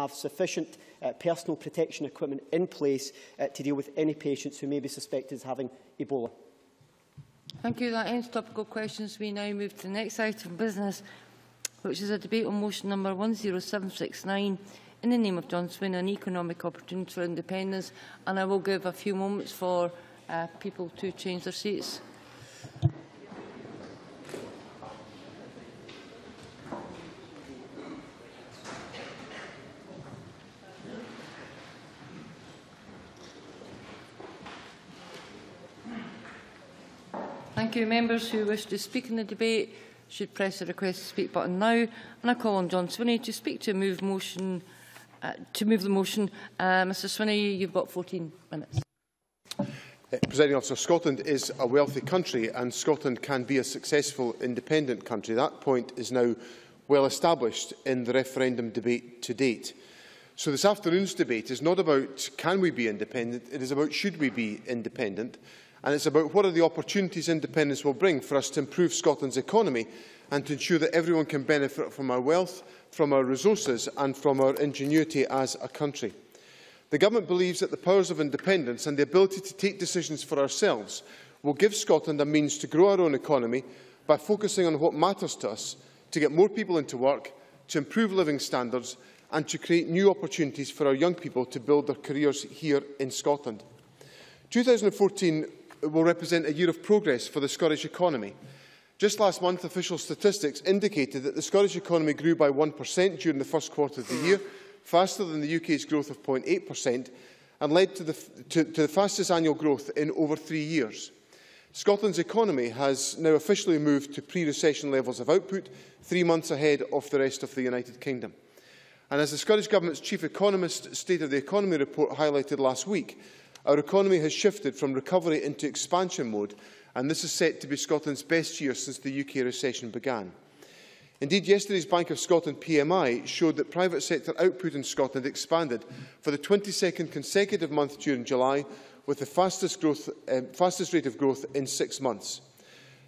have sufficient personal protection equipment in place to deal with any patients who may be suspected as having Ebola. Thank you. That ends topical questions. We now move to the next item of business, which is a debate on motion number 10769 in the name of John Swinney on economic opportunities for independence. And I will give a few moments for people to change their seats. Thank you. Members who wish to speak in the debate should press the request to speak button now. And I call on John Swinney to speak to move motion. Mr Swinney, you've got 14 minutes. Presiding Officer, Scotland is a wealthy country and Scotland can be a successful independent country. That point is now well established in the referendum debate to date. So this afternoon's debate is not about can we be independent, it is about should we be independent. And it's about what are the opportunities independence will bring for us to improve Scotland's economy and to ensure that everyone can benefit from our wealth, from our resources and from our ingenuity as a country. The government believes that the powers of independence and the ability to take decisions for ourselves will give Scotland a means to grow our own economy by focusing on what matters to us, to get more people into work, to improve living standards and to create new opportunities for our young people to build their careers here in Scotland. 2014 will represent a year of progress for the Scottish economy. Just last month, official statistics indicated that the Scottish economy grew by 1% during the first quarter of the year, faster than the UK's growth of 0.8%, and led to the fastest annual growth in over 3 years. Scotland's economy has now officially moved to pre-recession levels of output, 3 months ahead of the rest of the United Kingdom. And as the Scottish Government's Chief Economist's State of the Economy report highlighted last week, our economy has shifted from recovery into expansion mode, and this is set to be Scotland's best year since the UK recession began. Indeed, yesterday's Bank of Scotland PMI showed that private sector output in Scotland expanded for the 22nd consecutive month during July, with the fastest rate of growth in 6 months.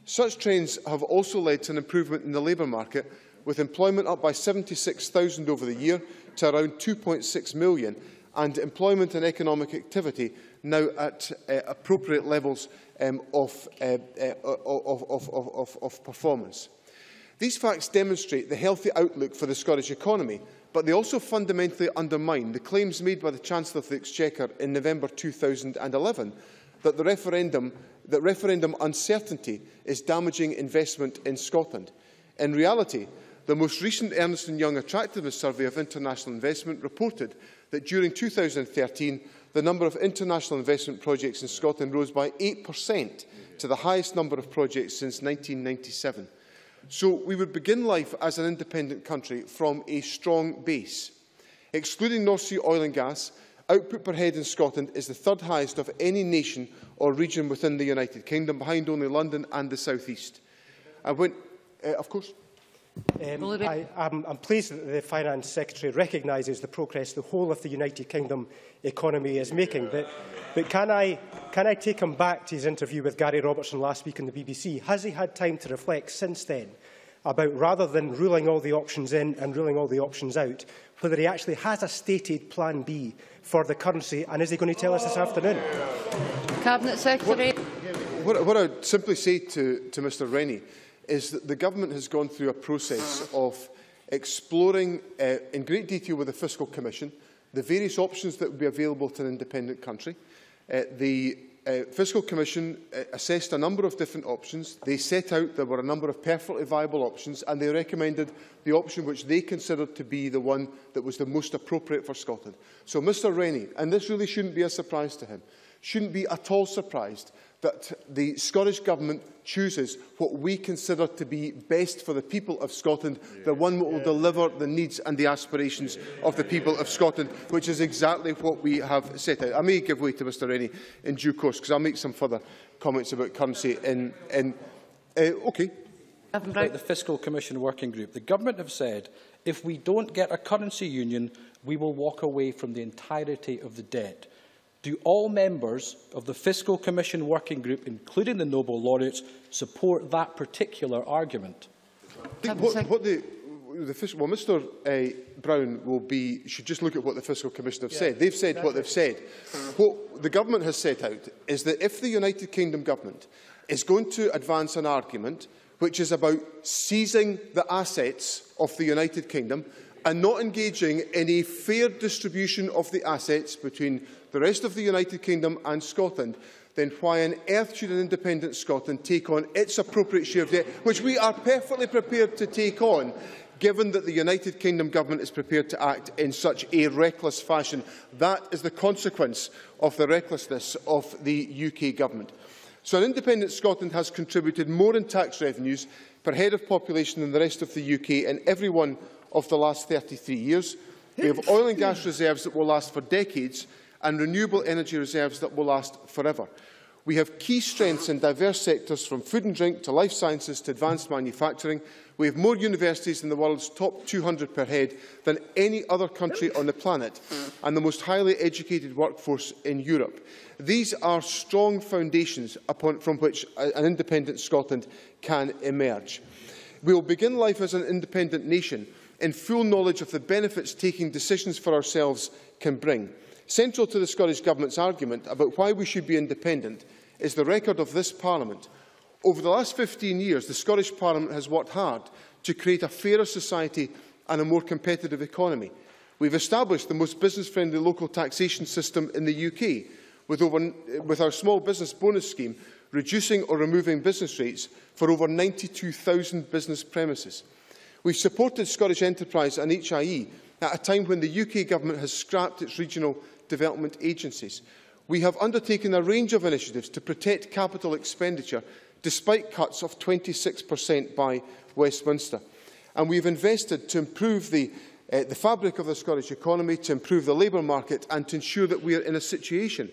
Such trends have also led to an improvement in the labour market, with employment up by 76,000 over the year to around 2.6 million, and employment and economic activity now at appropriate levels of performance. These facts demonstrate the healthy outlook for the Scottish economy, but they also fundamentally undermine the claims made by the Chancellor of the Exchequer in November 2011 that referendum uncertainty is damaging investment in Scotland. In reality, the most recent Ernst & Young Attractiveness Survey of International Investment reported that during 2013, the number of international investment projects in Scotland rose by 8% to the highest number of projects since 1997. So we would begin life as an independent country from a strong base. Excluding North Sea oil and gas, output per head in Scotland is the third highest of any nation or region within the United Kingdom, behind only London and the South East. I'm pleased that the Finance Secretary recognises the progress the whole of the United Kingdom economy is making. But can I take him back to his interview with Gary Robertson last week on the BBC? Has he had time to reflect since then about, rather than ruling all the options in and ruling all the options out, whether he actually has a stated plan B for the currency, and is he going to tell us this afternoon? Cabinet Secretary. What I would simply say to Mr Rennie is that the Government has gone through a process of exploring in great detail with the Fiscal Commission the various options that would be available to an independent country. The Fiscal Commission assessed a number of different options. They set out there were a number of perfectly viable options, and they recommended the option which they considered to be the one that was the most appropriate for Scotland. So Mr Rennie, and this really shouldn't be a surprise to him, shouldn't be at all surprised that the Scottish Government chooses what we consider to be best for the people of Scotland, the one that will deliver the needs and the aspirations of the people of Scotland, which is exactly what we have set out. I may give way to Mr Rennie in due course, because I'll make some further comments about currency About the Fiscal Commission Working Group, the Government have said if we don't get a currency union, we will walk away from the entirety of the debt. Do all members of the Fiscal Commission Working Group, including the Nobel laureates, support that particular argument? What the, Mr Brown should just look at what the Fiscal Commission have said. They've said what they've said. What the Government has set out is that if the United Kingdom Government is going to advance an argument which is about seizing the assets of the United Kingdom and not engaging in a fair distribution of the assets between the rest of the United Kingdom and Scotland, then why on earth should an independent Scotland take on its appropriate share of debt, which we are perfectly prepared to take on, given that the United Kingdom Government is prepared to act in such a reckless fashion? That is the consequence of the recklessness of the UK Government. So an independent Scotland has contributed more in tax revenues per head of population than the rest of the UK in every one of the last 33 years. We have oil and gas reserves that will last for decades and renewable energy reserves that will last forever. We have key strengths in diverse sectors, from food and drink to life sciences to advanced manufacturing. We have more universities than the world's top 200 per head than any other country on the planet, and the most highly educated workforce in Europe. These are strong foundations from which an independent Scotland can emerge. We will begin life as an independent nation in full knowledge of the benefits taking decisions for ourselves can bring. Central to the Scottish Government's argument about why we should be independent is the record of this Parliament. Over the last 15 years, the Scottish Parliament has worked hard to create a fairer society and a more competitive economy. We have established the most business-friendly local taxation system in the UK, with our small business bonus scheme reducing or removing business rates for over 92,000 business premises. We have supported Scottish enterprise and HIE at a time when the UK Government has scrapped its regional development agencies. We have undertaken a range of initiatives to protect capital expenditure, despite cuts of 26% by Westminster. And we have invested to improve the fabric of the Scottish economy, to improve the labour market and to ensure that we are in a situation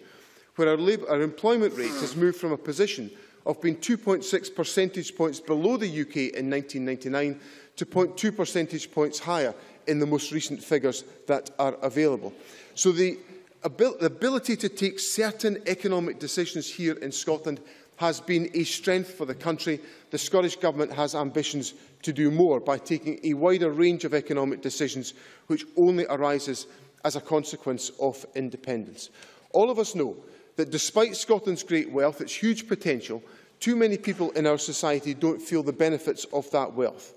where our employment rate has moved from a position of being 2.6 percentage points below the UK in 1999 to 0.2 percentage points higher in the most recent figures that are available. So the ability to take certain economic decisions here in Scotland has been a strength for the country. The Scottish Government has ambitions to do more by taking a wider range of economic decisions, which only arises as a consequence of independence. All of us know that despite Scotland's great wealth, its huge potential, too many people in our society don't feel the benefits of that wealth.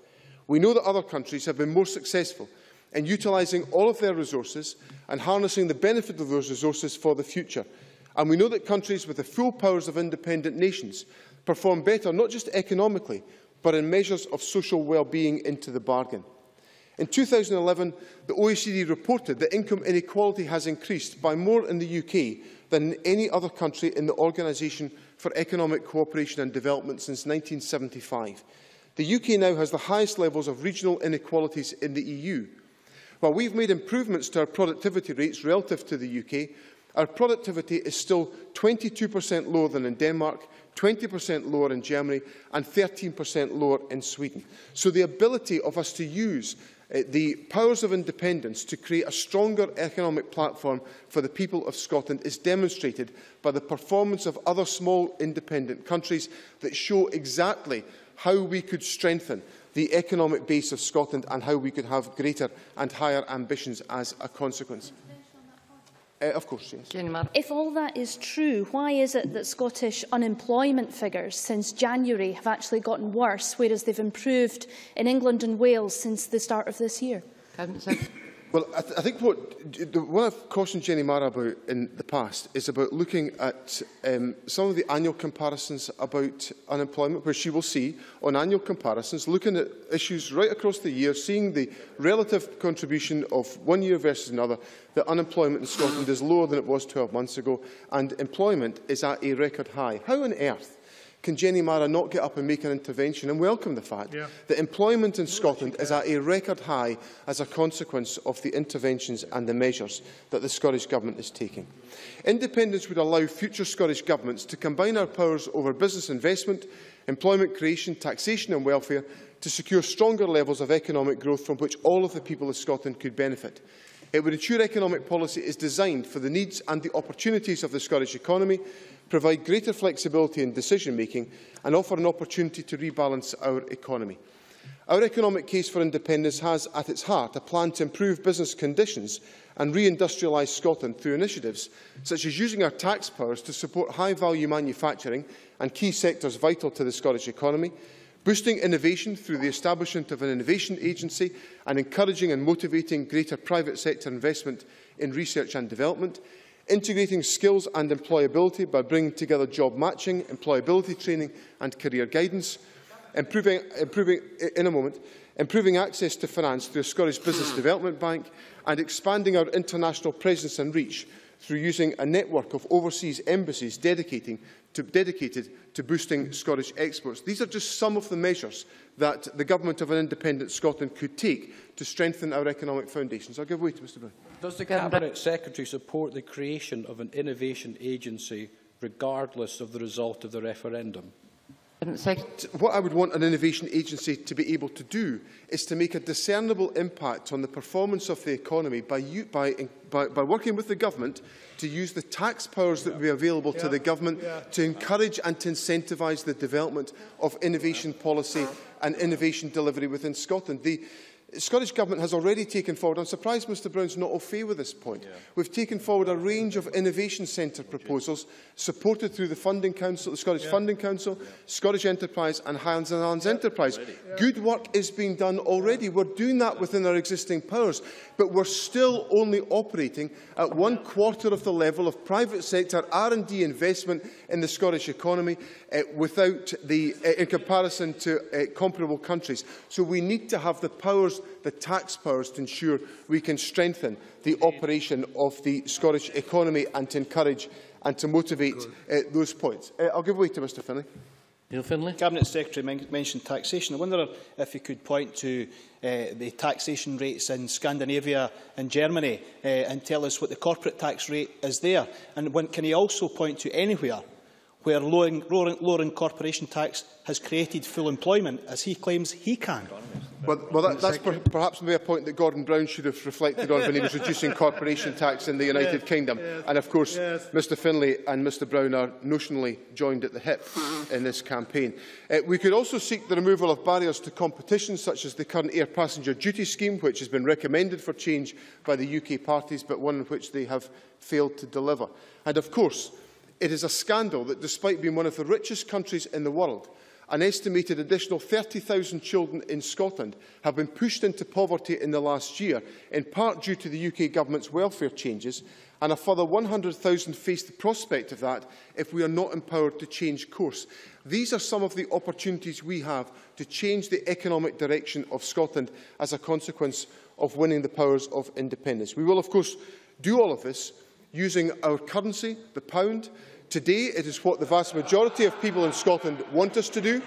We know that other countries have been more successful in utilising all of their resources and harnessing the benefit of those resources for the future. And we know that countries with the full powers of independent nations perform better, not just economically, but in measures of social well-being into the bargain. In 2011, the OECD reported that income inequality has increased by more in the UK than in any other country in the Organisation for Economic Cooperation and Development since 1975. The UK now has the highest levels of regional inequalities in the EU. While we've made improvements to our productivity rates relative to the UK, our productivity is still 22% lower than in Denmark, 20% lower in Germany and 13% lower in Sweden. So the ability of us to use the powers of independence to create a stronger economic platform for the people of Scotland is demonstrated by the performance of other small independent countries that show exactly how we could strengthen the economic base of Scotland and how we could have greater and higher ambitions as a consequence. Of course, yes. If all that is true, why is it that Scottish unemployment figures since January have actually gotten worse, whereas they've improved in England and Wales since the start of this year? Well, I think what I've cautioned Jenny Marra about in the past is about looking at some of the annual comparisons about unemployment, where she will see on annual comparisons, looking at issues right across the year, seeing the relative contribution of one year versus another, that unemployment in Scotland is lower than it was 12 months ago, and employment is at a record high. How on earth can Jenny Marra not get up and make an intervention and welcome the fact that employment in Scotland is at a record high as a consequence of the interventions and the measures that the Scottish Government is taking? Independence would allow future Scottish Governments to combine our powers over business investment, employment creation, taxation and welfare to secure stronger levels of economic growth from which all of the people of Scotland could benefit. It would ensure economic policy is designed for the needs and the opportunities of the Scottish economy, provide greater flexibility in decision-making and offer an opportunity to rebalance our economy. Our economic case for independence has at its heart a plan to improve business conditions and re-industrialise Scotland through initiatives such as using our tax powers to support high-value manufacturing and key sectors vital to the Scottish economy, boosting innovation through the establishment of an innovation agency and encouraging and motivating greater private sector investment in research and development, integrating skills and employability by bringing together job matching, employability training and career guidance, improving access to finance through a Scottish Business Development Bank and expanding our international presence and reach through using a network of overseas embassies dedicated to boosting Scottish exports. These are just some of the measures that the government of an independent Scotland could take to strengthen our economic foundations. I'll give way to Mr Brown. Does the Cabinet Secretary support the creation of an innovation agency regardless of the result of the referendum? What I would want an innovation agency to be able to do is to make a discernible impact on the performance of the economy by working with the government to use the tax powers that will be available to the government to encourage and to incentivise the development of innovation policy and innovation delivery within Scotland. The Scottish Government has already taken forward, I'm surprised Mr Brown's not au fait with this point, we've taken forward a range of innovation centre proposals supported through the Funding Council, the Scottish Funding Council, Scottish Enterprise and Highlands and Islands Enterprise. Good work is being done already. We're doing that within our existing powers, but we're still only operating at 1/4 of the level of private sector R&D investment in the Scottish economy in comparison to comparable countries. So we need to have the powers, the tax powers, to ensure we can strengthen the operation of the Scottish economy and to encourage and to motivate those points. I'll give way to Mr Findlay. Neil Findlay. Cabinet Secretary mentioned taxation. I wonder if you could point to the taxation rates in Scandinavia and Germany and tell us what the corporate tax rate is there. And can he also point to anywhere where lowering corporation tax has created full employment, as he claims he can? Well, that's perhaps maybe a point that Gordon Brown should have reflected on when he was reducing corporation tax in the United Kingdom. And of course, Mr Findlay and Mr Brown are notionally joined at the hip in this campaign. We could also seek the removal of barriers to competition, such as the current air passenger duty scheme, which has been recommended for change by the UK parties, but one in which they have failed to deliver. And of course, it is a scandal that despite being one of the richest countries in the world, an estimated additional 30,000 children in Scotland have been pushed into poverty in the last year, in part due to the UK government's welfare changes, and a further 100,000 face the prospect of that if we are not empowered to change course. These are some of the opportunities we have to change the economic direction of Scotland as a consequence of winning the powers of independence. We will, of course, do all of this using our currency, the pound. Today, it is what the vast majority of people in Scotland want us to do.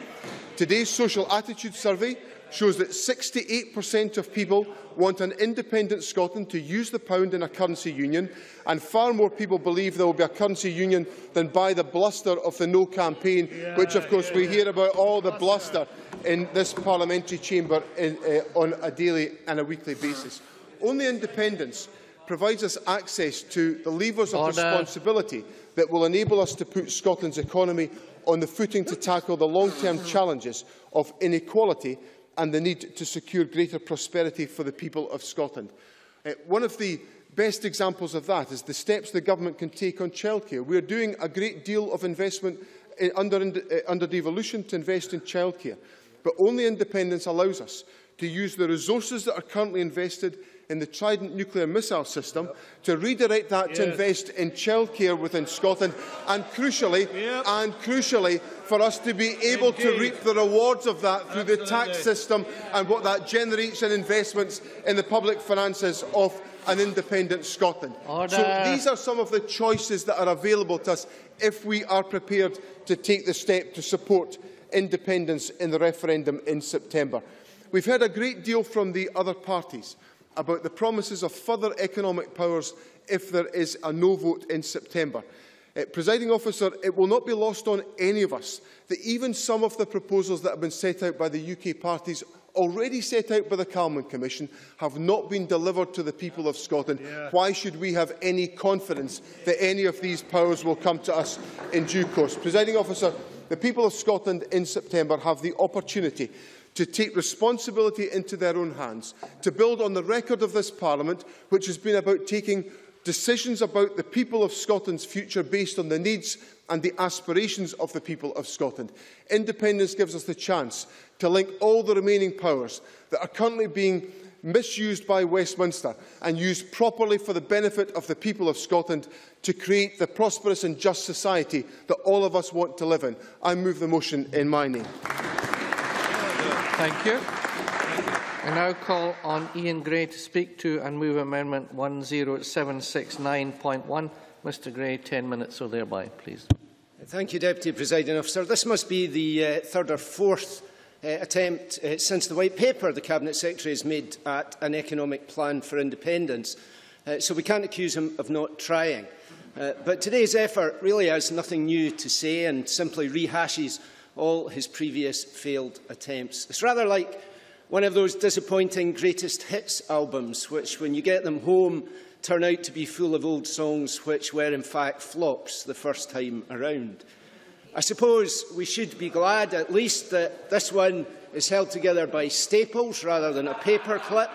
Today's social attitude survey shows that 68% of people want an independent Scotland to use the pound in a currency union, and far more people believe there will be a currency union than by the bluster of the No campaign, which, of course, we hear about all the bluster in this parliamentary chamber on a daily and a weekly basis. Only independence provides us access to the levers of responsibility that will enable us to put Scotland's economy on the footing to tackle the long-term challenges of inequality and the need to secure greater prosperity for the people of Scotland. One of the best examples of that is the steps the government can take on childcare. We are doing a great deal of investment under devolution to invest in childcare, but only independence allows us to use the resources that are currently invested in the Trident nuclear missile system to redirect that to invest in childcare within Scotland and crucially for us to be able to reap the rewards of that through the tax system and what that generates in investments in the public finances of an independent Scotland. So these are some of the choices that are available to us if we are prepared to take the step to support independence in the referendum in September. We've heard a great deal from the other parties about the promises of further economic powers if there is a no vote in September. Presiding Officer, it will not be lost on any of us that even some of the proposals that have been set out by the UK parties, already set out by the Calman Commission, have not been delivered to the people of Scotland. Why should we have any confidence that any of these powers will come to us in due course? Presiding Officer, the people of Scotland in September have the opportunity to take responsibility into their own hands, to build on the record of this Parliament, which has been about taking decisions about the people of Scotland's future based on the needs and the aspirations of the people of Scotland. Independence gives us the chance to link all the remaining powers that are currently being misused by Westminster and used properly for the benefit of the people of Scotland to create the prosperous and just society that all of us want to live in. I move the motion in my name. Thank you. I now call on Ian Gray to speak to and move Amendment 10769.1. Mr Gray, 10 minutes or thereby, please. Thank you, Deputy Presiding Officer. This must be the third or fourth attempt since the White Paper the Cabinet Secretary has made at an economic plan for independence, so we can't accuse him of not trying. But today's effort really has nothing new to say and simply rehashes all his previous failed attempts. It's rather like one of those disappointing greatest hits albums, which, when you get them home, turn out to be full of old songs which were in fact flops the first time around. I suppose we should be glad at least that this one is held together by staples rather than a paper clip,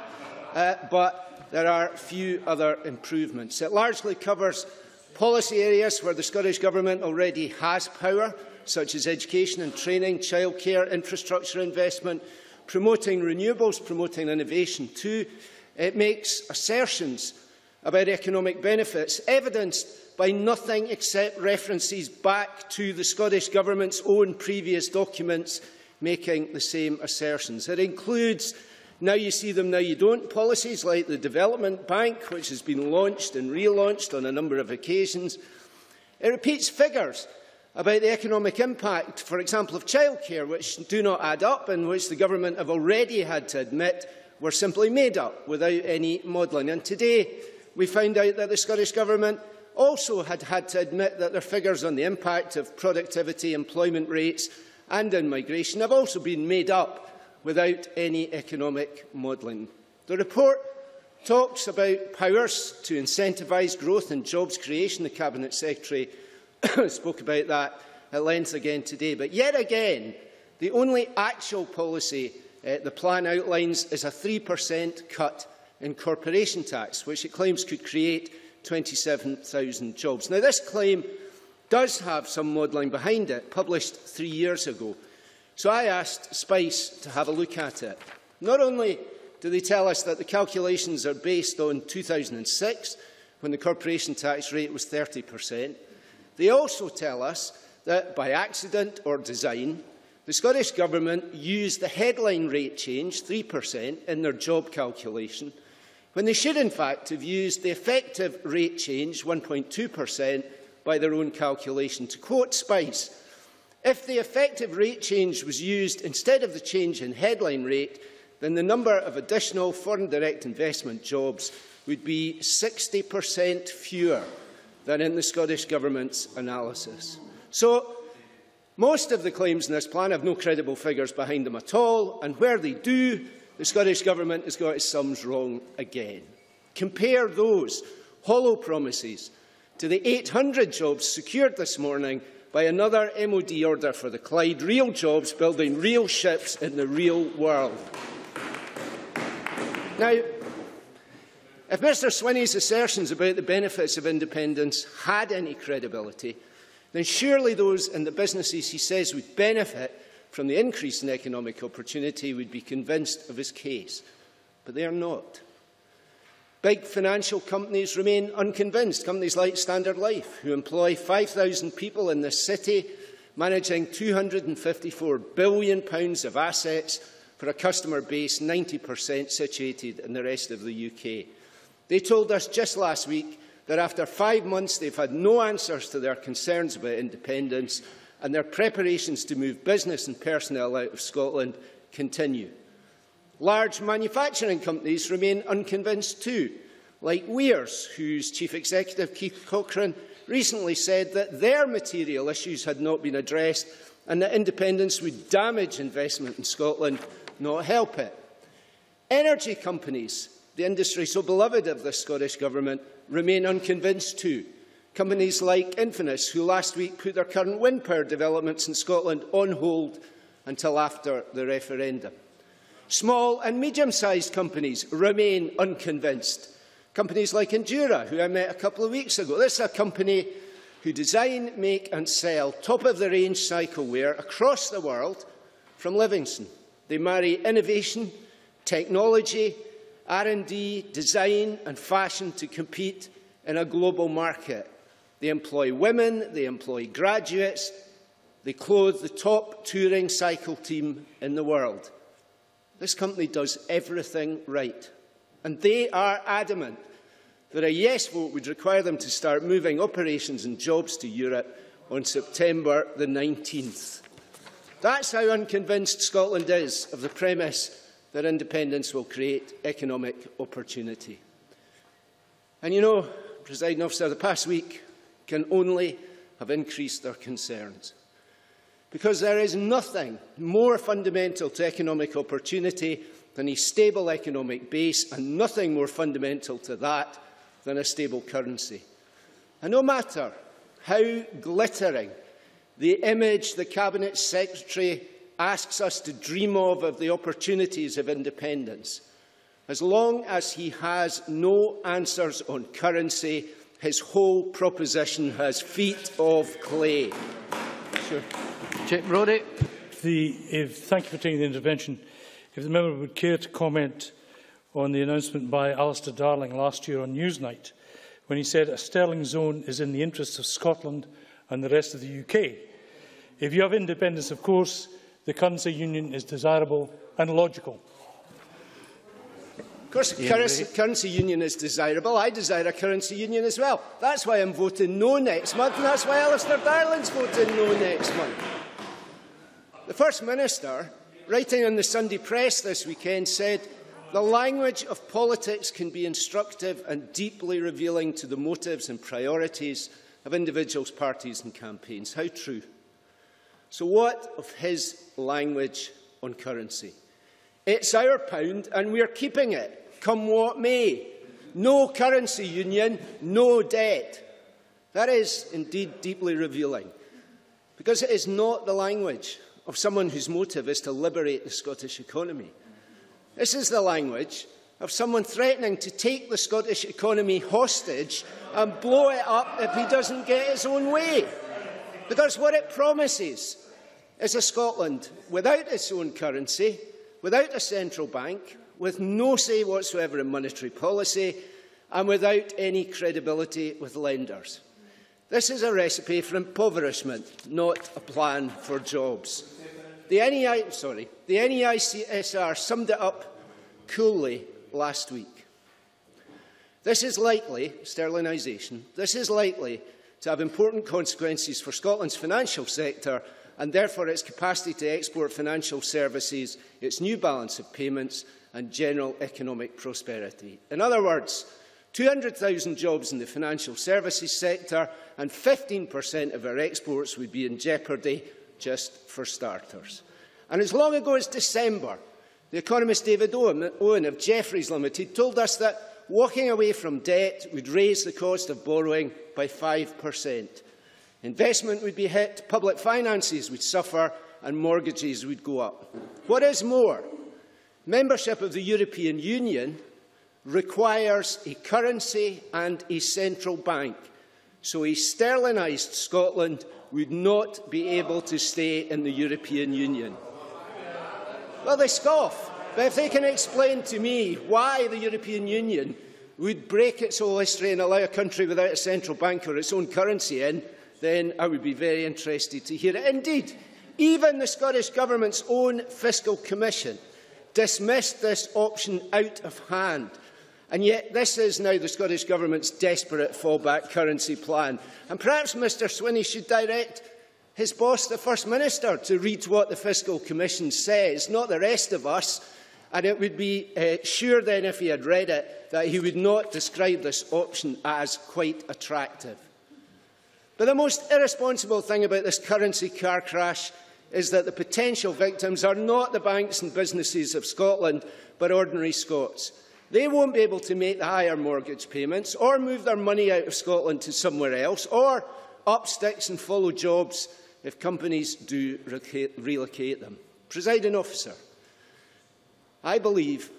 but there are few other improvements. It largely covers policy areas where the Scottish Government already has power, such as education and training, childcare, infrastructure investment, promoting renewables, promoting innovation too. It makes assertions about economic benefits, evidenced by nothing except references back to the Scottish Government's own previous documents making the same assertions. It includes now you see them, now you don't policies like the Development Bank, which has been launched and relaunched on a number of occasions. It repeats figures about the economic impact, for example, of childcare, which do not add up and which the Government have already had to admit were simply made up without any modelling. And today, we found out that the Scottish Government also had to admit that their figures on the impact of productivity, employment rates and in migration have also been made up without any economic modelling. The report talks about powers to incentivise growth and jobs creation. The Cabinet Secretary spoke about that at length again today. But yet again, the only actual policy the plan outlines is a 3% cut in corporation tax, which it claims could create 27,000 jobs. Now, this claim does have some modelling behind it, published 3 years ago. So I asked Spice to have a look at it. Not only do they tell us that the calculations are based on 2006, when the corporation tax rate was 30%, they also tell us that, by accident or design, the Scottish Government used the headline rate change, 3%, in their job calculation, when they should in fact have used the effective rate change, 1.2%, by their own calculation. To quote Spice, if the effective rate change was used instead of the change in headline rate, then the number of additional foreign direct investment jobs would be 60% fewer than in the Scottish Government's analysis. So, most of the claims in this plan have no credible figures behind them at all, and where they do, the Scottish Government has got its sums wrong again. Compare those hollow promises to the 800 jobs secured this morning by another MOD order for the Clyde, real jobs building real ships in the real world. Now, if Mr Swinney's assertions about the benefits of independence had any credibility, then surely those in the businesses he says would benefit from the increase in economic opportunity would be convinced of his case. But they are not. Big financial companies remain unconvinced, companies like Standard Life, who employ 5,000 people in this city, managing £254 billion of assets for a customer base 90% situated in the rest of the UK. They told us just last week that after 5 months they've had no answers to their concerns about independence, and their preparations to move business and personnel out of Scotland continue. Large manufacturing companies remain unconvinced too, like Weir's, whose Chief Executive, Keith Cochrane, recently said that their material issues had not been addressed and that independence would damage investment in Scotland, not help it. Energy companies, the industry so beloved of the Scottish Government, remain unconvinced too. Companies like Infinis, who last week put their current wind power developments in Scotland on hold until after the referendum. Small and medium-sized companies remain unconvinced. Companies like Endura, who I met a couple of weeks ago. This is a company who design, make and sell top-of-the-range cycle wear across the world from Livingston. They marry innovation, technology, R&D, design and fashion to compete in a global market. They employ women, they employ graduates, they clothe the top touring cycle team in the world. This company does everything right. And they are adamant that a yes vote would require them to start moving operations and jobs to Europe on September the 19th. That's how unconvinced Scotland is of the premise that independence will create economic opportunity. And you know, Presiding Officer, the past week can only have increased their concerns. Because there is nothing more fundamental to economic opportunity than a stable economic base, and nothing more fundamental to that than a stable currency. And no matter how glittering the image the Cabinet Secretary asks us to dream of the opportunities of independence, as long as he has no answers on currency, his whole proposition has feet of clay. Sure. Chick Brodie. Thank you for taking the intervention. If the member would care to comment on the announcement by Alistair Darling last year on Newsnight, when he said a sterling zone is in the interests of Scotland and the rest of the UK. If you have independence, of course, the currency union is desirable and logical. Of course, the currency union is desirable. I desire a currency union as well. That's why I'm voting no next month, and that's why Alistair Darling's voting no next month. The First Minister, writing in the Sunday Press this weekend, said, "The language of politics can be instructive and deeply revealing to the motives and priorities of individuals, parties and campaigns." How true. So what of his language on currency? It's our pound and we're keeping it, come what may. No currency union, no debt. That is indeed deeply revealing, because it is not the language of someone whose motive is to liberate the Scottish economy. This is the language of someone threatening to take the Scottish economy hostage and blow it up if he doesn't get his own way. Because what it promises is a Scotland without its own currency, without a central bank, with no say whatsoever in monetary policy, and without any credibility with lenders. This is a recipe for impoverishment, not a plan for jobs. The NEICSR summed it up coolly last week. This is likely, sterlingisation, this is likely to have important consequences for Scotland's financial sector, and therefore its capacity to export financial services, its new balance of payments and general economic prosperity. In other words, 200,000 jobs in the financial services sector and 15% of our exports would be in jeopardy, just for starters. And as long ago as December, the economist David Owen of Jefferies Limited told us that walking away from debt would raise the cost of borrowing by 5%. Investment would be hit, public finances would suffer, and mortgages would go up. What is more, membership of the European Union requires a currency and a central bank, so a sterlingised Scotland would not be able to stay in the European Union. Well, they scoff, but if they can explain to me why the European Union would break its whole history and allow a country without a central bank or its own currency in, then I would be very interested to hear it. Indeed, even the Scottish Government's own Fiscal Commission dismissed this option out of hand. And yet this is now the Scottish Government's desperate fallback currency plan. And perhaps Mr Swinney should direct his boss, the First Minister, to read what the Fiscal Commission says, not the rest of us. And it would be sure then, if he had read it, that he would not describe this option as quite attractive. But the most irresponsible thing about this currency car crash is that the potential victims are not the banks and businesses of Scotland, but ordinary Scots. They won't be able to make the higher mortgage payments, or move their money out of Scotland to somewhere else, or up sticks and follow jobs if companies do relocate them. Presiding Officer, I believe,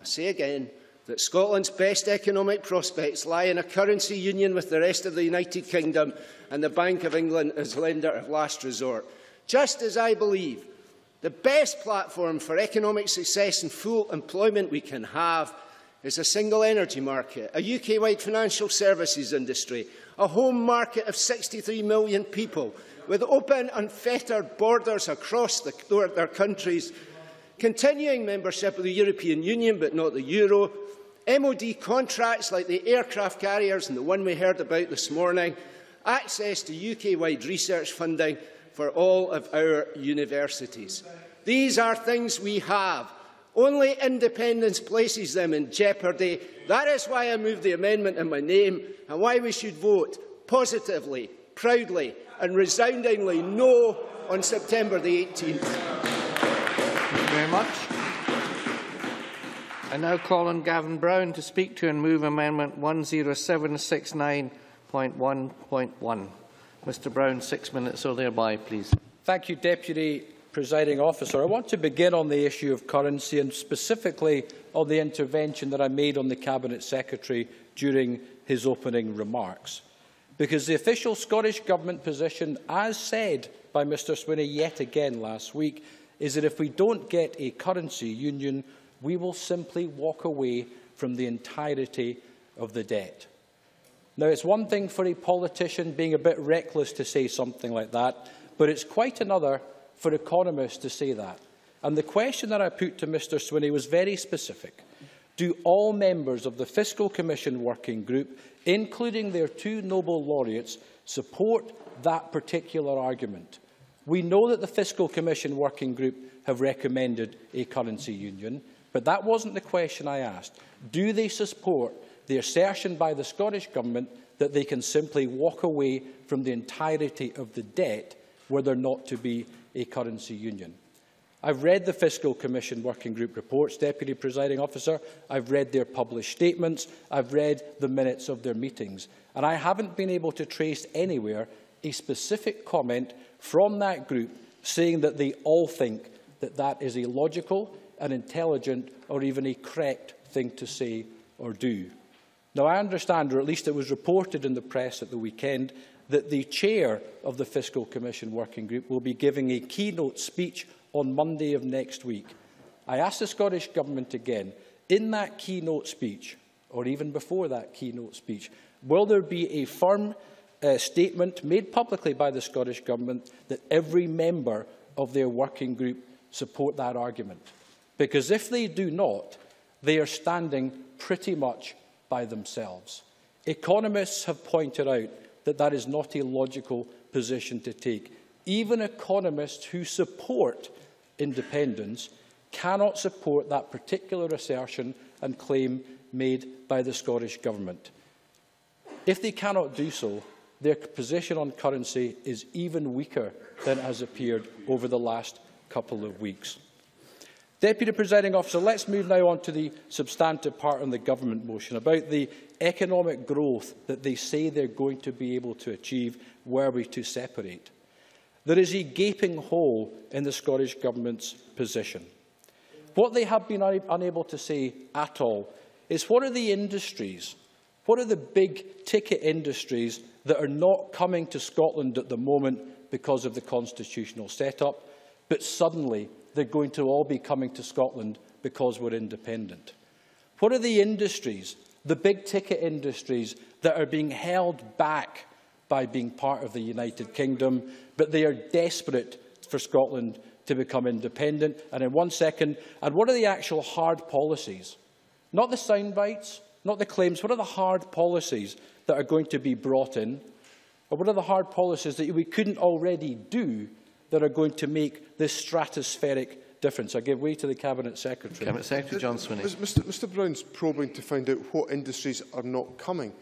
I say again, that Scotland's best economic prospects lie in a currency union with the rest of the United Kingdom and the Bank of England as lender of last resort. Just as I believe the best platform for economic success and full employment we can have is a single energy market, a UK-wide financial services industry, a home market of 63 million people, with open, unfettered borders across their countries, continuing membership of the European Union but not the euro, MOD contracts like the aircraft carriers and the one we heard about this morning, access to UK-wide research funding for all of our universities. These are things we have. Only independence places them in jeopardy. That is why I moved the amendment in my name and why we should vote positively, proudly and resoundingly no on September the 18th. Thank you very much. I now call on Gavin Brown to speak to and move Amendment 10769.1.1. Mr Brown, 6 minutes or thereby, please. Thank you, Deputy Presiding Officer. I want to begin on the issue of currency and specifically on the intervention that I made on the Cabinet Secretary during his opening remarks. Because the official Scottish Government position, as said by Mr Swinney yet again last week, is that if we don't get a currency union, we will simply walk away from the entirety of the debt. Now, it's one thing for a politician being a bit reckless to say something like that, but it's quite another for economists to say that. And the question that I put to Mr Swinney was very specific. Do all members of the Fiscal Commission Working Group, including their two Nobel laureates, support that particular argument? We know that the Fiscal Commission Working Group have recommended a currency union, but that wasn't the question I asked. Do they support the assertion by the Scottish Government that they can simply walk away from the entirety of the debt were there not to be a currency union? I've read the Fiscal Commission Working Group reports, Deputy Presiding Officer. I've read their published statements. I've read the minutes of their meetings. And I haven't been able to trace anywhere a specific comment from that group saying that they all think that that is a logical, an intelligent or even a correct thing to say or do. Now, I understand, or at least it was reported in the press at the weekend, that the chair of the Fiscal Commission Working Group will be giving a keynote speech on Monday of next week. I asked the Scottish Government again, in that keynote speech, or even before that keynote speech, will there be a firm statement made publicly by the Scottish Government that every member of their working group support that argument? Because if they do not, they are standing pretty much by themselves. Economists have pointed out that that is not a logical position to take. Even economists who support independence cannot support that particular assertion and claim made by the Scottish Government. If they cannot do so, their position on currency is even weaker than has appeared over the last couple of weeks. Deputy Presiding Officer, let's move now on to the substantive part on the Government motion about the economic growth that they say they're going to be able to achieve were we to separate. There is a gaping hole in the Scottish Government's position. What they have been unable to say at all is what are the industries, what are the big ticket industries that are not coming to Scotland at the moment because of the constitutional setup, but suddenly they're going to all be coming to Scotland because we're independent. What are the industries, the big-ticket industries, that are being held back by being part of the United Kingdom, but they are desperate for Scotland to become independent? And in one second, and what are the actual hard policies? Not the sound bites, not the claims. What are the hard policies that are going to be brought in? Or what are the hard policies that we couldn't already do that are going to make this stratospheric difference? I give way to the Cabinet Secretary. Cabinet Secretary John Swinney. Mr Brown's probing to find out what industries are not coming.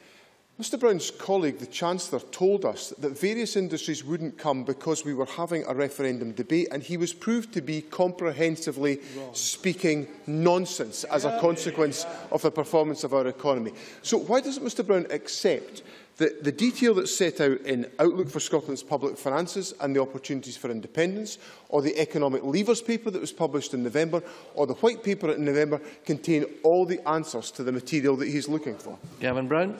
Mr Brown's colleague, the Chancellor, told us that various industries wouldn't come because we were having a referendum debate, and he was proved to be comprehensively speaking nonsense as a consequence of the performance of our economy. So why doesn't Mr Brown accept the detail that's set out in Outlook for Scotland's Public Finances and the Opportunities for Independence, or the Economic Levers paper that was published in November, or the White Paper in November, contain all the answers to the material that he's looking for? Gavin Brown.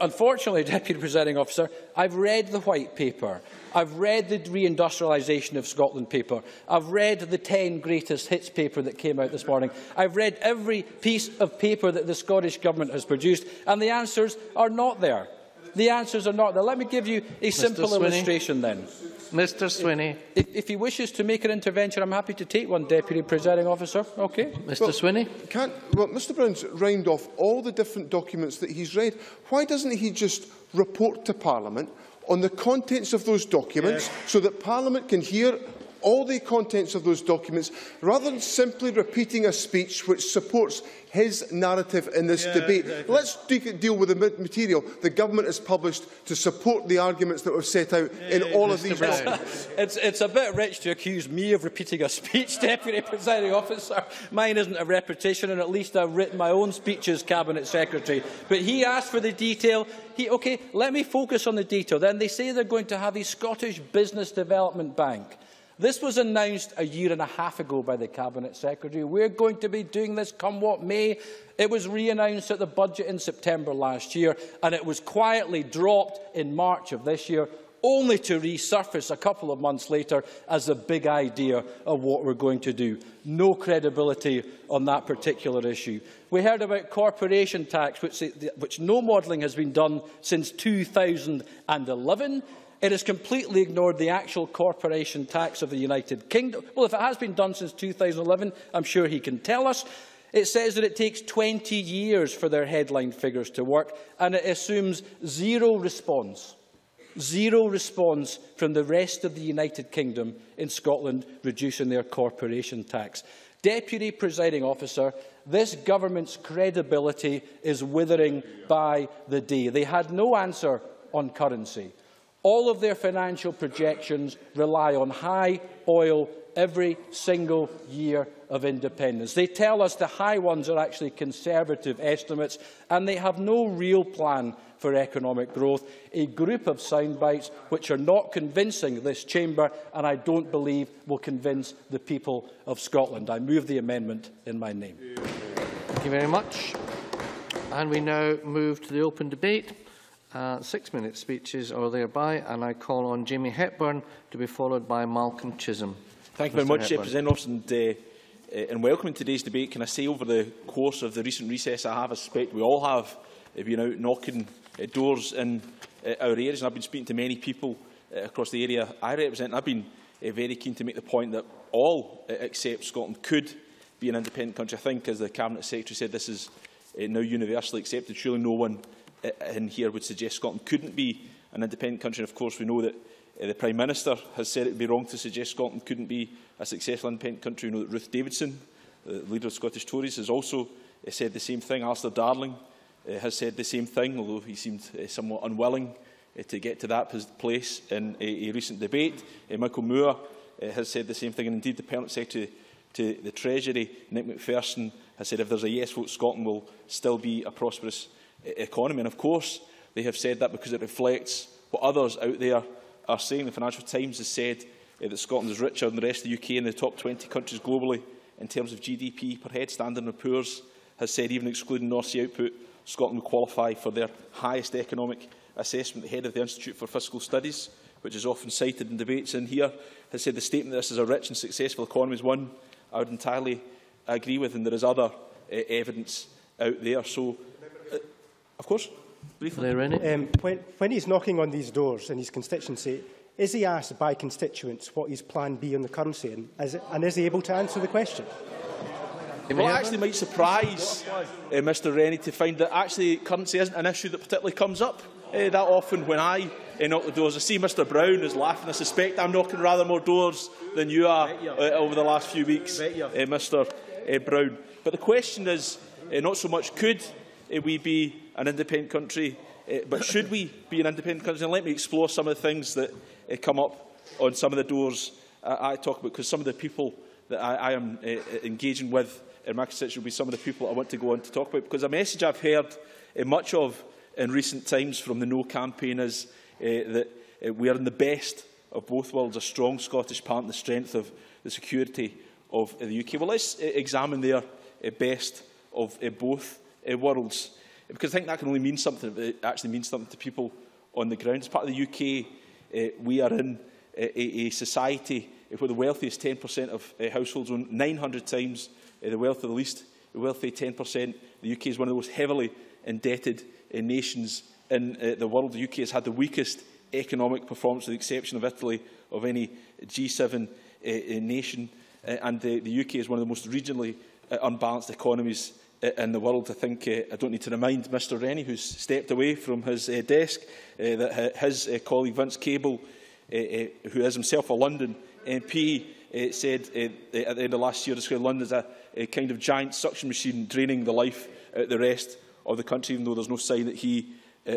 Unfortunately, Deputy Presiding Officer, I've read the White Paper. I've read the Reindustrialisation of Scotland paper. I've read the 10 Greatest Hits paper that came out this morning. I've read every piece of paper that the Scottish Government has produced, and the answers are not there. The answers are not there. Let me give you a simple illustration then. Mr Swinney. If he wishes to make an intervention, I'm happy to take one, Deputy Presiding Officer. Okay. Mr Swinney. Mr Brown's round off all the different documents that he's read. Why doesn't he just report to Parliament on the contents of those documents so that Parliament can hear all the contents of those documents, rather than simply repeating a speech which supports his narrative in this debate? Let's deal with the material the government has published to support the arguments that were set out in all of these documents. It's a bit rich to accuse me of repeating a speech, Deputy Presiding Officer. Mine isn't a repetition, and at least I've written my own speeches, Cabinet Secretary. But he asked for the detail. OK, let me focus on the detail. Then they say they're going to have a Scottish Business Development Bank. This was announced a year and a half ago by the Cabinet Secretary. We're going to be doing this come what may. It was re-announced at the budget in September last year, and it was quietly dropped in March of this year, only to resurface a couple of months later as the big idea of what we're going to do. No credibility on that particular issue. We heard about corporation tax, which no modelling has been done since 2011. It has completely ignored the actual corporation tax of the United Kingdom. Well, if it has been done since 2011, I'm sure he can tell us. It says that it takes 20 years for their headline figures to work, and it assumes zero response. Zero response from the rest of the United Kingdom in Scotland reducing their corporation tax. Deputy Presiding Officer, this government's credibility is withering by the day. They had no answer on currency. All of their financial projections rely on high oil every single year of independence. They tell us the high ones are actually conservative estimates, and they have no real plan for economic growth. A group of soundbites which are not convincing this chamber, and I don't believe will convince the people of Scotland. I move the amendment in my name. Thank you very much. And we now move to the open debate. 6-minute speeches or thereby, and I call on Jamie Hepburn to be followed by Malcolm Chisholm. Thank you very much, President Officer, and welcoming today's debate. Can I say, over the course of the recent recess, I have, I suspect we all have, been out knocking at doors in our areas, and I've been speaking to many people across the area I represent. I've been very keen to make the point that all except Scotland could be an independent country. I think, as the Cabinet Secretary said, this is now universally accepted. Surely no one in here would suggest Scotland couldn't be an independent country. And of course, we know that the Prime Minister has said it would be wrong to suggest Scotland couldn't be a successful independent country. We know that Ruth Davidson, the leader of Scottish Tories, has also said the same thing. Alistair Darling has said the same thing, although he seemed somewhat unwilling to get to that place in a recent debate. Michael Moore has said the same thing, and indeed the Permanent Secretary to the Treasury, Nick Macpherson, has said if there's a yes vote, Scotland will still be a prosperous economy. And of course, they have said that because it reflects what others out there are saying. The Financial Times has said that Scotland is richer than the rest of the UK and the top 20 countries globally in terms of GDP per head. Standard & Poor's has said, even excluding North Sea output, Scotland will qualify for their highest economic assessment. The head of the Institute for Fiscal Studies, which is often cited in debates in here, has said the statement that this is a rich and successful economy is one I would entirely agree with, and there is other evidence out there. So, of course, briefly. When he's knocking on these doors in his constituency, is he asked by constituents what his plan B on the currency and is he able to answer the question? Well, it actually might surprise Mr Rennie to find that actually currency isn't an issue that particularly comes up that often when I knock the doors. I see Mr Brown is laughing. I suspect I'm knocking rather more doors than you are over the last few weeks, Mr Brown. But the question is not so much could we be an independent country But should we be an independent country? And let me explore some of the things that come up on some of the doors I talk about, because some of the people that I am engaging with in my constituency will be some of the people I want to go on to talk about. Because a message I've heard much of in recent times from the No campaign is that we are in the best of both worlds, a strong Scottish partner, the strength of the security of the UK. Well, let's examine their best of both worlds, because I think that can only mean something if it actually means something to people on the ground. As part of the UK, we are in a society where the wealthiest 10% of households own 900 times the wealth of the least wealthy 10%. The UK is one of the most heavily indebted nations in the world. The UK has had the weakest economic performance, with the exception of Italy, of any G7 nation. And the UK is one of the most regionally unbalanced economies in the world. I think I don't need to remind Mr Rennie, who's stepped away from his desk, that his colleague Vince Cable, who is himself a London MP, said at the end of last year that London is a kind of giant suction machine draining the life out of the rest of the country, even though there's no sign that he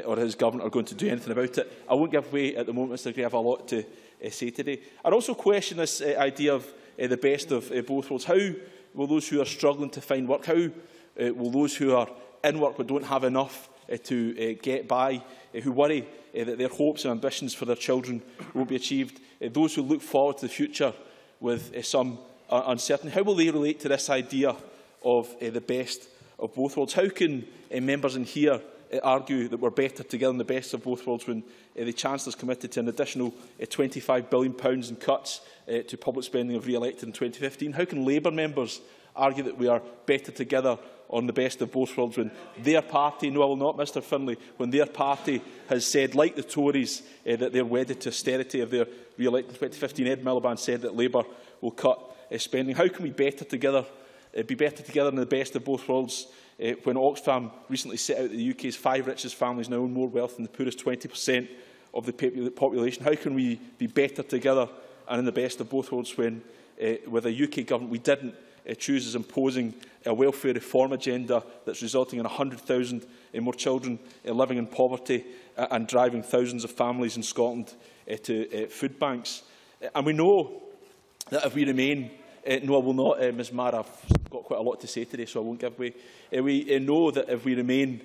or his government are going to do anything about it. I won't give way at the moment, Mr Gray. I have a lot to say today. I'd also question this idea of the best of both worlds. How will those who are struggling to find work, how will those who are in work but don't have enough to get by, who worry that their hopes and ambitions for their children won't be achieved, those who look forward to the future with some uncertainty, how will they relate to this idea of the best of both worlds? How can members in here argue that we're better together in the best of both worlds when the Chancellor's committed to an additional £25 billion in cuts to public spending if re-elected in 2015? How can Labour members argue that we are better together on the best of both worlds when their party, no I will not Mr Findlay, when their party has said, like the Tories, that they are wedded to austerity if they are re-elected in 2015? Ed Miliband said that Labour will cut spending. How can we better together, be better together in the best of both worlds when Oxfam recently set out that the UK's 5 richest families now own more wealth than the poorest 20% of the population? How can we be better together and in the best of both worlds when, with a UK government we didn't chooses imposing a welfare reform agenda that's resulting in 100,000 more children living in poverty and driving thousands of families in Scotland to food banks? And we know that if we remain, no I will not, Ms Marra, I've got quite a lot to say today so I won't give way, we know that if we remain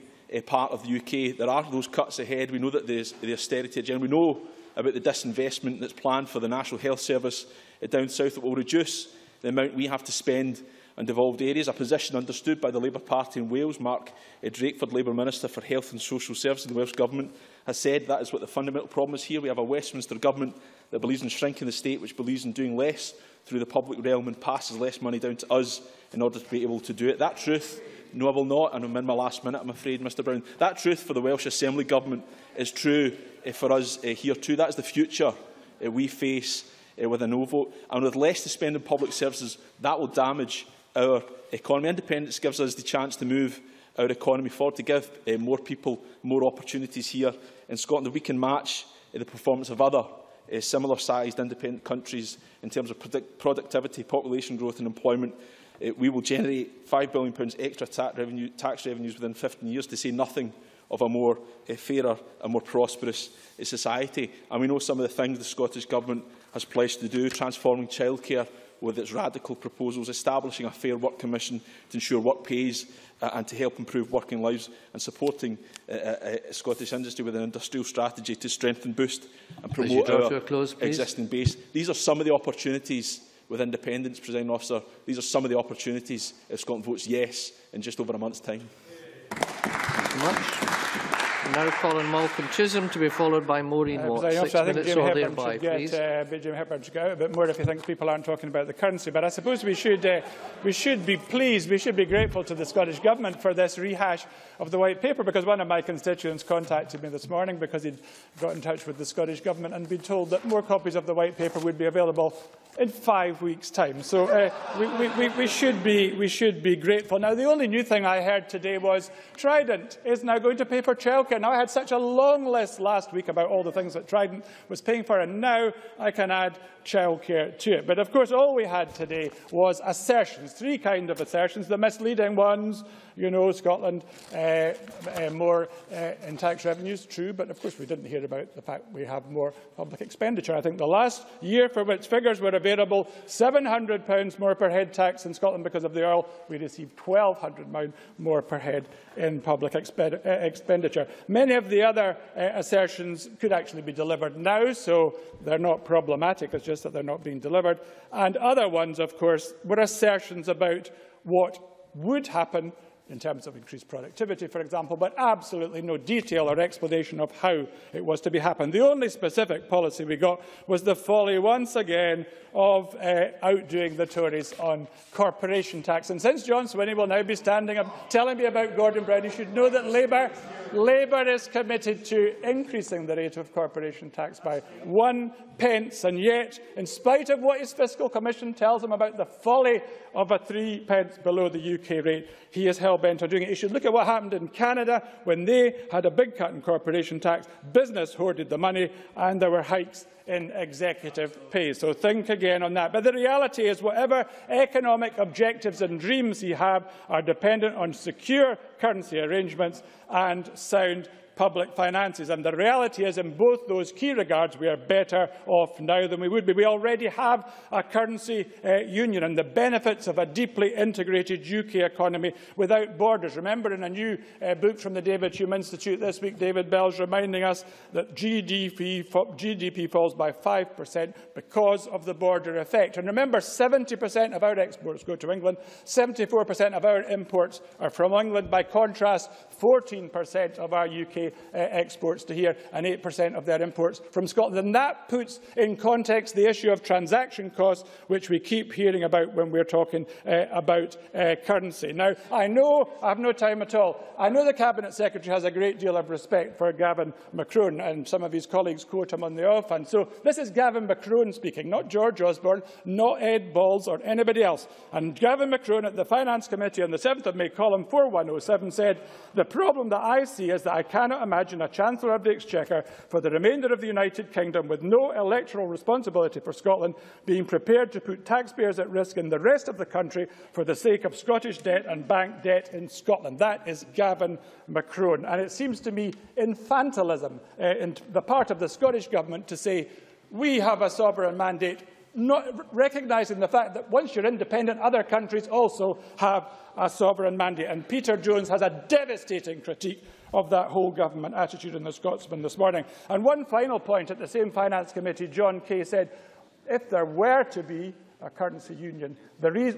part of the UK there are those cuts ahead. We know that there's the austerity agenda, we know about the disinvestment that's planned for the National Health Service down south that will reduce the amount we have to spend on devolved areas, a position understood by the Labour Party in Wales. Mark Drakeford, Labour Minister for Health and Social Services in the Welsh Government, has said that is what the fundamental problem is here. We have a Westminster government that believes in shrinking the state, which believes in doing less through the public realm and passes less money down to us in order to be able to do it. That truth, no I will not, and I'm in my last minute I'm afraid Mr Brown, that truth for the Welsh Assembly government is true for us here too. That is the future we face with a no vote, and with less to spend on public services, that will damage our economy. Independence gives us the chance to move our economy forward, to give more people more opportunities here in Scotland. We can match the performance of other similar-sized independent countries in terms of productivity, population growth and employment. We will generate £5 billion extra tax revenues within 15 years, to say nothing of a more fairer and more prosperous society. And we know some of the things the Scottish Government has pledged to do, transforming childcare with its radical proposals, establishing a Fair Work Commission to ensure work pays and to help improve working lives, and supporting Scottish industry with an industrial strategy to strengthen, boost and promote our existing base. These are some of the opportunities with independence, Presiding Officer. These are some of the opportunities if Scotland votes yes in just over a month's time. Now Colin Malcolm Chisholm, to be followed by Maureen Watt. I think Jamie Hepburn should go a bit more if he thinks people aren't talking about the currency. But I suppose we should be pleased, we should be grateful to the Scottish Government for this rehash of the White Paper, because one of my constituents contacted me this morning because he'd got in touch with the Scottish Government and been told that more copies of the White Paper would be available in 5 weeks' time. So we should be grateful. Now, the only new thing I heard today was Trident is now going to pay for childcare. Now, I had such a long list last week about all the things that Trident was paying for, and now I can add childcare to it. But, of course, all we had today was assertions, three kinds of assertions, the misleading ones you know, Scotland more in tax revenues, true, but of course we didn't hear about the fact we have more public expenditure. I think the last year for which figures were available, £700 more per head tax in Scotland because of the oil, we received £1,200 more per head in public expenditure. Many of the other assertions could actually be delivered now, so they're not problematic, it's just that they're not being delivered. And other ones, of course, were assertions about what would happen in terms of increased productivity, for example, but absolutely no detail or explanation of how it was to be happened. The only specific policy we got was the folly, once again, of outdoing the Tories on corporation tax. And since John Swinney will now be standing up telling me about Gordon Brown, you should know that Labour is committed to increasing the rate of corporation tax by 1p. And yet, in spite of what his Fiscal Commission tells him about the folly of a 3p below the UK rate, he is hell-bent on doing it. You should look at what happened in Canada when they had a big cut in corporation tax. Business hoarded the money and there were hikes in executive pay. So think again on that. But the reality is whatever economic objectives and dreams you have are dependent on secure currency arrangements and sound public finances. And the reality is, in both those key regards, we are better off now than we would be. We already have a currency union and the benefits of a deeply integrated UK economy without borders. Remember, in a new book from the David Hume Institute this week, David Bell's reminding us that GDP falls by 5% because of the border effect. And remember, 70% of our exports go to England, 74% of our imports are from England. By contrast, 14% of our UK exports to here and 8% of their imports from Scotland. And that puts in context the issue of transaction costs, which we keep hearing about when we're talking about currency. Now, I know I have no time at all. I know the Cabinet Secretary has a great deal of respect for Gavin McCrone, and some of his colleagues quote him on the off. And so this is Gavin McCrone speaking, not George Osborne, not Ed Balls or anybody else. And Gavin McCrone at the Finance Committee on the 7th of May, column 4107, said, "The problem that I see is that I cannot imagine a Chancellor of the Exchequer for the remainder of the United Kingdom with no electoral responsibility for Scotland being prepared to put taxpayers at risk in the rest of the country for the sake of Scottish debt and bank debt in Scotland." That is Gavin McCrone. And it seems to me infantilism in the part of the Scottish Government to say we have a sovereign mandate, not recognising the fact that once you're independent, other countries also have a sovereign mandate. And Peter Jones has a devastating critique of that whole government attitude in the Scotsman this morning. And one final point at the same Finance Committee, John Kay said, if there were to be a currency union,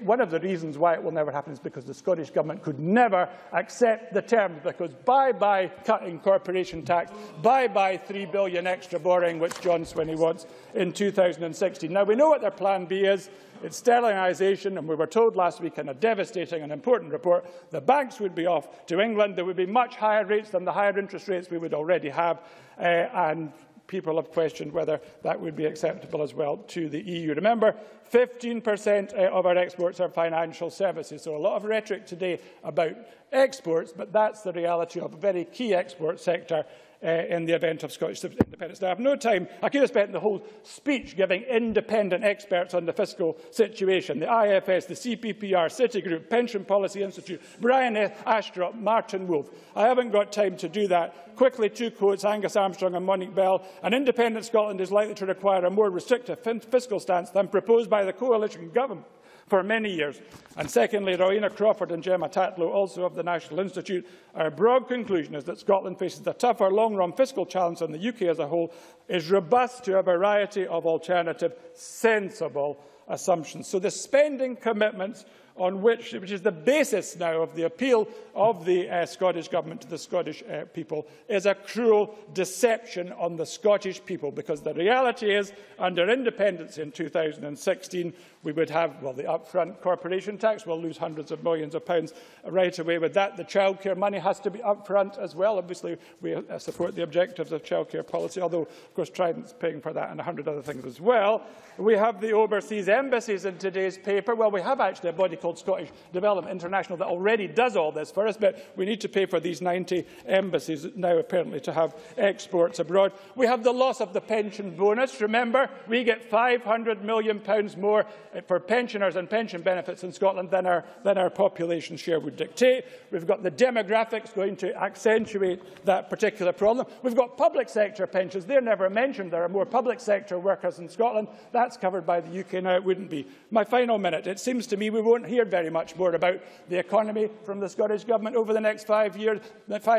one of the reasons why it will never happen is because the Scottish Government could never accept the terms, because bye-bye cutting corporation tax, bye-bye £3 billion extra borrowing, which John Swinney wants in 2016. Now, we know what their plan B is. It's sterlingisation, and we were told last week in a devastating and important report the banks would be off to England. There would be much higher rates than the higher interest rates we would already have, and people have questioned whether that would be acceptable as well to the EU. Remember, 15% of our exports are financial services, so a lot of rhetoric today about exports, but that's the reality of a very key export sector in the event of Scottish independence. Now, I have no time. I could have spent the whole speech giving independent experts on the fiscal situation. The IFS, the CPPR, Citigroup, Pension Policy Institute, Brian Ashcroft, Martin Wolf. I haven't got time to do that. Quickly, two quotes, Angus Armstrong and Monique Bell. "An independent Scotland is likely to require a more restrictive fiscal stance than proposed by the coalition government for many years." And secondly, Rowena Crawford and Gemma Tatlow, also of the National Institute, "Our broad conclusion is that Scotland faces a tougher long-run fiscal challenge than the UK as a whole, is robust to a variety of alternative, sensible assumptions." So the spending commitments on which is the basis now of the appeal of the Scottish Government to the Scottish people, is a cruel deception on the Scottish people, because the reality is, under independence in 2016, we would have, well, the upfront corporation tax. We'll lose hundreds of millions of pounds right away with that. The childcare money has to be upfront as well. Obviously, we support the objectives of childcare policy, although, of course, Trident's paying for that and 100 other things as well. We have the overseas embassies in today's paper. Well, we have actually a body called called Scottish Development International that already does all this for us, but we need to pay for these 90 embassies now, apparently, to have exports abroad. We have the loss of the pension bonus. Remember, we get £500 million more for pensioners and pension benefits in Scotland than our population share would dictate. We've got the demographics going to accentuate that particular problem. We've got public sector pensions. They're never mentioned. There are more public sector workers in Scotland. That's covered by the UK now. It wouldn't be. My final minute. It seems to me we won't hear very much more about the economy from the Scottish Government over the next 5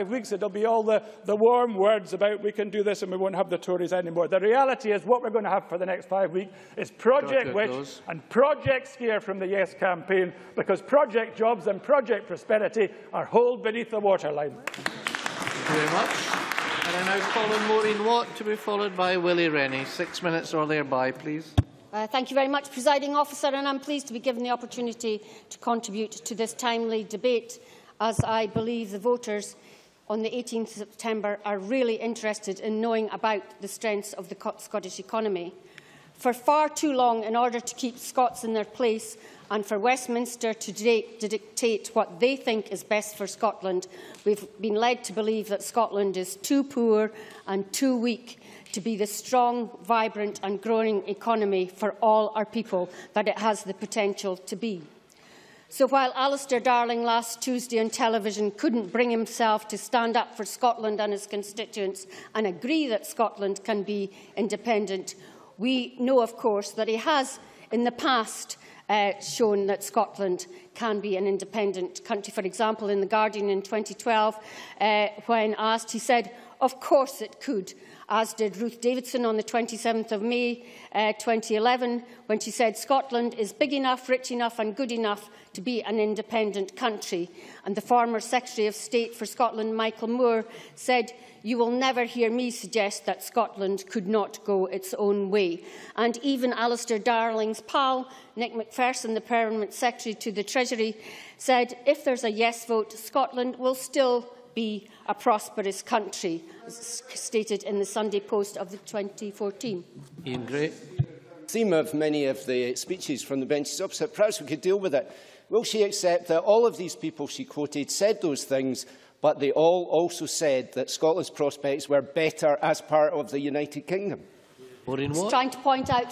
weeks. It'll be all the warm words about we can do this and we won't have the Tories anymore. The reality is what we're going to have for the next 5 weeks is Project Witch and Project Scare from the Yes campaign, because project jobs and project prosperity are holed beneath the waterline. Thank you very much. And I now call on Maureen Watt to be followed by Willie Rennie. 6 minutes or thereby, please. Thank you very much, Presiding Officer, and I'm pleased to be given the opportunity to contribute to this timely debate, as I believe the voters on the 18th of September are really interested in knowing about the strengths of the Scottish economy. For far too long, in order to keep Scots in their place and for Westminster to dictate what they think is best for Scotland, we've been led to believe that Scotland is too poor and too weak to be the strong, vibrant and growing economy for all our people that it has the potential to be. So while Alistair Darling last Tuesday on television couldn't bring himself to stand up for Scotland and his constituents and agree that Scotland can be independent, we know, of course, that he has in the past shown that Scotland can be an independent country. For example, in The Guardian in 2012, when asked, he said, "Of course it could," as did Ruth Davidson on the 27th of May 2011, when she said, "Scotland is big enough, rich enough and good enough to be an independent country." And the former Secretary of State for Scotland, Michael Moore, said, "You will never hear me suggest that Scotland could not go its own way." And even Alistair Darling's pal, Nick Macpherson, the Permanent Secretary to the Treasury, said, "If there's a yes vote, Scotland will still be a prosperous country," as stated in the Sunday Post of 2014. Ian Gray. The theme of many of the speeches from the benches opposite, perhaps we could deal with it. Will she accept that all of these people she quoted said those things, but they all also said that Scotland's prospects were better as part of the United Kingdom? Just trying to point out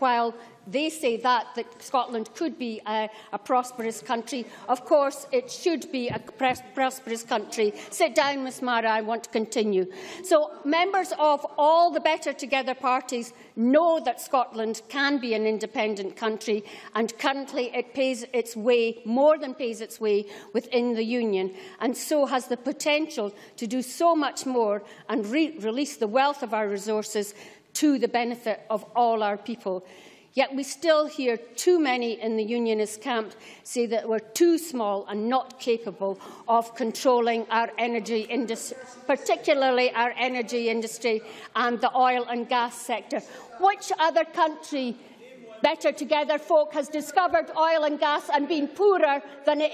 while they say that Scotland could be a prosperous country. Of course, it should be a prosperous country. Sit down, Ms Marra, I want to continue. So members of all the Better Together parties know that Scotland can be an independent country, and currently it pays its way, more than pays its way, within the Union, and so has the potential to do so much more and release the wealth of our resources to the benefit of all our people. Yet we still hear too many in the unionist camp say that we're too small and not capable of controlling our energy industry, particularly our energy industry and the oil and gas sector. Which other country, Better Together folk, has discovered oil and gas and been poorer than it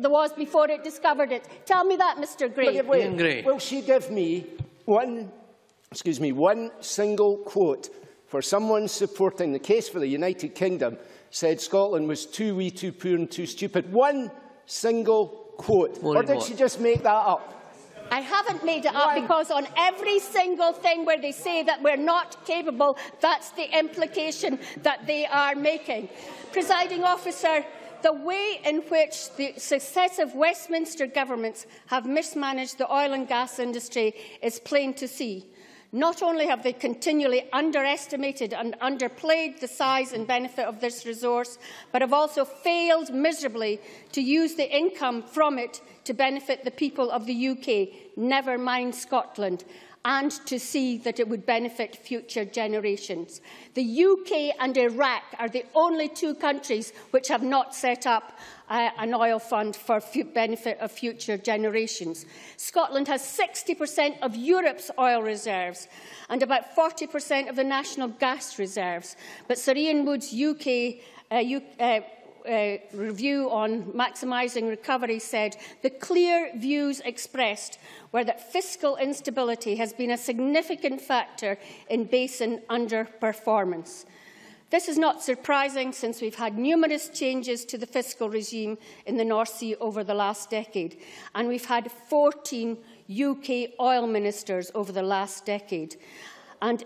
was before it discovered it? Tell me that, Mr Gray. Wait. Will she give me one single quote for someone supporting the case for the United Kingdom said Scotland was too wee, too poor and too stupid? One single quote. Or did she just make that up? I haven't made it up, because on every single thing where they say that we're not capable, that's the implication that they are making. Presiding Officer, the way in which the successive Westminster governments have mismanaged the oil and gas industry is plain to see. Not only have they continually underestimated and underplayed the size and benefit of this resource, but have also failed miserably to use the income from it to benefit the people of the UK, never mind Scotland, and to see that it would benefit future generations. The UK and Iraq are the only two countries which have not set up an oil fund for benefit of future generations. Scotland has 60% of Europe's oil reserves and about 40% of the national gas reserves. But Sir Ian Wood's review on maximising recovery said the clear views expressed were that fiscal instability has been a significant factor in basin underperformance. This is not surprising since we've had numerous changes to the fiscal regime in the North Sea over the last decade, and we've had 14 UK oil ministers over the last decade, and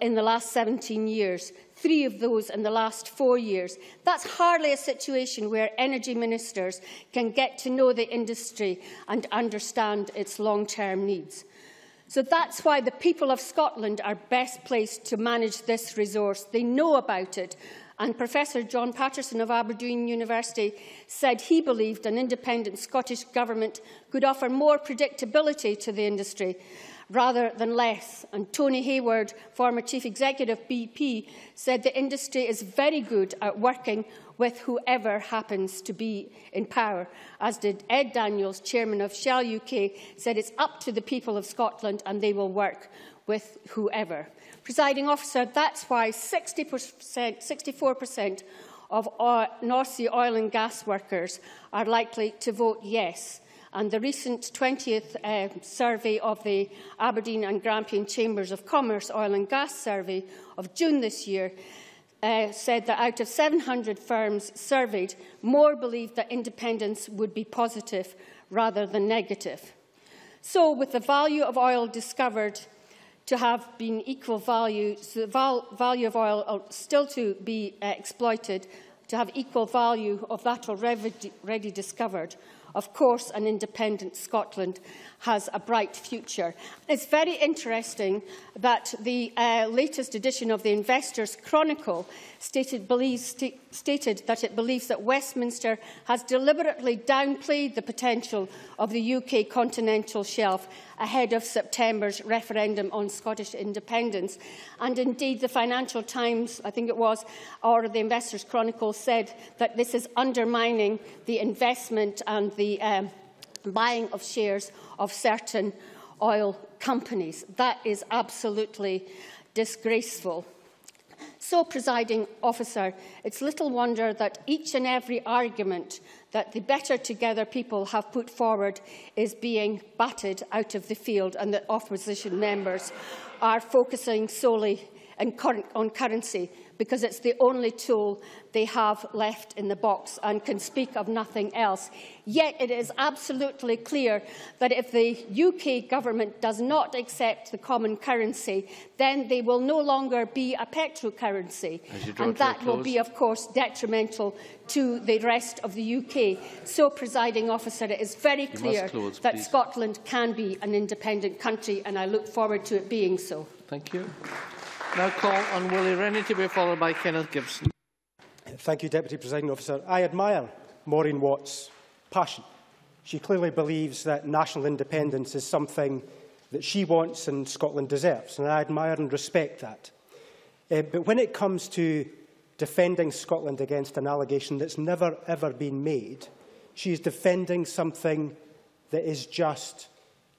in the last 17 years, 3 of those in the last 4 years. That's hardly a situation where energy ministers can get to know the industry and understand its long-term needs. So that's why the people of Scotland are best placed to manage this resource. They know about it. And Professor John Patterson of Aberdeen University said he believed an independent Scottish government could offer more predictability to the industry rather than less. And Tony Hayward, former Chief Executive BP, said the industry is very good at working with whoever happens to be in power, as did Ed Daniels, Chairman of Shell UK, said it's up to the people of Scotland and they will work with whoever. Presiding Officer, that's why 64% of North Sea oil and gas workers are likely to vote yes. And the recent 20th survey of the Aberdeen and Grampian Chambers of Commerce Oil and Gas Survey of June this year said that out of 700 firms surveyed, more believed that independence would be positive rather than negative. So, with the value of oil discovered to have been equal value, so the value of oil still to be exploited, to have equal value of that already discovered, of course, an independent Scotland has a bright future. It's very interesting that the latest edition of the Investors' Chronicle stated that it believes that Westminster has deliberately downplayed the potential of the UK continental shelf ahead of September's referendum on Scottish independence. And indeed, the Financial Times, I think it was, or the Investors' Chronicle said that this is undermining the investment and the buying of shares of certain oil companies. That is absolutely disgraceful. So, Presiding Officer, it's little wonder that each and every argument that the Better Together people have put forward is being batted out of the field and that opposition members are focusing solely on currency, because it's the only tool they have left in the box and can speak of nothing else. Yet it is absolutely clear that if the UK government does not accept the common currency, then they will no longer be a petrocurrency. And that will be, of course, detrimental to the rest of the UK. So, Presiding Officer, it is very clear that Scotland can be an independent country, and I look forward to it being so. Thank you. Now call on Willie Rennie to be followed by Kenneth Gibson. Thank you, Deputy Presiding Officer. I admire Maureen Watt's passion. She clearly believes that national independence is something that she wants and Scotland deserves, and I admire and respect that. But when it comes to defending Scotland against an allegation that's never, ever been made, she is defending something that is just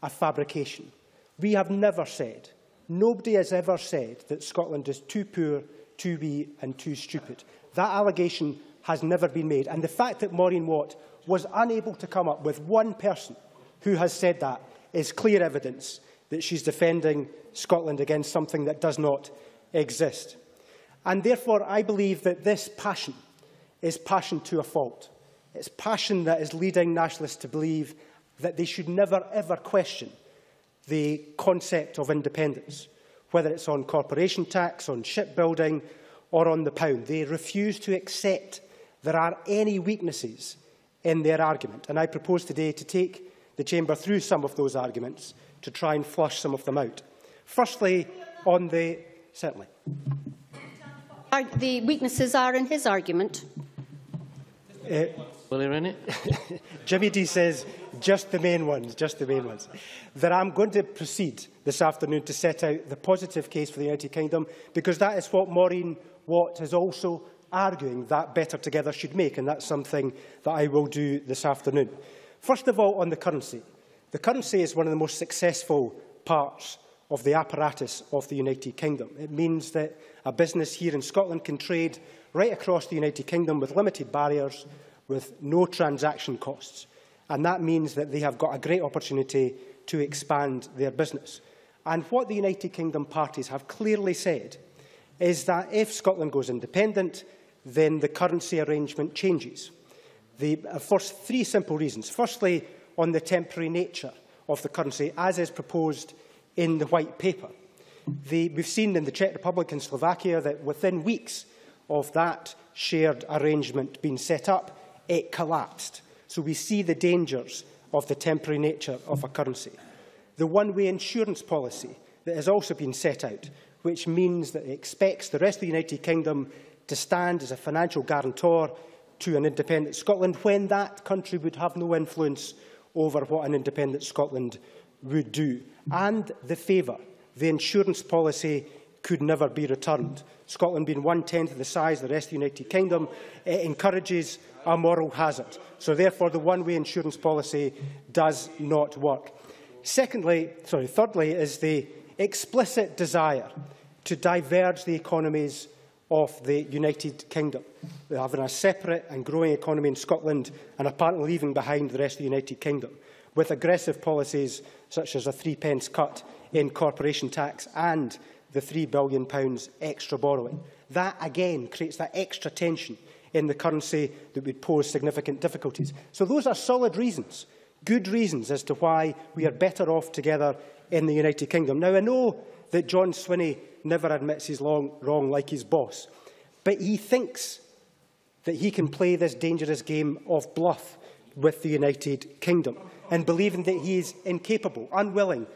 a fabrication. We have never said, nobody has ever said that Scotland is too poor, too wee and too stupid. That allegation has never been made. And the fact that Maureen Watt was unable to come up with one person who has said that is clear evidence that she's defending Scotland against something that does not exist. And therefore, I believe that this passion is passion to a fault. It's passion that is leading nationalists to believe that they should never, ever question the concept of independence, whether it's on corporation tax, on shipbuilding or on the pound. They refuse to accept there are any weaknesses in their argument. And I propose today to take the Chamber through some of those arguments to try and flush some of them out. Firstly, on the... Certainly. The weaknesses are in his argument. Willie Rennie. Jimmy D says, just the main ones, just the main ones. That I'm going to proceed this afternoon to set out the positive case for the United Kingdom, because that is what Maureen Watt is also arguing that Better Together should make, and that's something that I will do this afternoon. First of all, on the currency. The currency is one of the most successful parts of the apparatus of the United Kingdom. It means that a business here in Scotland can trade right across the United Kingdom with limited barriers, with no transaction costs. And that means that they have got a great opportunity to expand their business. And what the United Kingdom parties have clearly said is that if Scotland goes independent, then the currency arrangement changes. For three simple reasons. Firstly, on the temporary nature of the currency, as is proposed in the White Paper. We've seen in the Czech Republic and Slovakia that within weeks of that shared arrangement being set up, it collapsed. So we see the dangers of the temporary nature of a currency. The one-way insurance policy that has also been set out, which means that it expects the rest of the United Kingdom to stand as a financial guarantor to an independent Scotland when that country would have no influence over what an independent Scotland would do. And the favour, the insurance policy could never be returned. Scotland being 1/10 of the size of the rest of the United Kingdom, it encourages a moral hazard. So therefore the one-way insurance policy does not work. Thirdly is the explicit desire to diverge the economies of the United Kingdom, having a separate and growing economy in Scotland and apparently leaving behind the rest of the United Kingdom, with aggressive policies such as a 3p cut in corporation tax and the £3 billion extra borrowing. That again creates that extra tension in the currency that would pose significant difficulties. So those are solid reasons, good reasons as to why we are better off together in the United Kingdom. Now, I know that John Swinney never admits he's wrong like his boss, but he thinks that he can play this dangerous game of bluff with the United Kingdom, and believing that he is incapable, unwilling,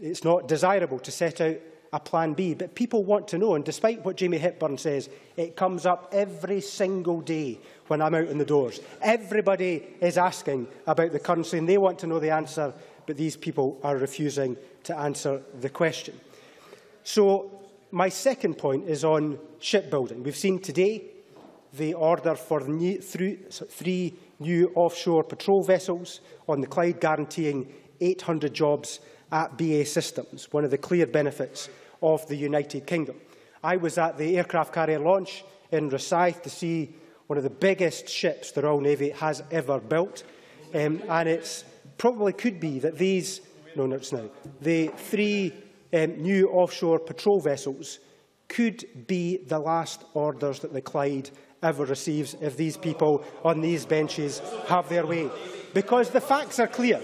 it's not desirable to set out a plan B. But people want to know, and despite what Jamie Hepburn says, it comes up every single day when I'm out in the doors. Everybody is asking about the currency, and they want to know the answer, but these people are refusing to answer the question. So my second point is on shipbuilding. We've seen today the order for three new offshore patrol vessels on the Clyde, guaranteeing 800 jobs at BAE Systems, one of the clear benefits of the United Kingdom. I was at the aircraft carrier launch in Rosyth to see one of the biggest ships the Royal Navy has ever built, and it probably could be that the three new offshore patrol vessels could be the last orders that the Clyde ever receives if these people on these benches have their way. Because the facts are clear.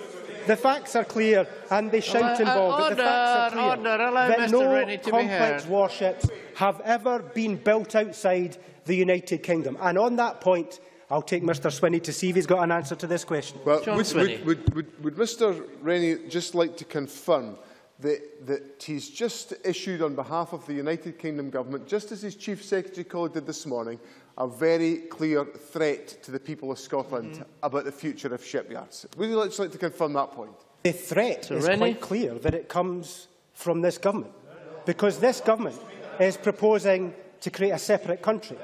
The facts are clear, and they shout involved, but the facts are clear that no complex warships have ever been built outside the United Kingdom. And on that point, I'll take Mr Swinney to see if he's got an answer to this question. Well, would Mr Rennie just like to confirm that he's just issued, on behalf of the United Kingdom Government, just as his Chief Secretary Colley did this morning, a very clear threat to the people of Scotland about the future of shipyards? Would you just like to confirm that point? The threat is quite clear that it comes from this government, because this government is proposing to create a separate country,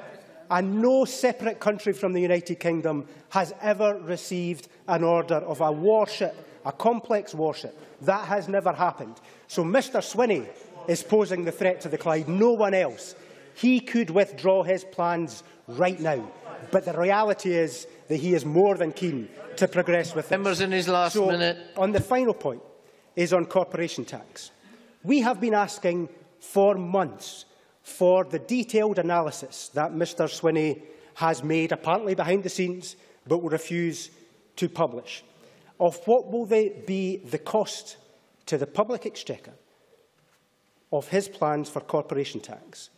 and no separate country from the United Kingdom has ever received an order of a warship, a complex warship. That has never happened. So Mr Swinney is posing the threat to the Clyde, no one else. He could withdraw his plans right now, but the reality is that he is more than keen to progress with it. In his last minute. On the final point is on corporation tax. We have been asking for months for the detailed analysis that Mr Swinney has made, apparently behind the scenes, but will refuse to publish, of what will be the cost to the public exchequer of his plans for corporation tax.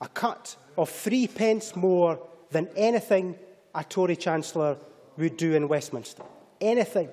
A cut of 3p more than anything a Tory Chancellor would do in Westminster. Anything.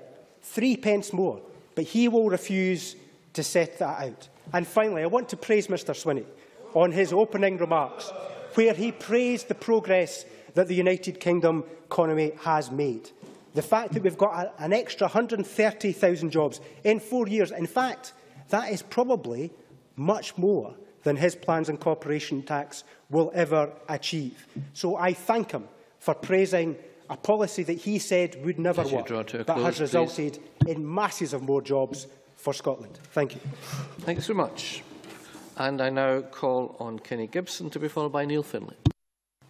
3p more. But he will refuse to set that out. And finally, I want to praise Mr Swinney on his opening remarks, where he praised the progress that the United Kingdom economy has made. The fact that we've got an extra 130,000 jobs in 4 years, in fact, that is probably much more than his plans on corporation tax will ever achieve. So I thank him for praising a policy that he said would never work, but has resulted in masses of more jobs for Scotland. Thank you. Thanks so much. And I now call on Kenny Gibson to be followed by Neil Findlay.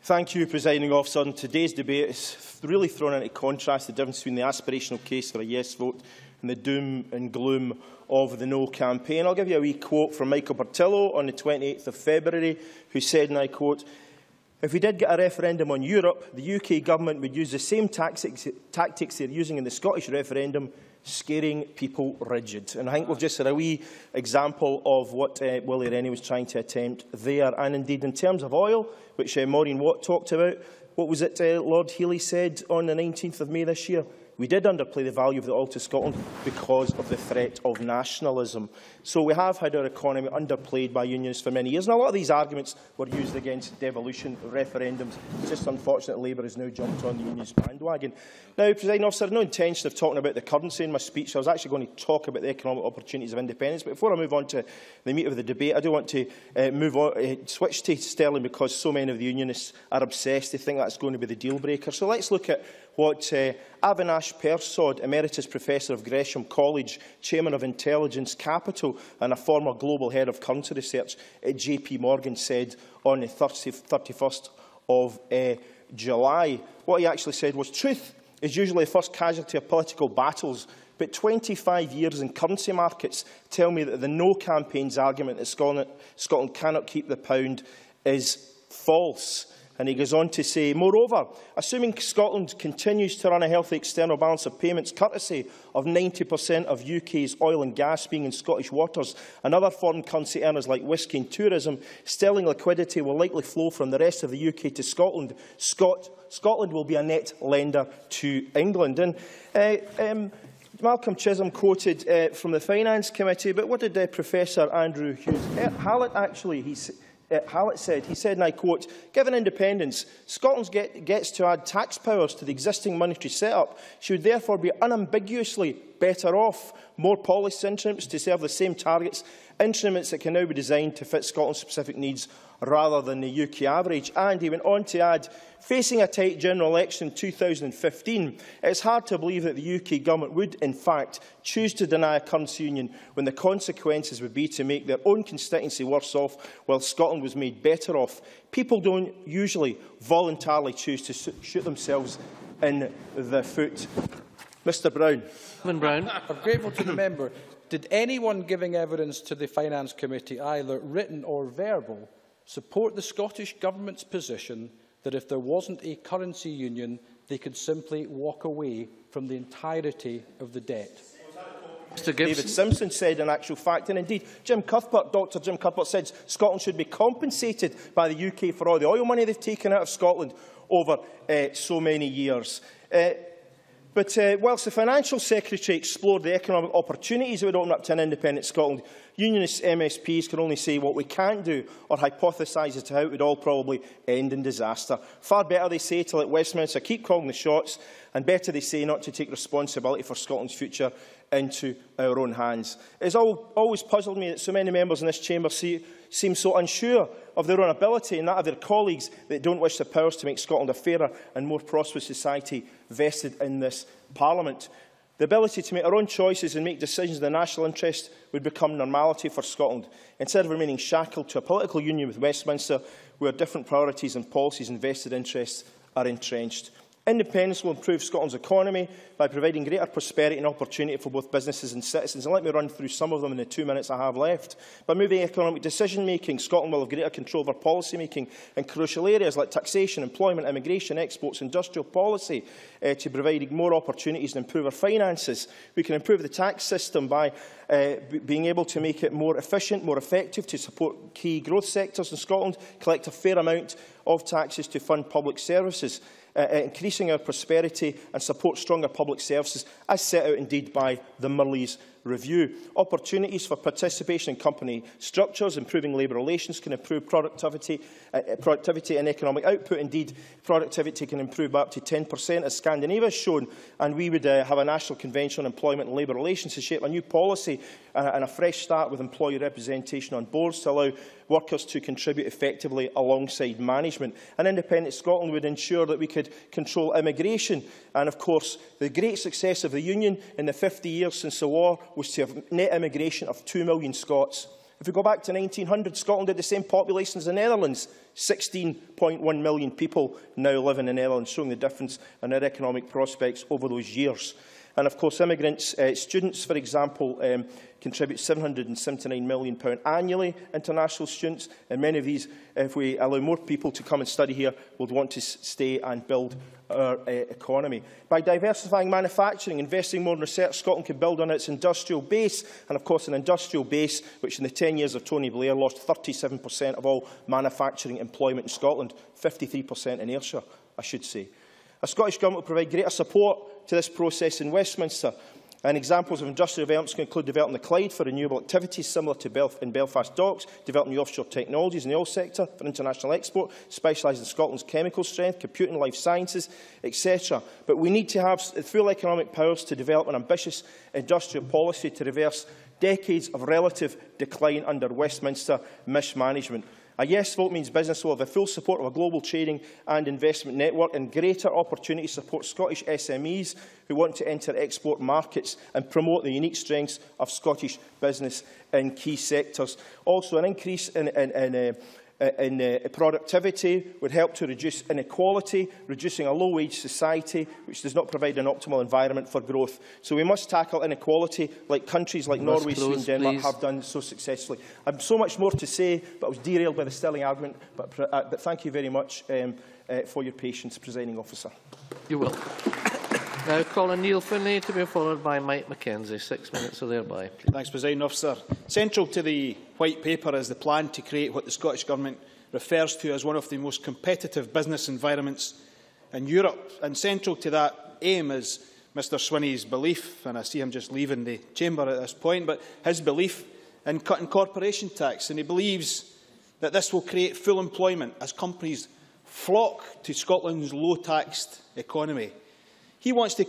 Thank you, Presiding Officer. In today's debate, it's really thrown into contrast the difference between the aspirational case for a yes vote and the doom and gloom of the no campaign. I'll give you a wee quote from Michael Bertillo on the 28th of February, who said, and I quote, "If we did get a referendum on Europe, the UK government would use the same tactics they're using in the Scottish referendum, scaring people rigid." And I think we've just had a wee example of what Willie Rennie was trying to attempt there. And indeed, in terms of oil, which Maureen Watt talked about, what was it Lord Healy said on the 19th of May this year? "We did underplay the value of the oil to Scotland because of the threat of nationalism." So we have had our economy underplayed by unionists for many years, and a lot of these arguments were used against devolution referendums. It's just unfortunate Labour has now jumped on the unionist bandwagon. Now, President Officer, I had no intention of talking about the currency in my speech. I was actually going to talk about the economic opportunities of independence. But before I move on to the meat of the debate, I do want to switch to sterling, because so many of the unionists are obsessed. They think that's going to be the deal breaker. So let's look at what Avinash Persod, Emeritus Professor of Gresham College, Chairman of Intelligence Capital and a former Global Head of Currency Research at JP Morgan, said on the 31st of July. What he actually said was, "Truth is usually the first casualty of political battles, but 25 years in currency markets tell me that the no campaign's argument that Scotland cannot keep the pound is false." And he goes on to say, "Moreover, assuming Scotland continues to run a healthy external balance of payments courtesy of 90% of UK's oil and gas being in Scottish waters and other foreign currency earners like whisky and tourism, sterling liquidity will likely flow from the rest of the UK to Scotland. Scotland will be a net lender to England." And, Malcolm Chisholm quoted from the Finance Committee, but what did Professor Andrew Hughes-Hallett actually say? Hallett said, he said, and I quote, "Given independence, Scotland gets to add tax powers to the existing monetary setup. She would therefore be unambiguously better off. More policy instruments to serve the same targets, instruments that can now be designed to fit Scotland's specific needs rather than the UK average." And he went on to add, "Facing a tight general election in 2015, it's hard to believe that the UK government would, in fact, choose to deny a currency union when the consequences would be to make their own constituency worse off while Scotland was made better off. People don't usually voluntarily choose to shoot themselves in the foot." Mr Brown. Gavin Brown. I'm grateful to the member. Did anyone giving evidence to the Finance Committee, either written or verbal, support the Scottish Government's position that if there wasn't a currency union, they could simply walk away from the entirety of the debt? Mr Gibson. David Simpson said, in actual fact, and indeed Jim Cuthbert, Dr Jim Cuthbert, said Scotland should be compensated by the UK for all the oil money they've taken out of Scotland over so many years. But whilst the Financial Secretary explored the economic opportunities that would open up to an independent Scotland, unionist MSPs can only say what we can't do or hypothesise as to how it would all probably end in disaster. Far better, they say, to let Westminster keep calling the shots, and better, they say, not to take responsibility for Scotland's future into our own hands. It has always puzzled me that so many members in this chamber seem so unsure of their own ability and that of their colleagues that don't wish the powers to make Scotland a fairer and more prosperous society vested in this Parliament. The ability to make our own choices and make decisions in the national interest would become normality for Scotland, instead of remaining shackled to a political union with Westminster where different priorities and policies and vested interests are entrenched. Independence will improve Scotland's economy by providing greater prosperity and opportunity for both businesses and citizens. And let me run through some of them in the 2 minutes I have left. By moving economic decision-making, Scotland will have greater control over policy-making in crucial areas like taxation, employment, immigration, exports, industrial policy, to providing more opportunities and improve our finances. We can improve the tax system by being able to make it more efficient, more effective, to support key growth sectors in Scotland, collect a fair amount of taxes to fund public services, increasing our prosperity and support stronger public services, as set out indeed by the Murley's Review. Opportunities for participation in company structures, improving labour relations can improve productivity and economic output. Indeed, productivity can improve by up to 10%, as Scandinavia has shown, and we would have a national convention on employment and labour relations to shape a new policy and a fresh start with employee representation on boards to allow workers to contribute effectively alongside management. And independent Scotland would ensure that we could control immigration. And of course, the great success of the Union in the 50 years since the war was to have net immigration of 2 million Scots If we go back to 1900, Scotland had the same population as the Netherlands. 16.1 million people now live in the Netherlands, showing the difference in their economic prospects over those years. And of course, immigrants, students, for example, contribute £779 million annually, international students. And many of these, if we allow more people to come and study here, will want to stay and build our economy. By diversifying manufacturing, investing more in research, Scotland can build on its industrial base. And of course, an industrial base which in the 10 years of Tony Blair lost 37% of all manufacturing employment in Scotland, 53% in Ayrshire, I should say. A Scottish Government will provide greater support to this process in Westminster. And examples of industrial developments can include developing the Clyde for renewable activities similar to Belfast docks, developing new offshore technologies in the oil sector for international export, specialising in Scotland's chemical strength, computing, life sciences, etc. But we need to have the full economic powers to develop an ambitious industrial policy to reverse decades of relative decline under Westminster mismanagement. A yes vote means business will have the full support of a global trading and investment network and greater opportunities to support Scottish SMEs who want to enter export markets and promote the unique strengths of Scottish business in key sectors. Also, an increase in productivity would help to reduce inequality, reducing a low-wage society which does not provide an optimal environment for growth. So we must tackle inequality like countries like Norway, Sweden, Denmark have done so successfully. I have so much more to say, but I was derailed by the Stirling argument. But thank you very much for your patience, Presiding Officer. You will. Now, Colin Neil Findlay to be followed by Mike McKenzie. 6 minutes or thereby. Please. Thanks, President Officer. Central to the White Paper is the plan to create what the Scottish Government refers to as one of the most competitive business environments in Europe. And central to that aim is Mr Swinney's belief, and I see him just leaving the chamber at this point, but his belief in cutting corporation tax. And he believes that this will create full employment as companies flock to Scotland's low-taxed economy. He wants to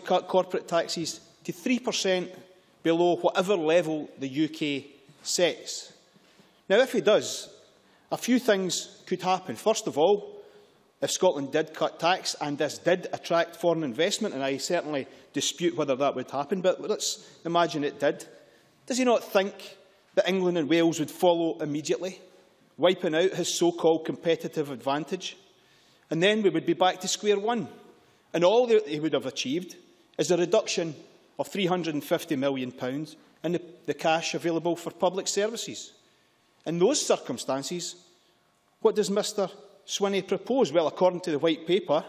cut corporate taxes to 3% below whatever level the UK sets. Now, if he does, a few things could happen. First of all, if Scotland did cut tax and this did attract foreign investment, and I certainly dispute whether that would happen, but let's imagine it did, does he not think that England and Wales would follow immediately, wiping out his so-called competitive advantage? And then we would be back to square one. And all that he would have achieved is a reduction of £350 million in the cash available for public services. In those circumstances, what does Mr Swinney propose? Well, according to the White Paper,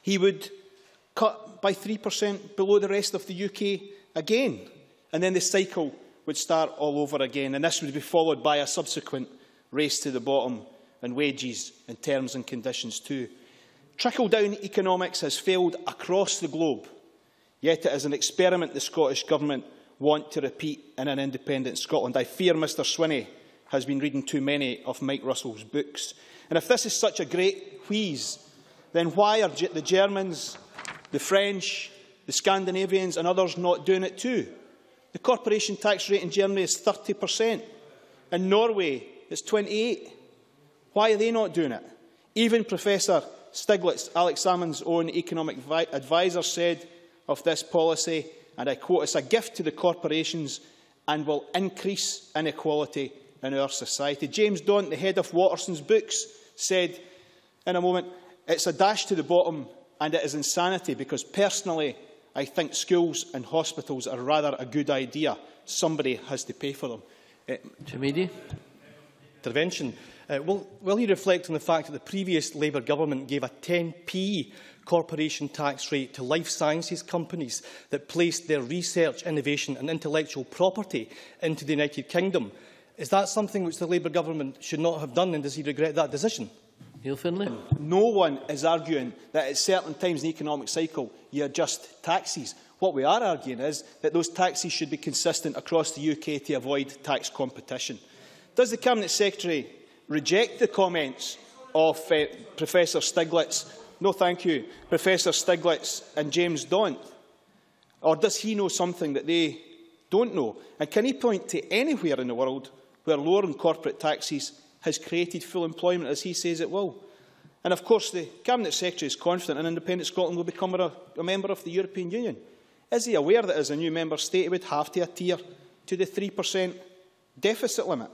he would cut by 3% below the rest of the UK again. And then the cycle would start all over again. And this would be followed by a subsequent race to the bottom in wages and terms and conditions too. Trickle-down economics has failed across the globe, yet it is an experiment the Scottish Government want to repeat in an independent Scotland. I fear Mr Swinney has been reading too many of Mike Russell's books. And if this is such a great wheeze, then why are the Germans, the French, the Scandinavians and others not doing it too? The corporation tax rate in Germany is 30%. In Norway, it's 28%. Why are they not doing it? Even Professor Stiglitz, Alex Salmond's own economic adviser, said of this policy, and I quote, it's a gift to the corporations and will increase inequality in our society. James Daunt, the head of Watterson's Books, said in a moment, it's a dash to the bottom and it is insanity, because personally I think schools and hospitals are rather a good idea. Somebody has to pay for them. Intervention. Will you reflect on the fact that the previous Labour government gave a 10p corporation tax rate to life sciences companies that placed their research, innovation and intellectual property into the United Kingdom? Is that something which the Labour government should not have done, and does he regret that decision? Neil Findlay. No one is arguing that at certain times in the economic cycle you adjust taxes. What we are arguing is that those taxes should be consistent across the UK to avoid tax competition. Does the Cabinet Secretary reject the comments of Professor Stiglitz? No, thank you, Professor Stiglitz and James Daunt. Or does he know something that they don't know? And can he point to anywhere in the world where lowering corporate taxes has created full employment, as he says it will? And of course, the Cabinet Secretary is confident an independent Scotland will become a member of the European Union. Is he aware that as a new member state, it would have to adhere to the 3% deficit limit,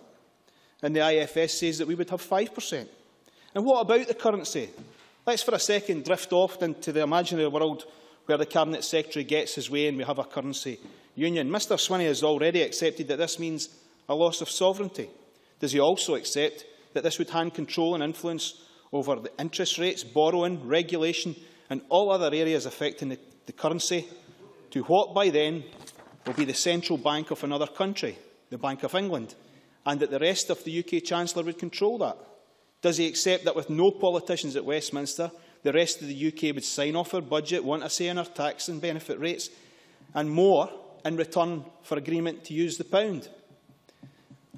and the IFS says that we would have 5%. And what about the currency? Let's for a second drift off into the imaginary world where the Cabinet Secretary gets his way and we have a currency union. Mr Swinney has already accepted that this means a loss of sovereignty. Does he also accept that this would hand control and influence over the interest rates, borrowing, regulation and all other areas affecting the currency to what by then will be the central bank of another country, the Bank of England, and that the rest of the UK Chancellor would control that? Does he accept that with no politicians at Westminster, the rest of the UK would sign off our budget, want a say in our tax and benefit rates, and more in return for agreement to use the pound?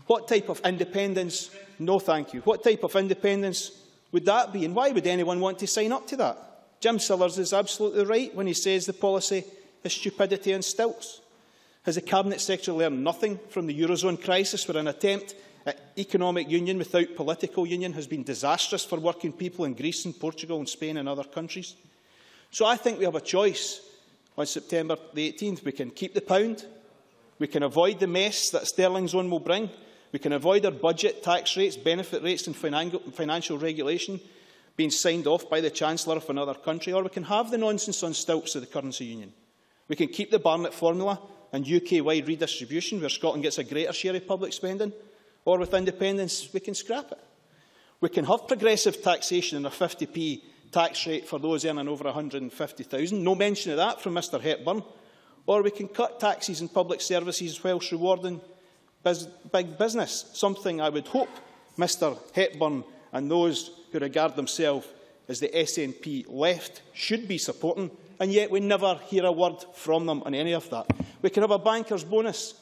What type of independence? No, thank you. What type of independence would that be, and why would anyone want to sign up to that? Jim Sillars is absolutely right when he says the policy is stupidity and stilts. Has the Cabinet Secretary learned nothing from the Eurozone crisis, where an attempt at economic union without political union has been disastrous for working people in Greece and Portugal and Spain and other countries? So I think we have a choice on September the 18th. We can keep the pound, we can avoid the mess that Sterling Zone will bring, we can avoid our budget, tax rates, benefit rates and financial regulation being signed off by the Chancellor of another country, or we can have the nonsense on stilts of the currency union. We can keep the Barnett formula and UK-wide redistribution, where Scotland gets a greater share of public spending, or with independence, we can scrap it. We can have progressive taxation and a 50p tax rate for those earning over £150,000, no mention of that from Mr Hepburn, or we can cut taxes and public services whilst rewarding big business, something I would hope Mr Hepburn and those who regard themselves as the SNP left should be supporting, and yet we never hear a word from them on any of that. We can have a banker's bonus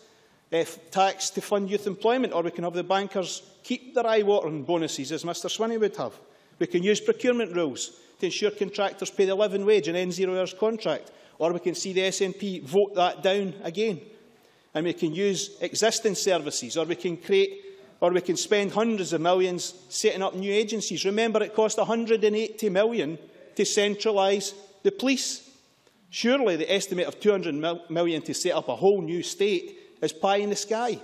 tax to fund youth employment, or we can have the bankers keep their eye-watering bonuses, as Mr Swinney would have. We can use procurement rules to ensure contractors pay the living wage and end 0 hours contract, or we can see the SNP vote that down again. And we can use existing services, or we can spend hundreds of millions setting up new agencies. Remember, it cost £180 million to centralise the police. Surely the estimate of £200 million to set up a whole new state is pie in the sky.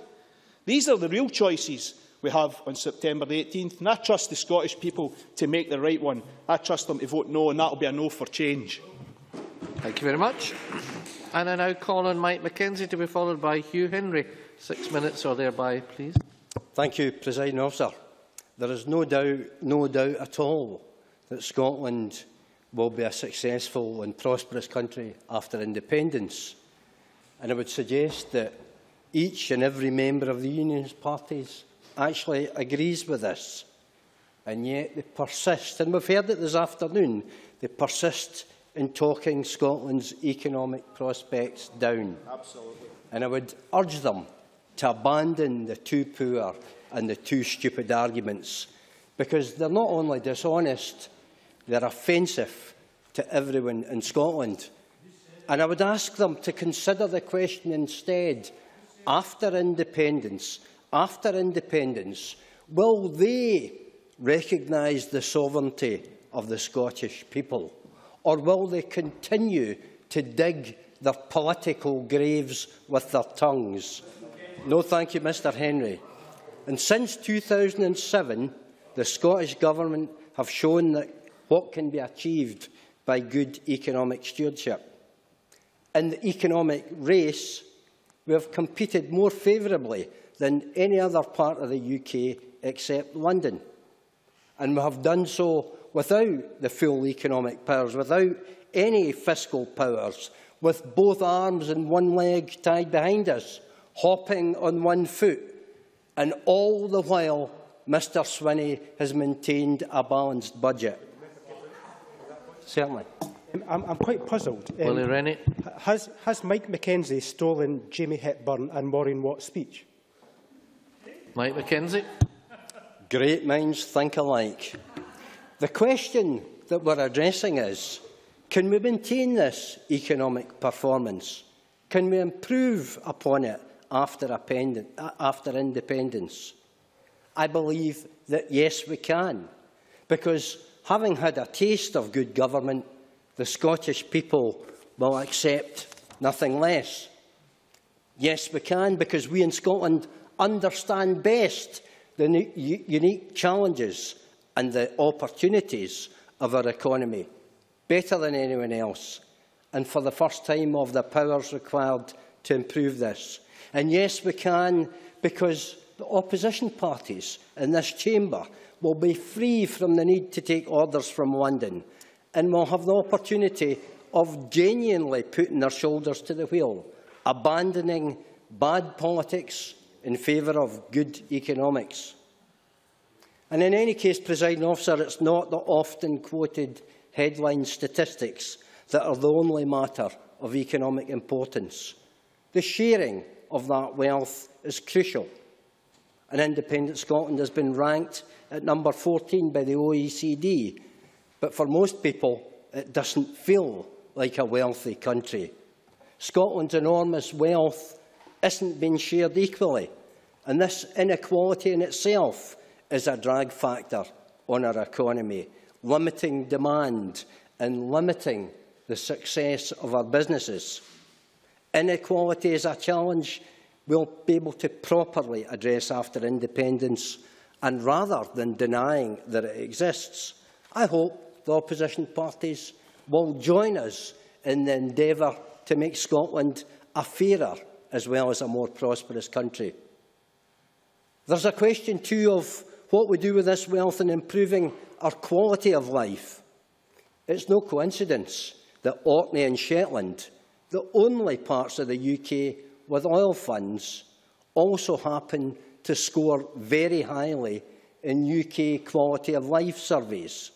These are the real choices we have on September the 18th, and I trust the Scottish people to make the right one. I trust them to vote no, and that will be a no for change. Thank you very much. And I now call on Mike McKenzie to be followed by Hugh Henry. 6 minutes or thereby, please. Thank you, Presiding Officer. There is no doubt at all that Scotland will be a successful and prosperous country after independence. And I would suggest that each and every member of the Union's parties actually agrees with this, and yet they persist, and we've heard it this afternoon, they persist in talking Scotland's economic prospects down. Absolutely. And I would urge them to abandon the too poor and the too stupid arguments, because they're not only dishonest, they're offensive to everyone in Scotland. And I would ask them to consider the question instead, after independence, will they recognise the sovereignty of the Scottish people, or will they continue to dig their political graves with their tongues? No, thank you, Mr Henry. And since 2007, the Scottish Government have shown that what can be achieved by good economic stewardship. In the economic race, we have competed more favourably than any other part of the UK except London. And we have done so without the full economic powers, without any fiscal powers, with both arms and one leg tied behind us, hopping on one foot. And all the while, Mr Swinney has maintained a balanced budget. Certainly. I'm quite puzzled. Willie Rennie. Has Mike McKenzie stolen Jamie Hepburn and Maureen Watt's speech? Mike McKenzie. Great minds think alike. The question that we're addressing is, can we maintain this economic performance? Can we improve upon it after independence? I believe that yes, we can, because having had a taste of good government, the Scottish people will accept nothing less. Yes, we can, because we in Scotland understand best the unique challenges and the opportunities of our economy, better than anyone else, and for the first time of the powers required to improve this. And yes, we can, because the opposition parties in this chamber will be free from the need to take orders from London and will have the opportunity of genuinely putting their shoulders to the wheel, abandoning bad politics in favour of good economics. And in any case, Presiding Officer, it's not the often quoted headline statistics that are the only matter of economic importance. The sharing of that wealth is crucial. And independent Scotland has been ranked at number 14 by the OECD, but for most people it doesn't feel like a wealthy country. Scotland's enormous wealth isn't being shared equally, and this inequality in itself is a drag factor on our economy, limiting demand and limiting the success of our businesses. Inequality is a challenge we'll be able to properly address after independence, and rather than denying that it exists, I hope the opposition parties will join us in the endeavour to make Scotland a fairer as well as a more prosperous country. There's a question too of what we do with this wealth in improving our quality of life. It's no coincidence that Orkney and Shetland, the only parts of the UK with oil funds, also happen to score very highly in UK quality of life surveys.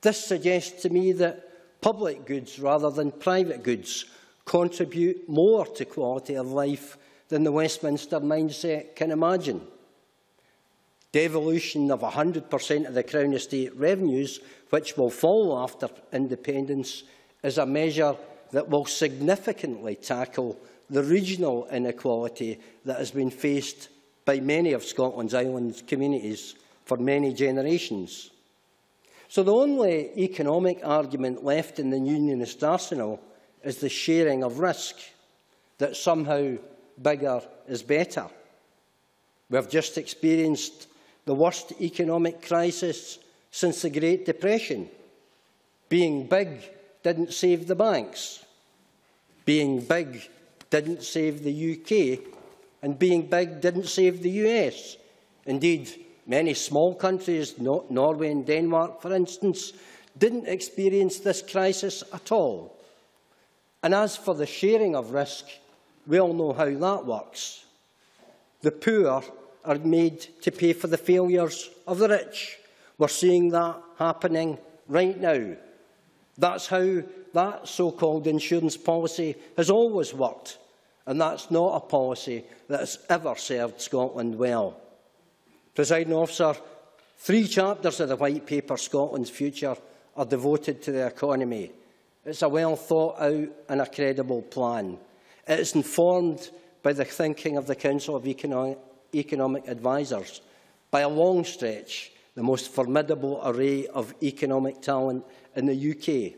This suggests to me that public goods rather than private goods contribute more to quality of life than the Westminster mindset can imagine. Devolution of 100% of the Crown estate revenues, which will follow after independence, is a measure that will significantly tackle the regional inequality that has been faced by many of Scotland's island communities for many generations. So the only economic argument left in the unionist arsenal is the sharing of risk, that somehow bigger is better. We have just experienced the worst economic crisis since the Great Depression. Being big didn't save the banks. Being big didn't save the UK, and being big didn't save the US. Indeed, many small countries, Norway and Denmark, for instance, didn't experience this crisis at all. And as for the sharing of risk, we all know how that works. The poor are made to pay for the failures of the rich. We're seeing that happening right now. That's how that so-called insurance policy has always worked, and that's not a policy that has ever served Scotland well. Presiding Officer, 3 chapters of the White Paper, Scotland's Future, are devoted to the economy. It's a well-thought-out and a credible plan. It is informed by the thinking of the Council of Economic Advisers, by a long stretch the most formidable array of economic talent in the UK.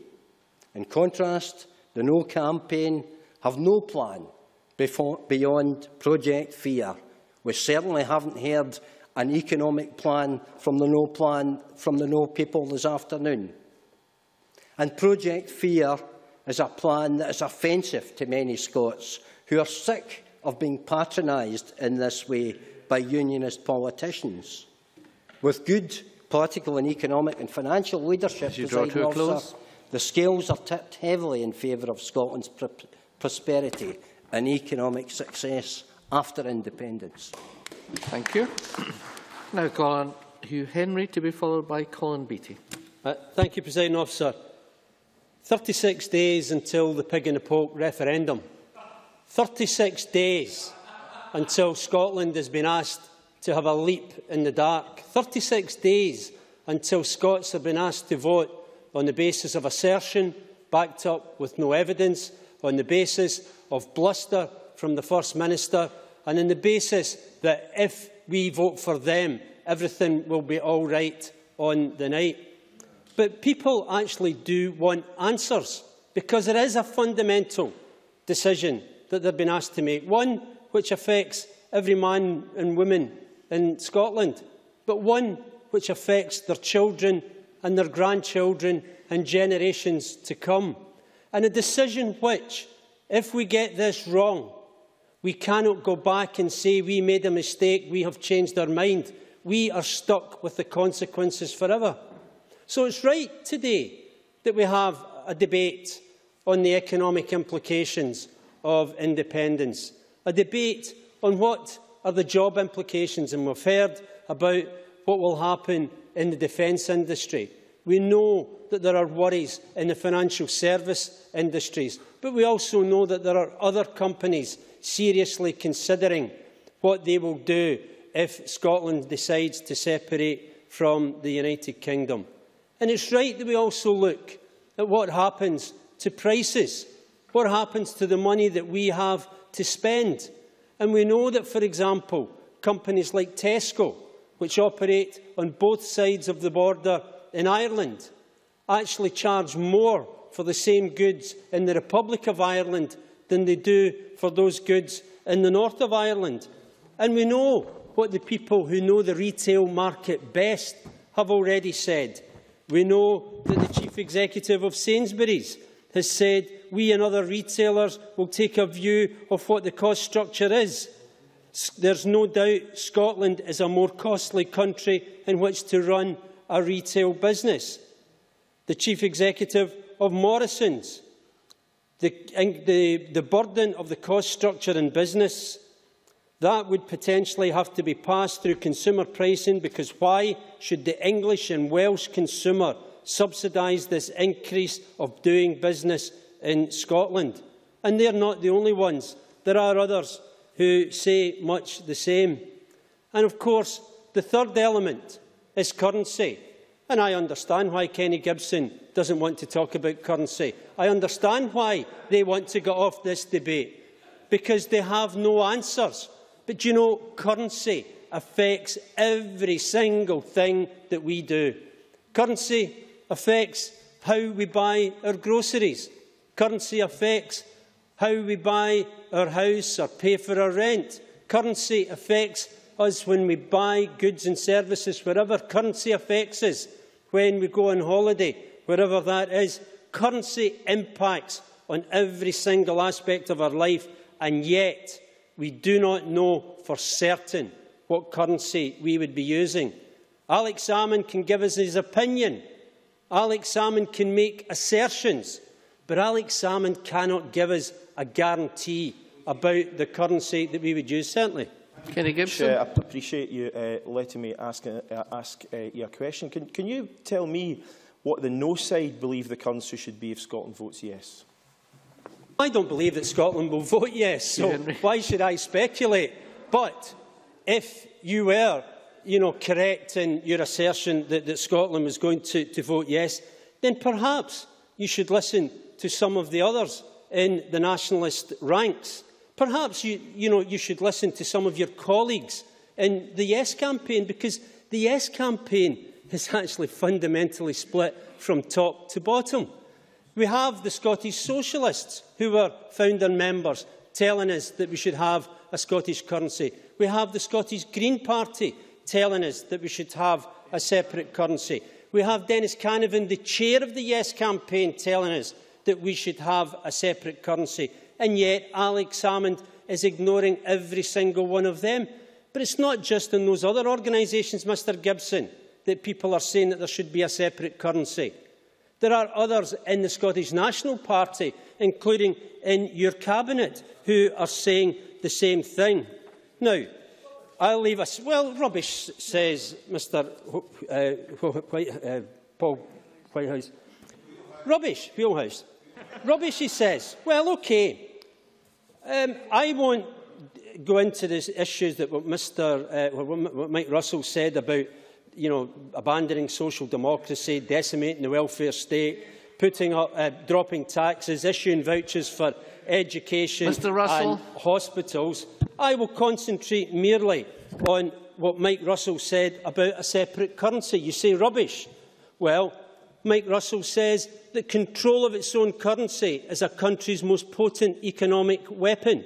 In contrast, the No campaign have no plan beyond Project Fear. We certainly haven't heard an economic plan from the No people this afternoon. And Project Fear is a plan that is offensive to many Scots who are sick of being patronised in this way by unionist politicians. With good political and economic and financial leadership, Presiding Officer, the scales are tipped heavily in favour of Scotland's prosperity and economic success after independence. Thank you. Now, Hugh Henry, to be followed by Colin Beattie. Thank you, Presiding Officer. 36 days until the pig and the poke referendum. 36 days until Scotland has been asked to have a leap in the dark. 36 days until Scots have been asked to vote on the basis of assertion, backed up with no evidence, on the basis of bluster from the First Minister, and on the basis that if we vote for them, everything will be all right on the night. But people actually do want answers, because there is a fundamental decision that they've been asked to make, one which affects every man and woman in Scotland, but one which affects their children and their grandchildren and generations to come. And a decision which, if we get this wrong, we cannot go back and say we made a mistake, we have changed our mind. We are stuck with the consequences forever. So it's right today that we have a debate on the economic implications of independence, a debate on what are the job implications, and we've heard about what will happen in the defence industry. We know that there are worries in the financial service industries, but we also know that there are other companies seriously considering what they will do if Scotland decides to separate from the United Kingdom. And it's right that we also look at what happens to prices, what happens to the money that we have to spend. And we know that, for example, companies like Tesco, which operate on both sides of the border in Ireland, actually charge more for the same goods in the Republic of Ireland than they do for those goods in the north of Ireland. And we know what the people who know the retail market best have already said. We know that the Chief Executive of Sainsbury's has said we and other retailers will take a view of what the cost structure is. There's no doubt Scotland is a more costly country in which to run a retail business. The Chief Executive of Morrison's, the burden of the cost structure in business, that would potentially have to be passed through consumer pricing, because why should the English and Welsh consumer subsidise this increase of doing business in Scotland? And they're not the only ones. There are others who say much the same. And of course, the third element is currency. And I understand why Kenny Gibson doesn't want to talk about currency. I understand why they want to get off this debate, because they have no answers. But you know, currency affects every single thing that we do. Currency affects how we buy our groceries. Currency affects how we buy our house or pay for our rent. Currency affects us when we buy goods and services wherever. Currency affects us when we go on holiday, wherever that is. Currency impacts on every single aspect of our life, and yet we do not know for certain what currency we would be using. Alex Salmond can give us his opinion. Alex Salmond can make assertions, but Alex Salmond cannot give us a guarantee about the currency that we would use, certainly. Kenny Gibson. I appreciate you letting me ask your question. Can you tell me what the no side believe the currency should be if Scotland votes yes? I don't believe that Scotland will vote yes, so why should I speculate? But if you were correct in your assertion that Scotland was going to vote yes, then perhaps you should listen to some of the others in the nationalist ranks. Perhaps you should listen to some of your colleagues in the Yes campaign, because the Yes campaign is actually fundamentally split from top to bottom. We have the Scottish Socialists, who were founder members, telling us that we should have a Scottish currency. We have the Scottish Green Party telling us that we should have a separate currency. We have Dennis Canavan, the chair of the Yes campaign, telling us that we should have a separate currency. And yet Alex Salmond is ignoring every single one of them. But it's not just in those other organisations, Mr Gibson, that people are saying that there should be a separate currency. There are others in the Scottish National Party, including in your cabinet, who are saying the same thing. Now, I'll leave us. Well, rubbish, says Mr. Paul Whitehouse. Rubbish, Wheelhouse. Rubbish, he says. Well, okay. I won't go into the issues that what Mike Russell said about abandoning social democracy, decimating the welfare state, putting up, dropping taxes, issuing vouchers for education and hospitals. I will concentrate merely on what Mike Russell said about a separate currency. You say rubbish. Well, Mike Russell says that control of its own currency is a country's most potent economic weapon.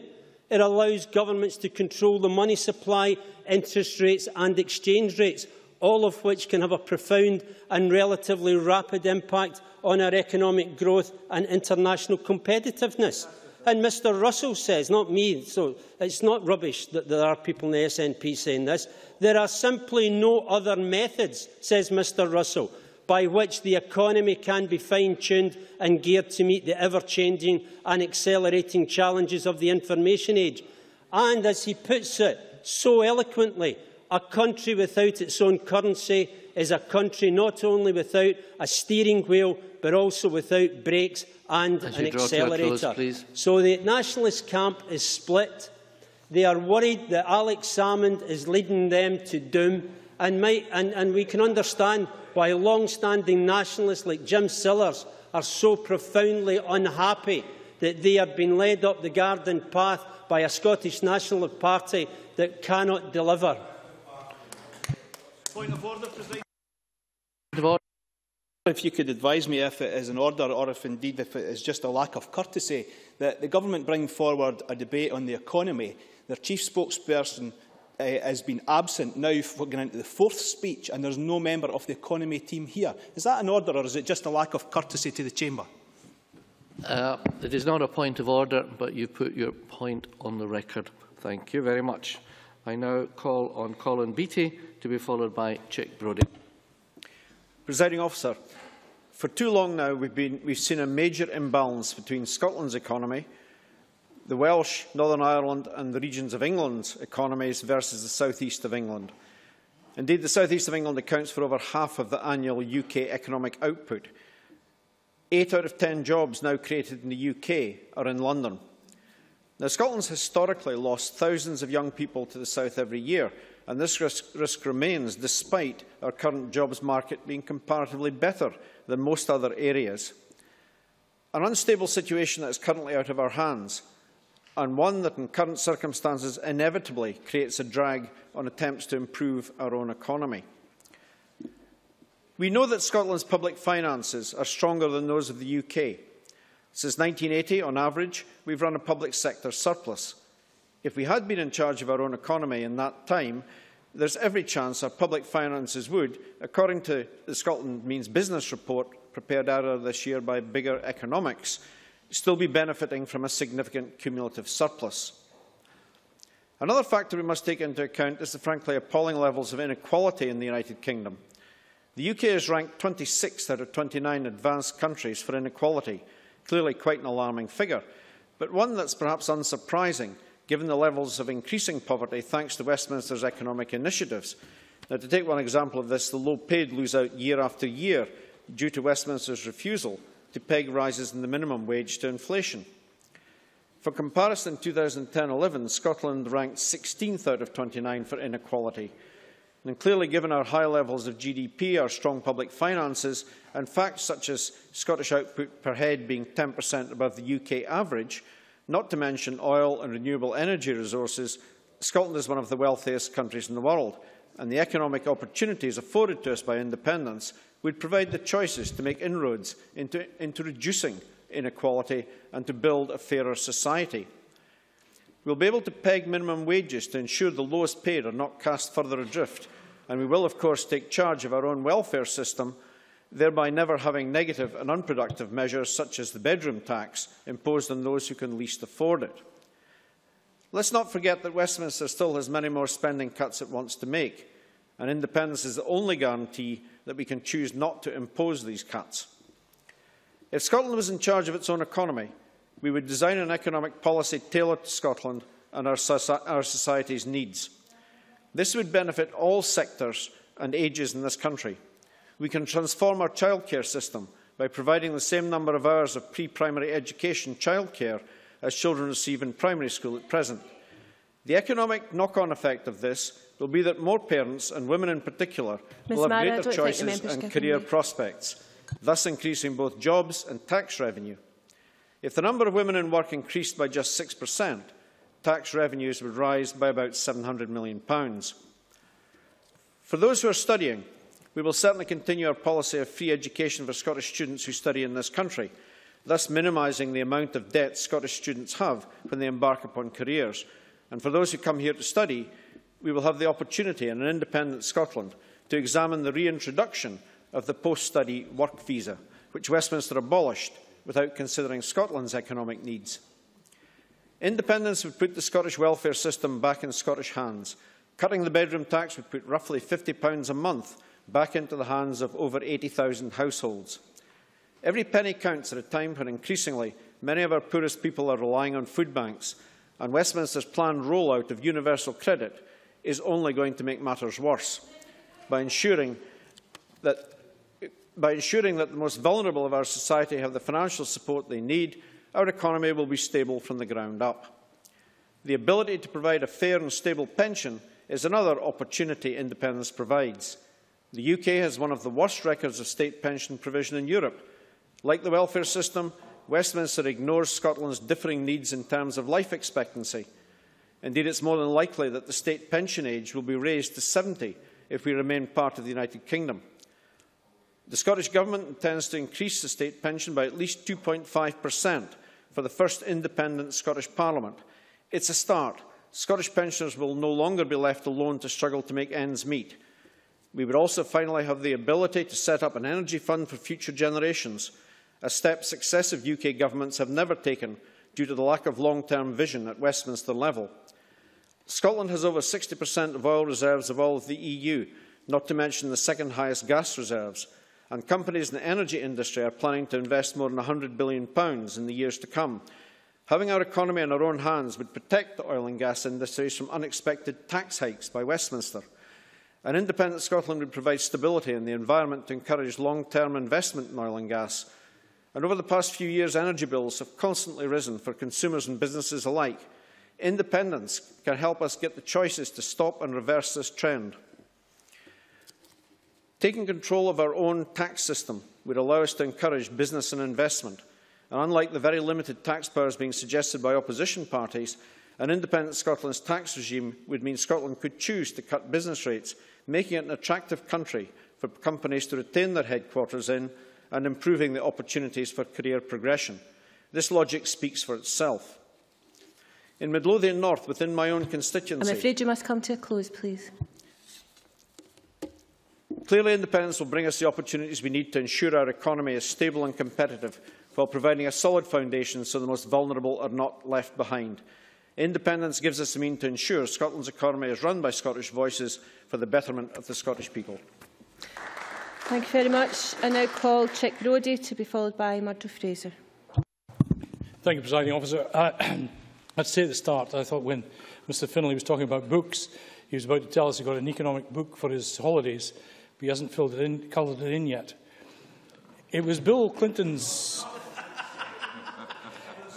It allows governments to control the money supply, interest rates and exchange rates, all of which can have a profound and relatively rapid impact on our economic growth and international competitiveness. And Mr Russell says, not me, so it's not rubbish that there are people in the SNP saying this, there are simply no other methods, says Mr Russell, by which the economy can be fine-tuned and geared to meet the ever-changing and accelerating challenges of the information age. And, as he puts it so eloquently, a country without its own currency is a country not only without a steering wheel, but also without brakes and an accelerator. Close, so the nationalist camp is split. They are worried that Alex Salmond is leading them to doom, and we can understand why long-standing nationalists like Jim Sillars are so profoundly unhappy that they have been led up the garden path by a Scottish National Party that cannot deliver. Point of order, President. If you could advise me if it is an order or if indeed if it is just a lack of courtesy that the government bring forward a debate on the economy. Their chief spokesperson has been absent now for going into the fourth speech, and there's no member of the economy team here. Is that an order or is it just a lack of courtesy to the chamber? It is not a point of order, but you put your point on the record. Thank you very much. I now call on Colin Beattie to be followed by Chick Brodie. Presiding officer, for too long now we've seen a major imbalance between Scotland's economy, the Welsh, Northern Ireland and the regions of England's economies versus the southeast of England. Indeed, the southeast of England accounts for over half of the annual UK economic output. 8 out of 10 jobs now created in the UK are in London. Now, Scotland's historically lost thousands of young people to the south every year, and this risk remains despite our current jobs market being comparatively better than most other areas. An unstable situation that is currently out of our hands, and one that in current circumstances inevitably creates a drag on attempts to improve our own economy. We know that Scotland's public finances are stronger than those of the UK. Since 1980, on average, we've run a public sector surplus. If we had been in charge of our own economy in that time, there's every chance our public finances would, according to the Scotland Means Business report prepared earlier this year by Bigger Economics, still be benefiting from a significant cumulative surplus. Another factor we must take into account is the frankly appalling levels of inequality in the United Kingdom. The UK is ranked 26th out of 29 advanced countries for inequality, clearly quite an alarming figure, but one that's perhaps unsurprising given the levels of increasing poverty thanks to Westminster's economic initiatives. Now, to take one example of this, the low-paid lose out year after year due to Westminster's refusal to peg rises in the minimum wage to inflation. For comparison, in 2010-11, Scotland ranked 16th out of 29 for inequality. And clearly, given our high levels of GDP, our strong public finances, and facts such as Scottish output per head being 10% above the UK average, not to mention oil and renewable energy resources, Scotland is one of the wealthiest countries in the world, and the economic opportunities afforded to us by independence would provide the choices to make inroads into reducing inequality and to build a fairer society. We'll be able to peg minimum wages to ensure the lowest paid are not cast further adrift, and we will, of course, take charge of our own welfare system, thereby never having negative and unproductive measures such as the bedroom tax imposed on those who can least afford it. Let's not forget that Westminster still has many more spending cuts it wants to make, and independence is the only guarantee that we can choose not to impose these cuts. If Scotland was in charge of its own economy, we would design an economic policy tailored to Scotland and our society's needs. This would benefit all sectors and ages in this country. We can transform our childcare system by providing the same number of hours of pre-primary education childcare as children receive in primary school at present. The economic knock-on effect of this will be that more parents, and women in particular, will have greater choices and career prospects, thus increasing both jobs and tax revenue. If the number of women in work increased by just 6%, tax revenues would rise by about £700 million. For those who are studying, We will certainly continue our policy of free education for Scottish students who study in this country, thus minimising the amount of debt Scottish students have when they embark upon careers. And for those who come here to study, we will have the opportunity in an independent Scotland to examine the reintroduction of the post-study work visa, which Westminster abolished without considering Scotland's economic needs. Independence would put the Scottish welfare system back in Scottish hands. Cutting the bedroom tax would put roughly £50 a month back into the hands of over 80,000 households. Every penny counts at a time when increasingly many of our poorest people are relying on food banks, and Westminster's planned rollout of universal credit is only going to make matters worse. By ensuring that the most vulnerable of our society have the financial support they need, our economy will be stable from the ground up. The ability to provide a fair and stable pension is another opportunity independence provides. The UK has one of the worst records of state pension provision in Europe. Like the welfare system, Westminster ignores Scotland's differing needs in terms of life expectancy. Indeed, it's more than likely that the state pension age will be raised to 70 if we remain part of the United Kingdom. The Scottish Government intends to increase the state pension by at least 2.5% for the first independent Scottish Parliament. It's a start. Scottish pensioners will no longer be left alone to struggle to make ends meet. We would also finally have the ability to set up an energy fund for future generations, a step successive UK governments have never taken due to the lack of long-term vision at Westminster level. Scotland has over 60% of oil reserves of all of the EU, not to mention the second highest gas reserves, and companies in the energy industry are planning to invest more than £100 billion in the years to come. Having our economy in our own hands would protect the oil and gas industries from unexpected tax hikes by Westminster. An independent Scotland would provide stability in the environment to encourage long-term investment in oil and gas. And over the past few years, energy bills have constantly risen for consumers and businesses alike. Independence can help us get the choices to stop and reverse this trend. Taking control of our own tax system would allow us to encourage business and investment. And unlike the very limited tax powers being suggested by opposition parties, an independent Scotland's tax regime would mean Scotland could choose to cut business rates, making it an attractive country for companies to retain their headquarters in and improving the opportunities for career progression. This logic speaks for itself. In Midlothian North, within my own constituency... I'm afraid you must come to a close, please. Clearly, independence will bring us the opportunities we need to ensure our economy is stable and competitive, while providing a solid foundation so the most vulnerable are not left behind. Independence gives us the means to ensure Scotland's economy is run by Scottish voices for the betterment of the Scottish people. Thank you very much. I now call Chick Brodie to be followed by Murdo Fraser. Thank you, Presiding Officer. I'd say at the start, I thought when Mr Findlay was talking about books, he was about to tell us he got an economic book for his holidays, but he hasn't filled it in, coloured it in yet. It was Bill Clinton's...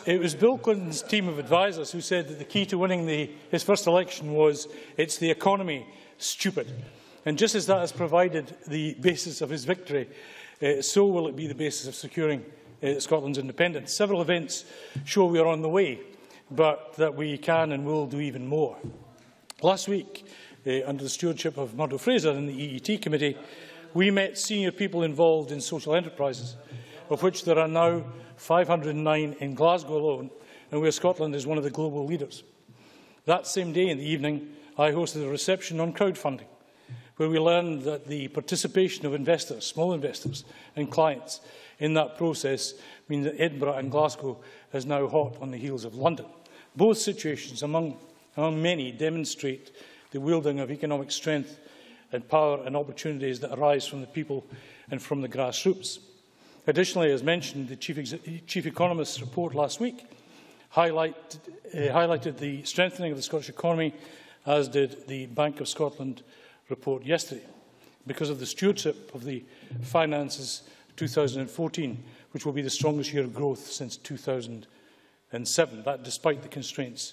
It was Bill Clinton's team of advisers who said that the key to winning his first election was, it's the economy, stupid. And just as that has provided the basis of his victory, so will it be the basis of securing Scotland's independence. Several events show we are on the way, but that we can and will do even more. Last week, under the stewardship of Murdo Fraser in the EET Committee, we met senior people involved in social enterprises, of which there are now 509 in Glasgow alone, and where Scotland is one of the global leaders. That same day in the evening, I hosted a reception on crowdfunding, where we learned that the participation of investors, small investors and clients in that process means that Edinburgh and Glasgow is now hot on the heels of London. Both situations, among many, demonstrate the wielding of economic strength and power and opportunities that arise from the people and from the grassroots. Additionally, as mentioned, the Chief Economist's report last week highlighted the strengthening of the Scottish economy, as did the Bank of Scotland report yesterday, because of the stewardship of the finances 2014, which will be the strongest year of growth since 2007, that despite the constraints,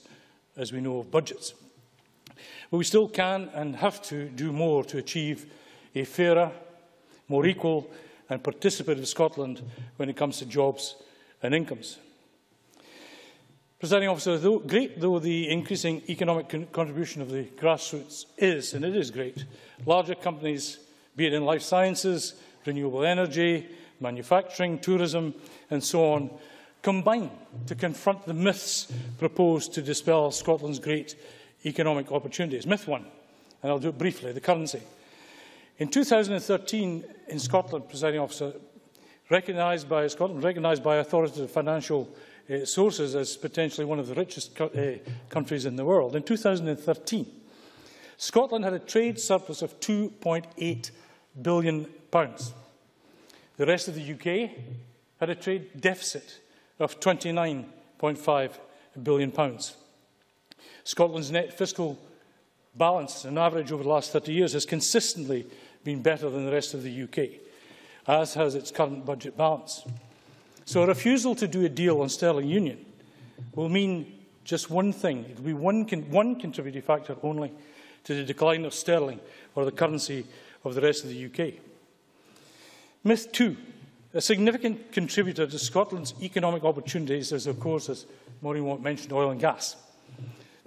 as we know, of budgets. But we still can and have to do more to achieve a fairer, more equal and participative Scotland when it comes to jobs and incomes. Presiding Officer, great though the increasing economic contribution of the grassroots is, and it is great, larger companies, be it in life sciences, renewable energy, manufacturing, tourism and so on, combine to confront the myths proposed to dispel Scotland's great economic opportunities. Myth one, and I'll do it briefly, the currency. In 2013 in Scotland, Presiding Officer, Scotland recognised by authoritative financial sources as potentially one of the richest countries in the world. In 2013, Scotland had a trade surplus of £2.8 billion. The rest of the UK had a trade deficit of £29.5 billion. Scotland's net fiscal balance, on average over the last 30 years, has consistently been better than the rest of the UK, as has its current budget balance. So a refusal to do a deal on sterling union will mean just one thing. It will be one contributing factor only to the decline of sterling or the currency of the rest of the UK. Myth two, a significant contributor to Scotland's economic opportunities is, of course, as Maureen Watt mentioned, oil and gas.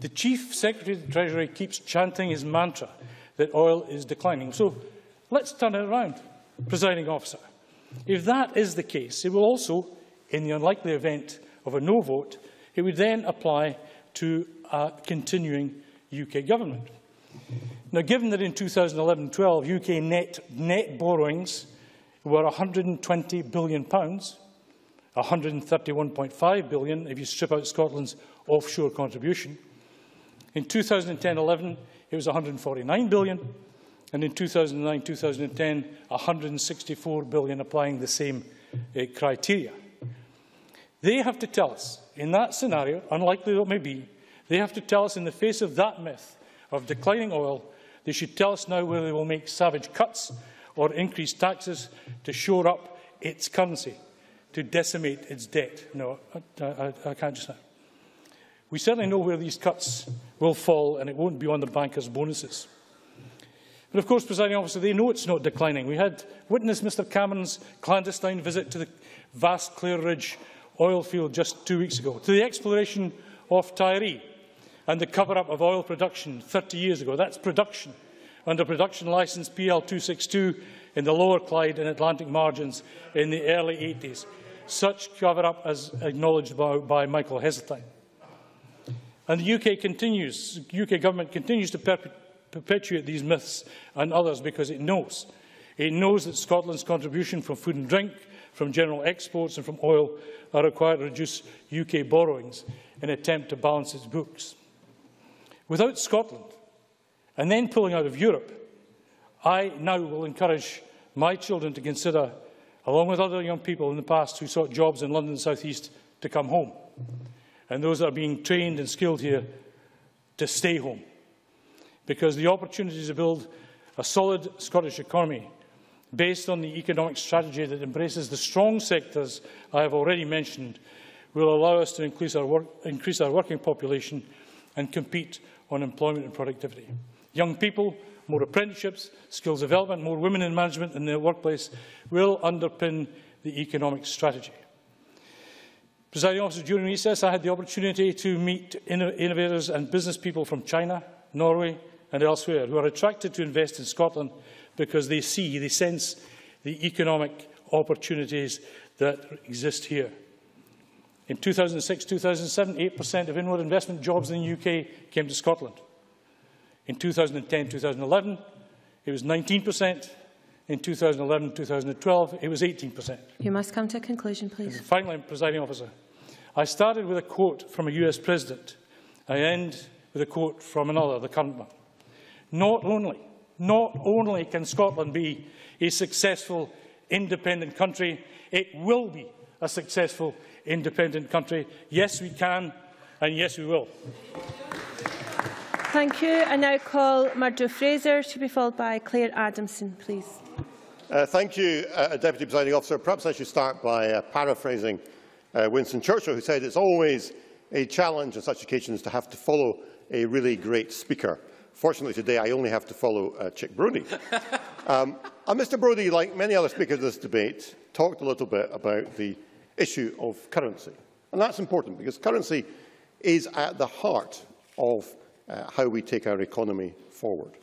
The Chief Secretary of the Treasury keeps chanting his mantra that oil is declining. So let's turn it around, Presiding Officer. If that is the case, it will also, in the unlikely event of a no vote, it would then apply to a continuing UK government. Now, given that in 2011-12 UK net borrowings were £120 billion, £131.5 billion if you strip out Scotland's offshore contribution, in 2010-11 it was £149 billion, and in 2009-2010, £164 billion, applying the same criteria. They have to tell us, in that scenario, unlikely though it may be, they have to tell us in the face of that myth of declining oil, they should tell us now whether they will make savage cuts or increase taxes to shore up its currency, to decimate its debt. No, I can't just say. We certainly know where these cuts will fall, and it won't be on the bankers' bonuses. But of course, Presiding Officer, they know it's not declining. We had witnessed Mr Cameron's clandestine visit to the vast Clare Ridge oil field just 2 weeks ago, to the exploration of Tyree and the cover-up of oil production 30 years ago. That's production under production licence PL262 in the Lower Clyde and Atlantic margins in the early 80s. Such cover-up as acknowledged by Michael Heseltine. And the UK government continues to perpetuate these myths and others because it knows. It knows that Scotland's contribution from food and drink, from general exports and from oil are required to reduce UK borrowings in an attempt to balance its books. Without Scotland, and then pulling out of Europe, I now will encourage my children to consider, along with other young people in the past who sought jobs in London and South East, to come home, and those that are being trained and skilled here to stay home, because the opportunity to build a solid Scottish economy based on the economic strategy that embraces the strong sectors I have already mentioned will allow us to increase our working population and compete on employment and productivity. Young people, more apprenticeships, skills development, more women in management in the workplace will underpin the economic strategy. Presiding Officer, during recess, I had the opportunity to meet innovators and business people from China, Norway, and elsewhere, who are attracted to invest in Scotland because they sense the economic opportunities that exist here. In 2006-2007, 8% of inward investment jobs in the UK came to Scotland. In 2010-2011, it was 19%. In 2011-2012, it was 18%. You must come to a conclusion, please. And finally, Presiding Officer, I started with a quote from a US president. I end with a quote from another, the current one. Not only can Scotland be a successful independent country, it will be a successful independent country. Yes, we can, and yes, we will. Thank you. I now call Murdo Fraser to be followed by Claire Adamson, please. Thank you, Deputy Presiding Officer. Perhaps I should start by paraphrasing Winston Churchill, who said it's always a challenge on such occasions to have to follow a really great speaker. Fortunately, today I only have to follow Chick Brodie. Mr Brodie, like many other speakers in this debate, talked a little bit about the issue of currency. And that's important because currency is at the heart of how we take our economy forward.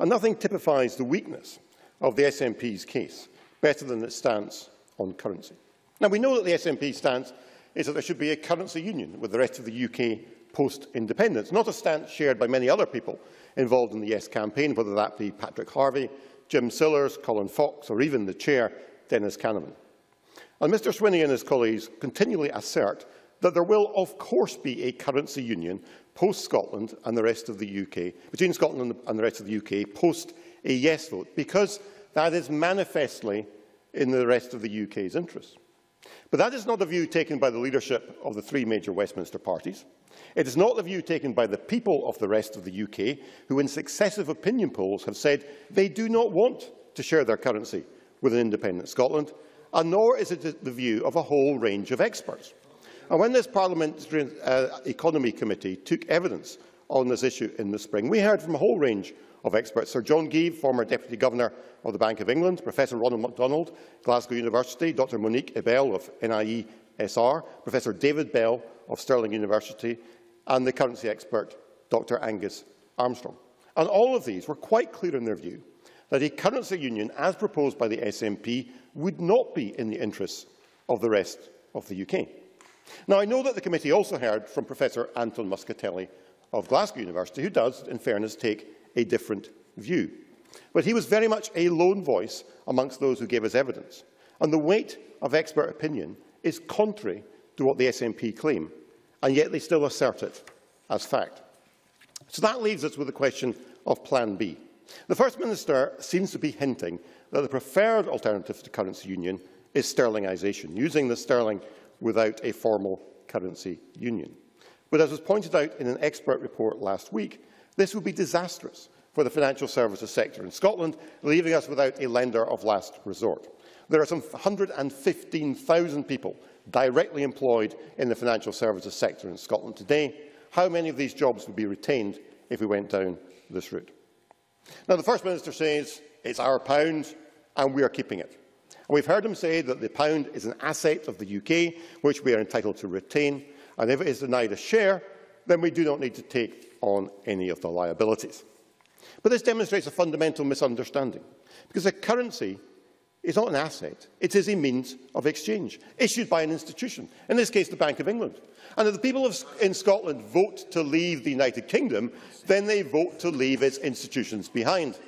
And nothing typifies the weakness of the SNP's case, better than its stance on currency. Now, we know that the SNP's stance is that there should be a currency union with the rest of the UK post-independence, not a stance shared by many other people involved in the Yes campaign, whether that be Patrick Harvey, Jim Sillars, Colin Fox, or even the chair, Denis Canavan. And Mr Swinney and his colleagues continually assert that there will, of course, be a currency union post-Scotland and the rest of the UK, between Scotland and the rest of the UK, post a Yes vote, because that is manifestly in the rest of the UK's interests. But that is not the view taken by the leadership of the three major Westminster parties. It is not the view taken by the people of the rest of the UK, who in successive opinion polls have said they do not want to share their currency with an independent Scotland, and nor is it the view of a whole range of experts. And when this Parliamentary Economy Committee took evidence on this issue in the spring, we heard from a whole range of experts. Sir John Grieve, former Deputy Governor of the Bank of England, Professor Ronald MacDonald, Glasgow University, Dr Monique Ebell of NIESR, Professor David Bell of Stirling University, and the currency expert Dr Angus Armstrong. And all of these were quite clear in their view that a currency union, as proposed by the SNP, would not be in the interests of the rest of the UK. Now, I know that the committee also heard from Professor Anton Muscatelli of Glasgow University, who does, in fairness, take a different view. But he was very much a lone voice amongst those who gave us evidence, and the weight of expert opinion is contrary to what the SNP claim, and yet they still assert it as fact. So that leaves us with the question of Plan B. The First Minister seems to be hinting that the preferred alternative to currency union is sterlingisation, using the sterling without a formal currency union. But as was pointed out in an expert report last week, this would be disastrous for the financial services sector in Scotland, leaving us without a lender of last resort. There are some 115,000 people directly employed in the financial services sector in Scotland today. How many of these jobs would be retained if we went down this route? Now, the First Minister says it's our pound and we are keeping it. And we've heard him say that the pound is an asset of the UK, which we are entitled to retain, and if it is denied a share, then we do not need to take on any of the liabilities. But this demonstrates a fundamental misunderstanding, because a currency is not an asset, it is a means of exchange, issued by an institution, in this case the Bank of England. And if the people in Scotland vote to leave the United Kingdom, then they vote to leave its institutions behind.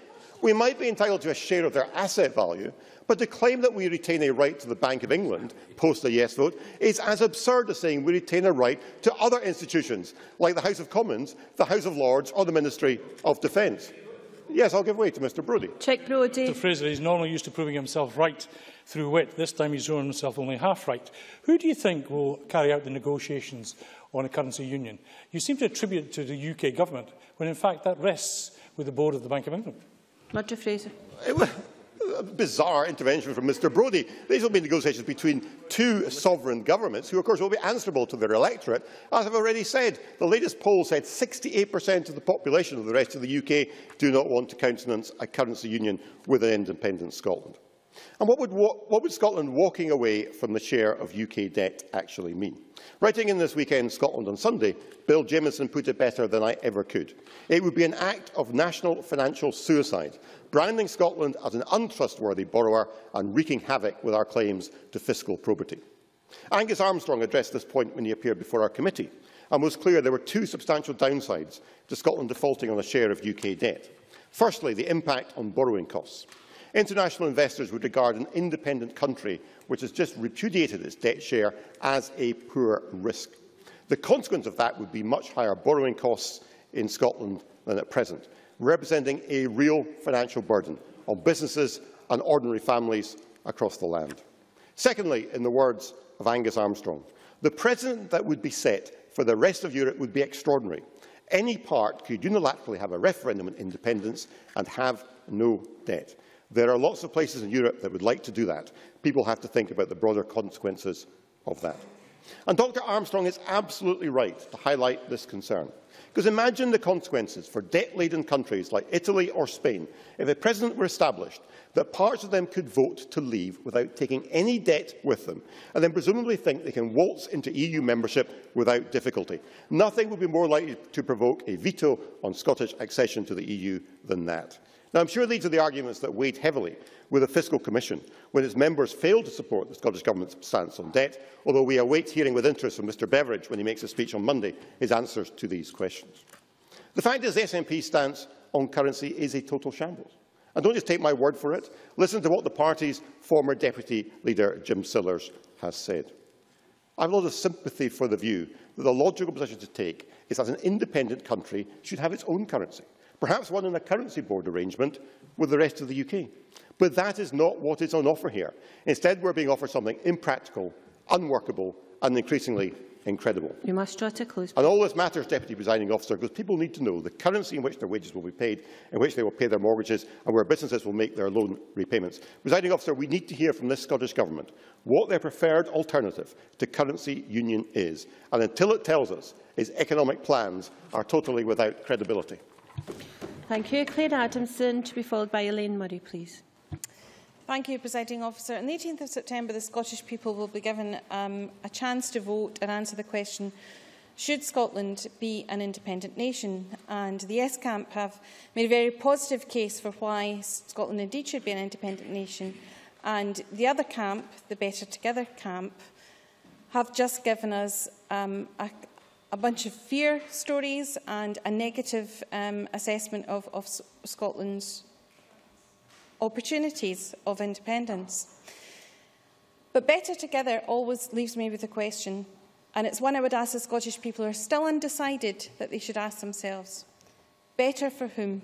We might be entitled to a share of their asset value, but to claim that we retain a right to the Bank of England post a Yes vote is as absurd as saying we retain a right to other institutions like the House of Commons, the House of Lords or the Ministry of Defence. Yes, I'll give way to Mr Brodie. Chick Brodie. Mr Fraser, he's normally used to proving himself right through wit. This time he's shown himself only half right. Who do you think will carry out the negotiations on a currency union? You seem to attribute it to the UK government, when in fact that rests with the board of the Bank of England. Murdo Fraser. It was a bizarre intervention from Mr Brodie. These will be negotiations between two sovereign governments who, of course, will be answerable to their electorate. As I've already said, the latest poll said 68% of the population of the rest of the UK do not want to countenance a currency union with an independent Scotland. And what would Scotland walking away from the share of UK debt actually mean? Writing in This Weekend Scotland on Sunday, Bill Jamieson put it better than I ever could. It would be an act of national financial suicide, branding Scotland as an untrustworthy borrower and wreaking havoc with our claims to fiscal probity. Angus Armstrong addressed this point when he appeared before our committee and was clear there were two substantial downsides to Scotland defaulting on a share of UK debt. Firstly, the impact on borrowing costs. International investors would regard an independent country which has just repudiated its debt share as a poor risk. The consequence of that would be much higher borrowing costs in Scotland than at present, representing a real financial burden on businesses and ordinary families across the land. Secondly, in the words of Angus Armstrong, the precedent that would be set for the rest of Europe would be extraordinary. Any part could unilaterally have a referendum on independence and have no debt. There are lots of places in Europe that would like to do that. People have to think about the broader consequences of that. And Dr Armstrong is absolutely right to highlight this concern. Because imagine the consequences for debt-laden countries like Italy or Spain if a precedent were established that parts of them could vote to leave without taking any debt with them, and then presumably think they can waltz into EU membership without difficulty. Nothing would be more likely to provoke a veto on Scottish accession to the EU than that. Now, I'm sure these are the arguments that weighed heavily with the Fiscal Commission when its members failed to support the Scottish Government's stance on debt, although we await hearing with interest from Mr Beveridge, when he makes a speech on Monday, his answers to these questions. The fact is the SNP's stance on currency is a total shambles. And don't just take my word for it. Listen to what the party's former Deputy Leader, Jim Sillars, has said. I have a lot of sympathy for the view that the logical position to take is that an independent country should have its own currency, perhaps one in a currency board arrangement with the rest of the UK. But that is not what is on offer here. Instead, we are being offered something impractical, unworkable and increasingly incredible. You must try to close. And all this matters, Deputy Presiding Officer, because people need to know the currency in which their wages will be paid, in which they will pay their mortgages and where businesses will make their loan repayments. Presiding Officer, we need to hear from this Scottish Government what their preferred alternative to currency union is. And until it tells us, its economic plans are totally without credibility. Thank you. Claire Adamson, to be followed by Elaine Murray, please. Thank you, Presiding Officer. On the 18th of September, the Scottish people will be given a chance to vote and answer the question, should Scotland be an independent nation? And the Yes camp have made a very positive case for why Scotland indeed should be an independent nation. And the other camp, the Better Together camp, have just given us a bunch of fear stories and a negative assessment of Scotland's opportunities of independence. But Better Together always leaves me with a question, and it's one I would ask the Scottish people who are still undecided that they should ask themselves. Better for whom?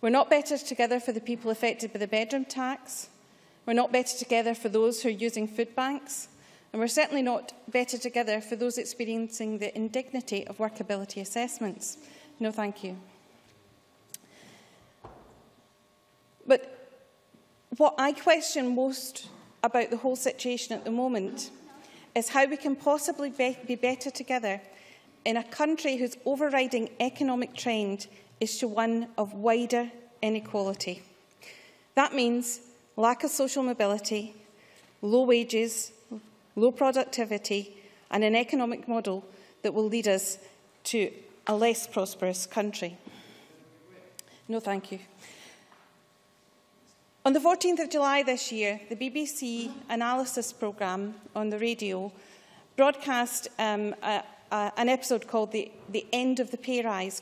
We're not better together for the people affected by the bedroom tax. We're not better together for those who are using food banks. And we're certainly not better together for those experiencing the indignity of workability assessments. No, thank you. But what I question most about the whole situation at the moment is how we can possibly be better together in a country whose overriding economic trend is to one of wider inequality. That means lack of social mobility, low wages, low productivity, and an economic model that will lead us to a less prosperous country. No, thank you. On the 14th of July this year, the BBC analysis programme on the radio broadcast an episode called The End of the Pay Rise?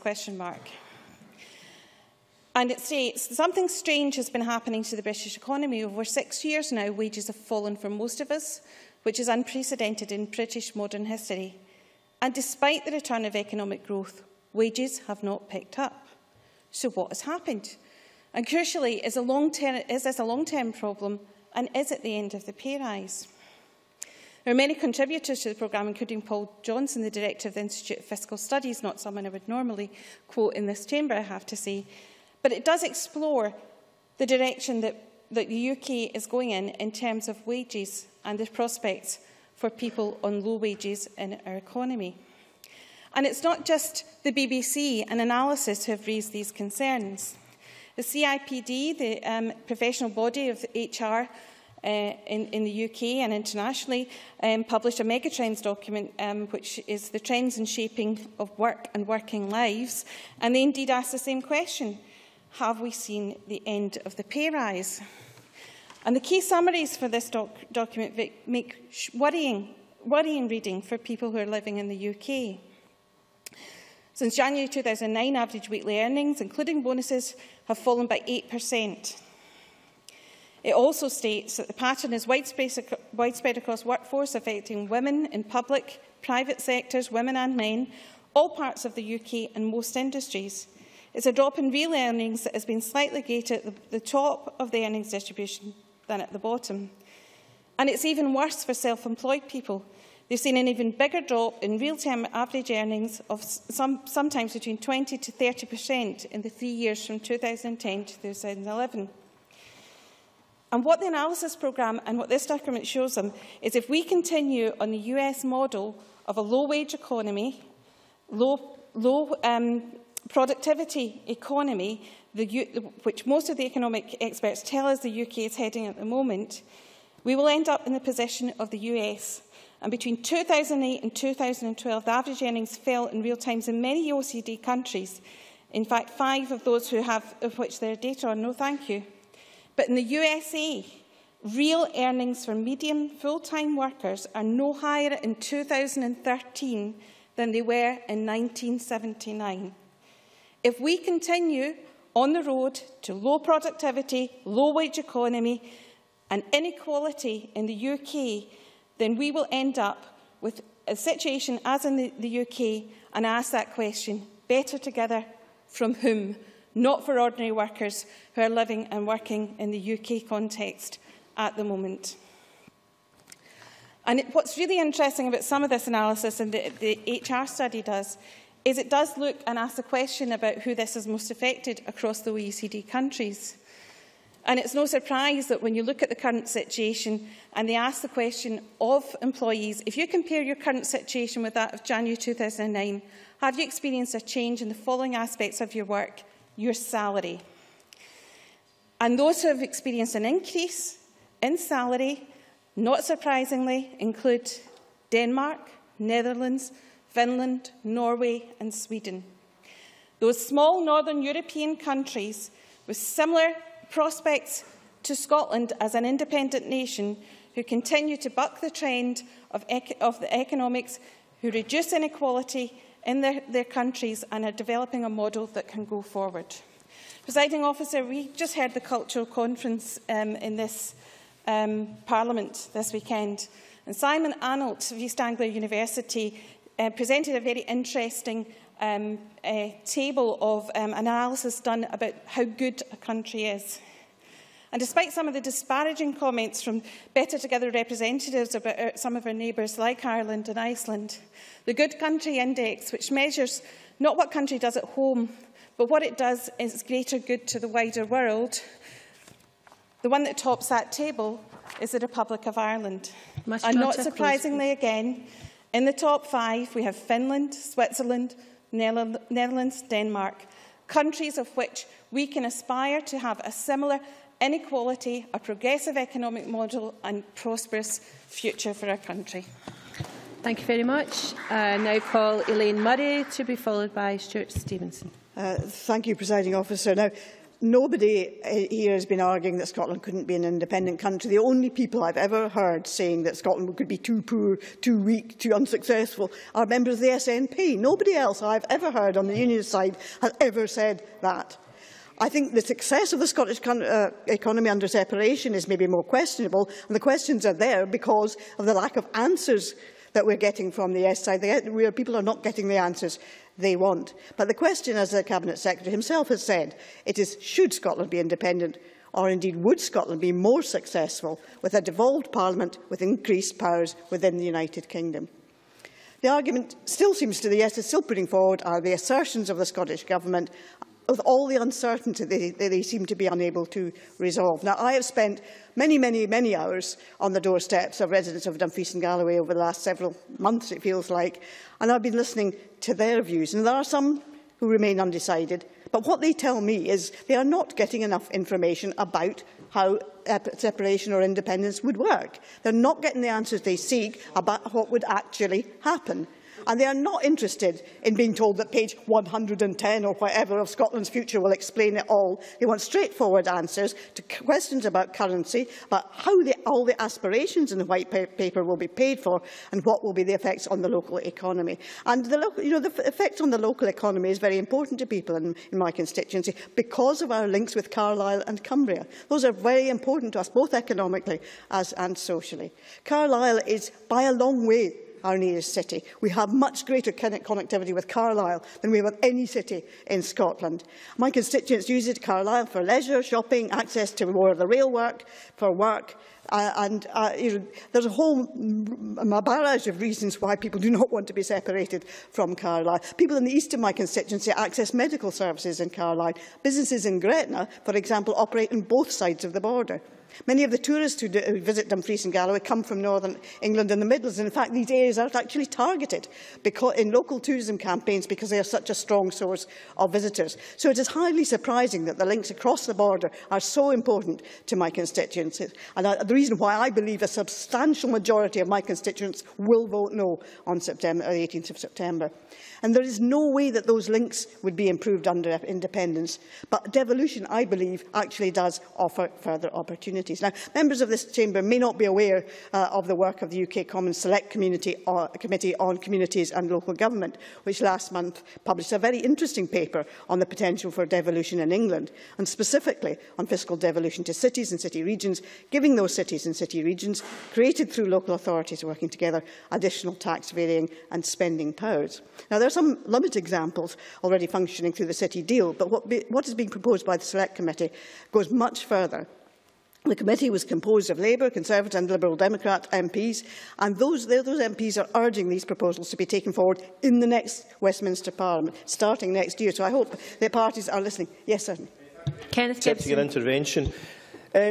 And it states, something strange has been happening to the British economy. Over 6 years now, wages have fallen for most of us, which is unprecedented in British modern history. And despite the return of economic growth, wages have not picked up. So what has happened? And crucially, is this a long-term problem, and is it the end of the pay rise? There are many contributors to the programme, including Paul Johnson, the Director of the Institute for Fiscal Studies, not someone I would normally quote in this chamber, I have to say. But it does explore the direction that the UK is going in terms of wages and the prospects for people on low wages in our economy. And it's not just the BBC and analysis who have raised these concerns. The CIPD, the professional body of HR in the UK and internationally, published a megatrends document, which is the trends in shaping of work and working lives. And they indeed asked the same question. Have we seen the end of the pay rise? And the key summaries for this document make worrying reading for people who are living in the UK. Since January 2009, average weekly earnings, including bonuses, have fallen by 8%. It also states that the pattern is widespread across workforce, affecting women in public, private sectors, women and men, all parts of the UK and most industries. It's a drop in real earnings that has been slightly greater at the top of the earnings distribution than at the bottom. And it's even worse for self-employed people. They've seen an even bigger drop in real-term average earnings of sometimes between 20 to 30% in the 3 years from 2010 to 2011. And what the analysis programme and what this document shows them is if we continue on the US model of a low-wage economy, low productivity economy, which most of the economic experts tell us the UK is heading at the moment, we will end up in the position of the US. And between 2008 and 2012, the average earnings fell in real terms in many OECD countries, In fact, 5 of those who have, of which there are data on, no thank you. But in the USA, real earnings for median full-time workers are no higher in 2013 than they were in 1979. If we continue on the road to low productivity, low wage economy and inequality in the UK, then we will end up with a situation as in the UK, and I ask that question, better together from whom? Not for ordinary workers who are living and working in the UK context at the moment. And what's really interesting about some of this analysis, and the HR study does, is it does look and ask the question about who this is most affected across the OECD countries. And it's no surprise that when you look at the current situation and they ask the question of employees, if you compare your current situation with that of January 2009, have you experienced a change in the following aspects of your work? Your salary. And those who have experienced an increase in salary, not surprisingly, include Denmark, Netherlands, Finland, Norway and Sweden. Those small northern European countries with similar prospects to Scotland as an independent nation, who continue to buck the trend of the economics, who reduce inequality in their countries and are developing a model that can go forward. Presiding Officer, we just heard the cultural conference in this Parliament this weekend, and Simon Arnold of East Anglia University presented a very interesting table of analysis done about how good a country is. And despite some of the disparaging comments from Better Together representatives about some of our neighbours like Ireland and Iceland, the Good Country Index, which measures not what country does at home, but what it does is greater good to the wider world, the one that tops that table is the Republic of Ireland. And not surprisingly again, in the top 5 we have Finland, Switzerland, Netherlands, Denmark, countries of which we can aspire to have a similar inequality, a progressive economic model and prosperous future for our country. Thank you very much. Now call Elaine Murray to be followed by Stuart Stevenson. Thank you, Presiding Officer. Now, nobody here has been arguing that Scotland couldn't be an independent country. The only people I've ever heard saying that Scotland could be too poor, too weak, too unsuccessful are members of the SNP. Nobody else I've ever heard on the unionist side has ever said that. I think the success of the Scottish economy under separation is maybe more questionable, and the questions are there because of the lack of answers that we're getting from the Yes side, where people are not getting the answers they want. But the question, as the Cabinet Secretary himself has said, it is, should Scotland be independent, or indeed would Scotland be more successful with a devolved Parliament with increased powers within the United Kingdom? The argument still seems to the Yes is still putting forward are the assertions of the Scottish Government with all the uncertainty they seem to be unable to resolve. Now, I have spent many hours on the doorsteps of residents of Dumfries and Galloway over the last several months, it feels like, and I've been listening to their views. And there are some who remain undecided, but what they tell me is they are not getting enough information about how separation or independence would work. They're not getting the answers they seek about what would actually happen. And they are not interested in being told that page 110 or whatever of Scotland's future will explain it all. They want straightforward answers to questions about currency, about how all the aspirations in the white paper will be paid for and what will be the effects on the local economy. And the effect on the local economy is very important to people in my constituency because of our links with Carlisle and Cumbria. Those are very important to us, both economically and socially. Carlisle is by a long way our nearest city. We have much greater connectivity with Carlisle than we have with any city in Scotland. My constituents use it Carlisle for leisure, shopping, access to more of the rail work, for work, there's a whole barrage of reasons why people do not want to be separated from Carlisle. People in the east of my constituency access medical services in Carlisle. Businesses in Gretna, for example, operate on both sides of the border. Many of the tourists who visit Dumfries and Galloway come from northern England and the Midlands. And in fact, these areas are actually targeted in local tourism campaigns because they are such a strong source of visitors. So it is highly surprising that the links across the border are so important to my constituents. And the reason why I believe a substantial majority of my constituents will vote no on September, the 18th of September. And there is no way that those links would be improved under independence. But devolution, I believe, actually does offer further opportunities. Now, members of this chamber may not be aware of the work of the UK Commons Select Committee on Communities and Local Government, which last month published a very interesting paper on the potential for devolution in England, and specifically on fiscal devolution to cities and city regions, giving those cities and city regions, created through local authorities working together, additional tax varying and spending powers. Now, there are some limited examples already functioning through the City Deal, but what is being proposed by the Select Committee goes much further. The committee was composed of Labour, Conservative and Liberal Democrat MPs, and those MPs are urging these proposals to be taken forward in the next Westminster Parliament, starting next year. So I hope the parties are listening. Yes, sir. Kenneth Gibson. An intervention.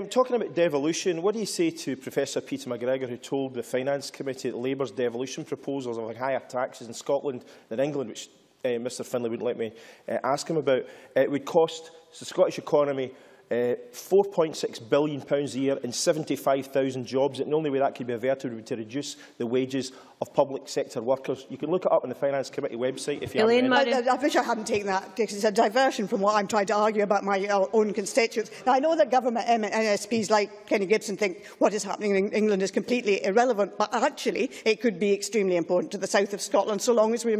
Talking about devolution, what do you say to Professor Peter McGregor, who told the Finance Committee that Labour's devolution proposals are like higher taxes in Scotland than England, which Mr Findlay wouldn't let me ask him about, it would cost the Scottish economy £4.6 billion a year and 75,000 jobs. And the only way that could be averted would be to reduce the wages of public sector workers. You can look it up on the Finance Committee website if you haven't. I wish I hadn't taken that, because it's a diversion from what I'm trying to argue about my own constituents. Now, I know that government NSPs like Kenny Gibson think what is happening in England is completely irrelevant, but actually it could be extremely important to the south of Scotland, so long as we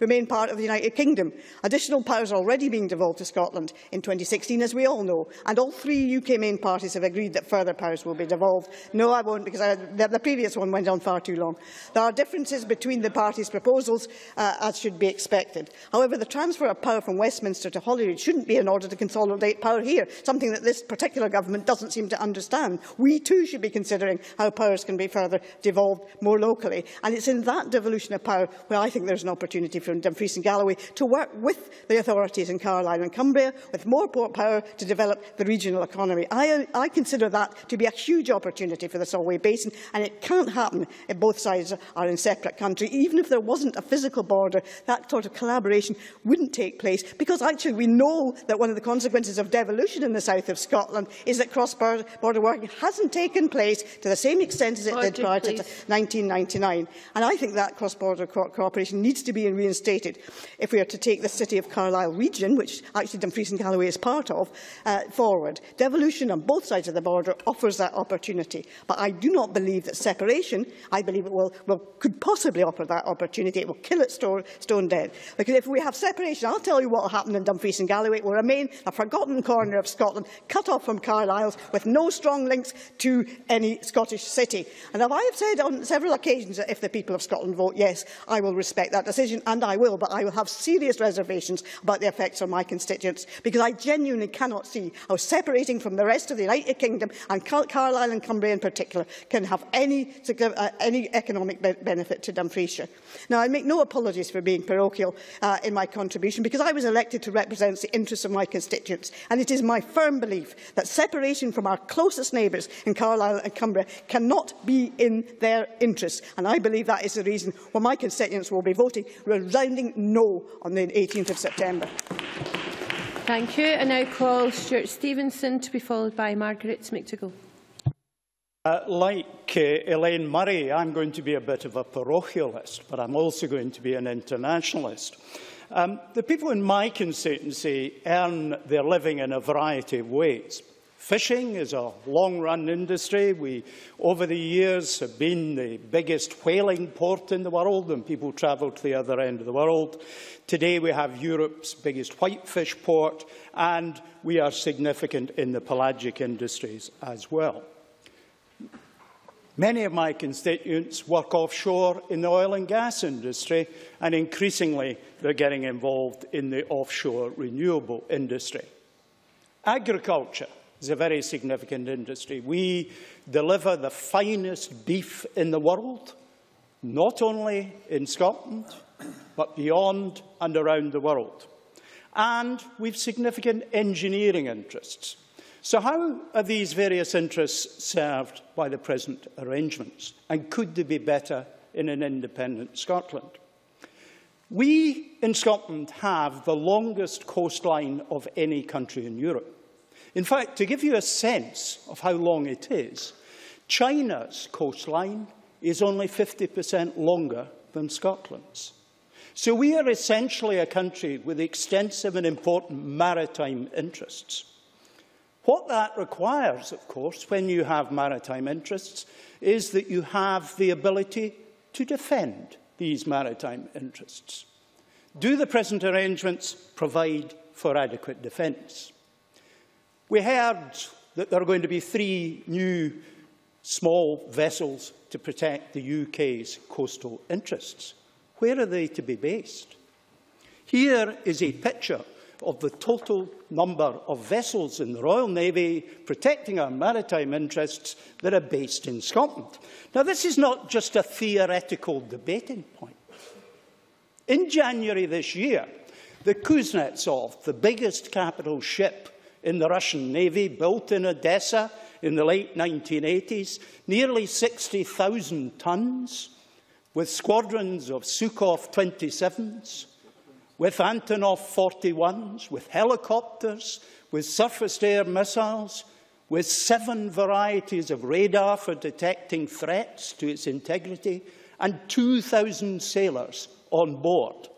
remain part of the United Kingdom. Additional powers are already being devolved to Scotland in 2016, as we all know, and all three UK main parties have agreed that further powers will be devolved. No, I won't, because the previous one went on far too long. There are differences between the parties' proposals, as should be expected. However, the transfer of power from Westminster to Holyrood shouldn't be in order to consolidate power here, something that this particular government doesn't seem to understand. We too should be considering how powers can be further devolved more locally. And it's in that devolution of power where I think there's an opportunity for Dumfries and Galloway to work with the authorities in Carlisle and Cumbria, with more port power to develop the regional economy. I consider that to be a huge opportunity for the Solway Basin, and it can't happen if both sides are in separate country. Even if there wasn't a physical border, that sort of collaboration wouldn't take place, because actually we know that one of the consequences of devolution in the south of Scotland is that cross-border working hasn't taken place to the same extent as it did prior to 1999. And I think that cross-border cooperation needs to be reinstated if we are to take the City of Carlisle region, which actually Dumfries and Galloway is part of, forward. Devolution on both sides of the border offers that opportunity, but I do not believe that separation, I believe it could possibly offer that opportunity. It will kill it stone dead. Because if we have separation, I'll tell you what will happen in Dumfries and Galloway. It will remain a forgotten corner of Scotland, cut off from Carlisle, with no strong links to any Scottish city. And I have said on several occasions that if the people of Scotland vote yes, I will respect that decision, and I will, but I will have serious reservations about the effects on my constituents, because I genuinely cannot see how separating from the rest of the United Kingdom, and Carlisle and Cumbria in particular, can have any economic benefit to Dumfriesshire. Now, I make no apologies for being parochial in my contribution, because I was elected to represent the interests of my constituents, and it is my firm belief that separation from our closest neighbours in Carlisle and Cumbria cannot be in their interests, and I believe that is the reason why my constituents will be voting resounding no on the 18th of September. Thank you. I now call Stuart Stevenson to be followed by Margaret McDougall. Like Elaine Murray, I'm going to be a bit of a parochialist, but I'm also going to be an internationalist. The people in my constituency earn their living in a variety of ways. Fishing is a long-run industry. We, over the years, have been the biggest whaling port in the world, and people travel to the other end of the world. Today, we have Europe's biggest whitefish port, and we are significant in the pelagic industries as well. Many of my constituents work offshore in the oil and gas industry, and increasingly, they're getting involved in the offshore renewable industry. Agriculture is a very significant industry. We deliver the finest beef in the world, not only in Scotland, but beyond and around the world. And we've significant engineering interests. So how are these various interests served by the present arrangements? And could they be better in an independent Scotland? We in Scotland have the longest coastline of any country in Europe. In fact, to give you a sense of how long it is, China's coastline is only 50% longer than Scotland's. So we are essentially a country with extensive and important maritime interests. What that requires, of course, when you have maritime interests, is that you have the ability to defend these maritime interests. Do the present arrangements provide for adequate defence? We heard that there are going to be 3 new small vessels to protect the UK's coastal interests. Where are they to be based? Here is a picture of the total number of vessels in the Royal Navy protecting our maritime interests that are based in Scotland. Now, this is not just a theoretical debating point. In January this year, the Kuznetsov, the biggest capital ship in the Russian Navy, built in Odessa in the late 1980s, nearly 60,000 tons, with squadrons of Sukhov 27s, with Antonov 41s, with helicopters, with surface-to-air missiles, with 7 varieties of radar for detecting threats to its integrity, and 2,000 sailors on board,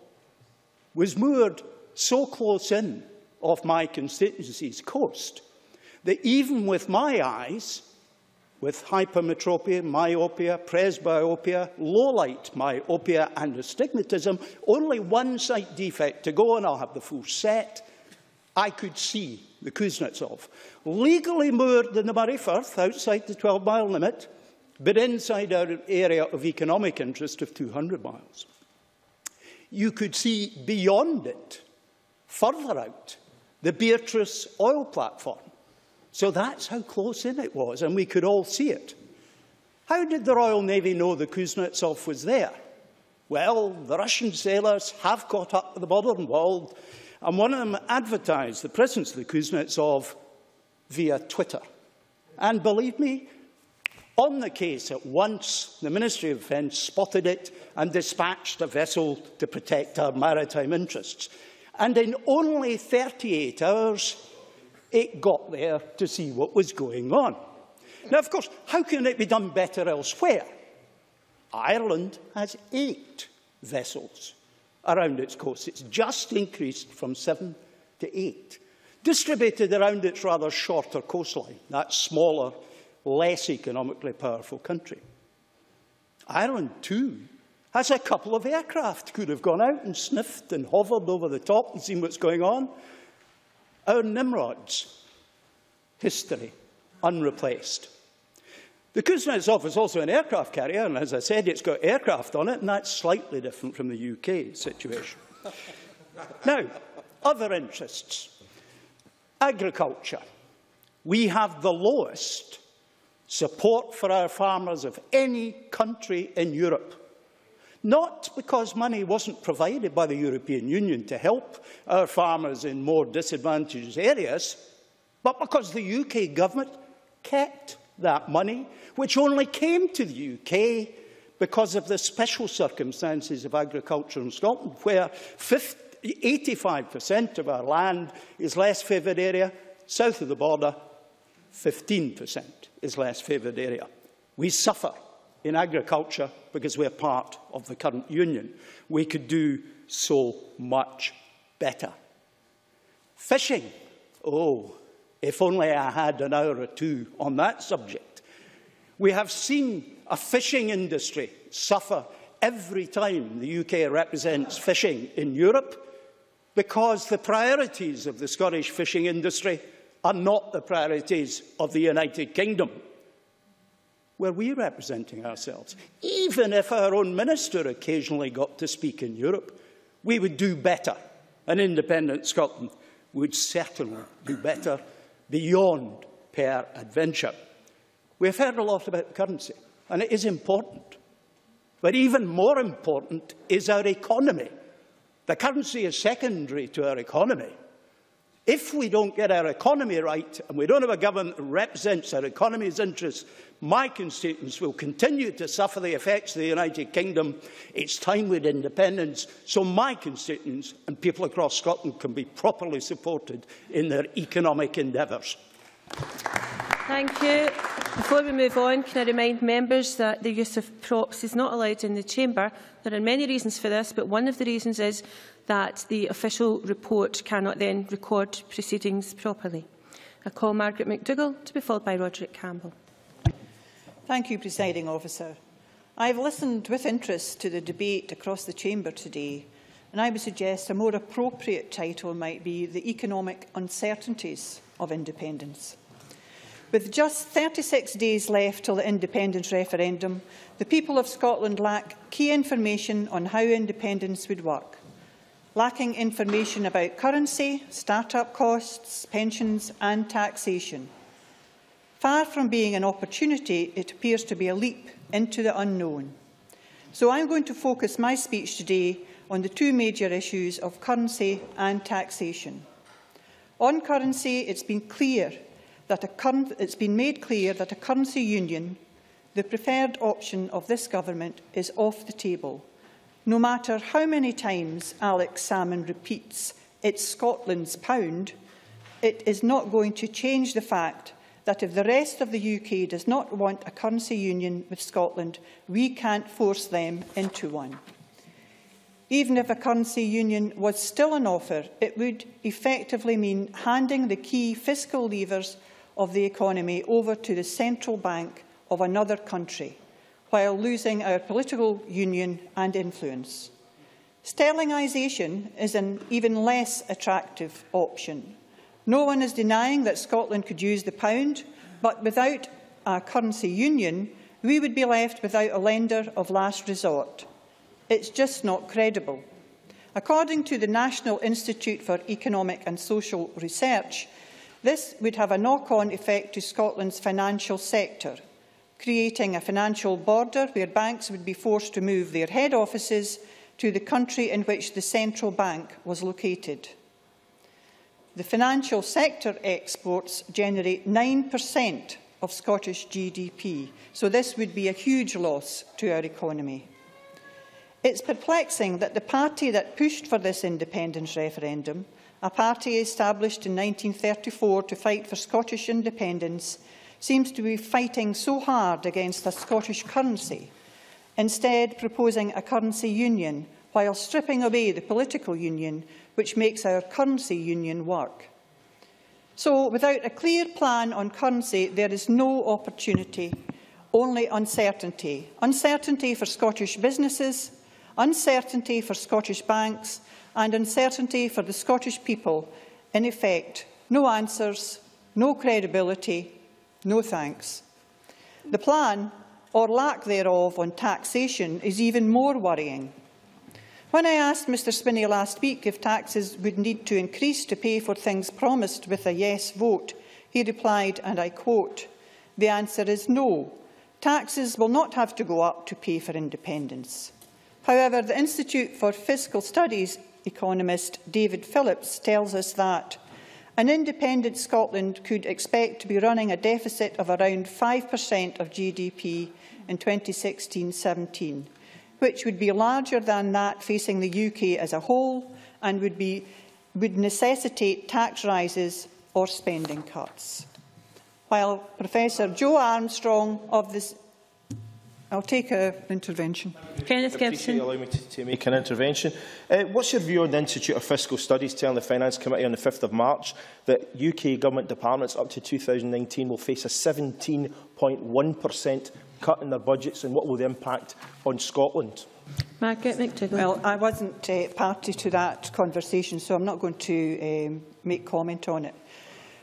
was moored so close in off my constituency's coast that even with my eyes, with hypermetropia, myopia, presbyopia, low-light myopia and astigmatism, only one sight defect to go, and I'll have the full set, I could see the Kuznetsov, legally moored in the Moray Firth, outside the 12-mile limit, but inside our area of economic interest of 200 miles. You could see beyond it, further out, the Beatrice oil platform. So that's how close in it was, and we could all see it. How did the Royal Navy know the Kuznetsov was there? Well, the Russian sailors have caught up with the modern world, and one of them advertised the presence of the Kuznetsov via Twitter. And believe me, on the case at once, the Ministry of Defence spotted it and dispatched a vessel to protect our maritime interests. And in only 38 hours, it got there to see what was going on. Now, of course, how can it be done better elsewhere? Ireland has 8 vessels around its coast. It's just increased from 7 to 8, distributed around its rather shorter coastline, that smaller, less economically powerful country. Ireland, too, has a couple of aircraft, could have gone out and sniffed and hovered over the top and seen what's going on. Our Nimrods, history, unreplaced. The Kuznetsov is also an aircraft carrier, and as I said, it's got aircraft on it, and that's slightly different from the UK situation. Now, other interests. Agriculture. We have the lowest support for our farmers of any country in Europe. Not because money wasn't provided by the European Union to help our farmers in more disadvantaged areas, but because the UK government kept that money, which only came to the UK because of the special circumstances of agriculture in Scotland, where 85% of our land is less favoured area, south of the border, 15% is less favoured area. We suffer in agriculture because we're part of the current union. We could do so much better. Fishing. Oh, if only I had an hour or 2 on that subject. We have seen a fishing industry suffer every time the UK represents fishing in Europe because the priorities of the Scottish fishing industry are not the priorities of the United Kingdom, where we're representing ourselves. Even if our own minister occasionally got to speak in Europe, we would do better. An independent Scotland would certainly do better beyond peradventure. We've heard a lot about currency, and it is important. But even more important is our economy. The currency is secondary to our economy. If we don't get our economy right and we don't have a government that represents our economy's interests, my constituents will continue to suffer the effects of the United Kingdom. It's time we had independence so my constituents and people across Scotland can be properly supported in their economic endeavours. Thank you. Before we move on, can I remind members that the use of props is not allowed in the chamber. There are many reasons for this, but one of the reasons is that the official report cannot then record proceedings properly. I call Margaret McDougall to be followed by Roderick Campbell. Thank you, Presiding Officer. I have listened with interest to the debate across the chamber today, and I would suggest a more appropriate title might be The Economic Uncertainties of Independence. With just 36 days left till the independence referendum, the people of Scotland lack key information on how independence would work. Lacking information about currency, start-up costs, pensions and taxation. Far from being an opportunity, it appears to be a leap into the unknown. So I'm going to focus my speech today on the two major issues of currency and taxation. On currency, it's been made clear that a currency union, the preferred option of this government, is off the table. No matter how many times Alex Salmond repeats, it's Scotland's pound, it is not going to change the fact that if the rest of the UK does not want a currency union with Scotland, we can't force them into one. Even if a currency union was still on offer, it would effectively mean handing the key fiscal levers of the economy over to the central bank of another country, while losing our political union and influence. Sterlingisation is an even less attractive option. No one is denying that Scotland could use the pound, but without a currency union, we would be left without a lender of last resort. It's just not credible. According to the National Institute for Economic and Social Research, this would have a knock-on effect to Scotland's financial sector, creating a financial border where banks would be forced to move their head offices to the country in which the central bank was located. The financial sector exports generate 9% of Scottish GDP, so this would be a huge loss to our economy. It's perplexing that the party that pushed for this independence referendum, a party established in 1934 to fight for Scottish independence, seems to be fighting so hard against a Scottish currency, instead proposing a currency union while stripping away the political union which makes our currency union work. So, without a clear plan on currency, there is no opportunity, only uncertainty. Uncertainty for Scottish businesses, uncertainty for Scottish banks, and uncertainty for the Scottish people. In effect, no answers, no credibility, no thanks. The plan, or lack thereof, on taxation is even more worrying. When I asked Mr Swinney last week if taxes would need to increase to pay for things promised with a yes vote, he replied, and I quote, "The answer is no. Taxes will not have to go up to pay for independence." However, the Institute for Fiscal Studies economist David Phillips tells us that an independent Scotland could expect to be running a deficit of around 5% of GDP in 2016-17, which would be larger than that facing the UK as a whole and would necessitate tax rises or spending cuts. While Professor Joe Armstrong of the... I'll take an intervention. Kenneth Gibson. Allow me to make an intervention. What's your view on the Institute of Fiscal Studies telling the Finance Committee on the 5th of March that UK government departments up to 2019 will face a 17.1% cut in their budgets, and what will the impact on Scotland? Margaret McDougall. Well, I wasn't party to that conversation, so I'm not going to make comment on it.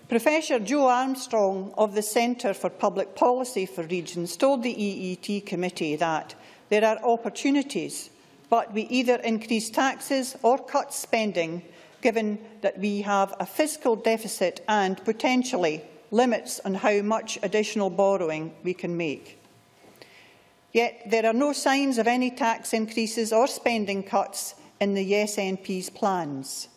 Professor Joe Armstrong of the Centre for Public Policy for Regions told the EET committee that there are opportunities, but we either increase taxes or cut spending, given that we have a fiscal deficit and potentially limits on how much additional borrowing we can make. Yet there are no signs of any tax increases or spending cuts in the Yes NP's plans.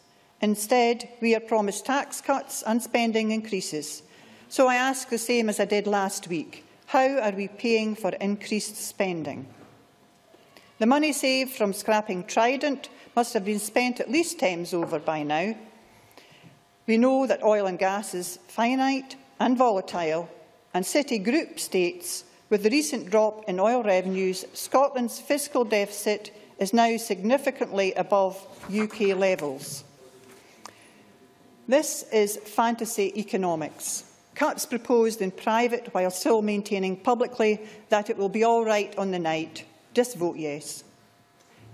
Instead, we are promised tax cuts and spending increases. So I ask the same as I did last week. How are we paying for increased spending? The money saved from scrapping Trident must have been spent at least 10 times over by now. We know that oil and gas is finite and volatile, and Citigroup states, with the recent drop in oil revenues, Scotland's fiscal deficit is now significantly above UK levels. This is fantasy economics. Cuts proposed in private while still maintaining publicly that it will be all right on the night. Just vote yes.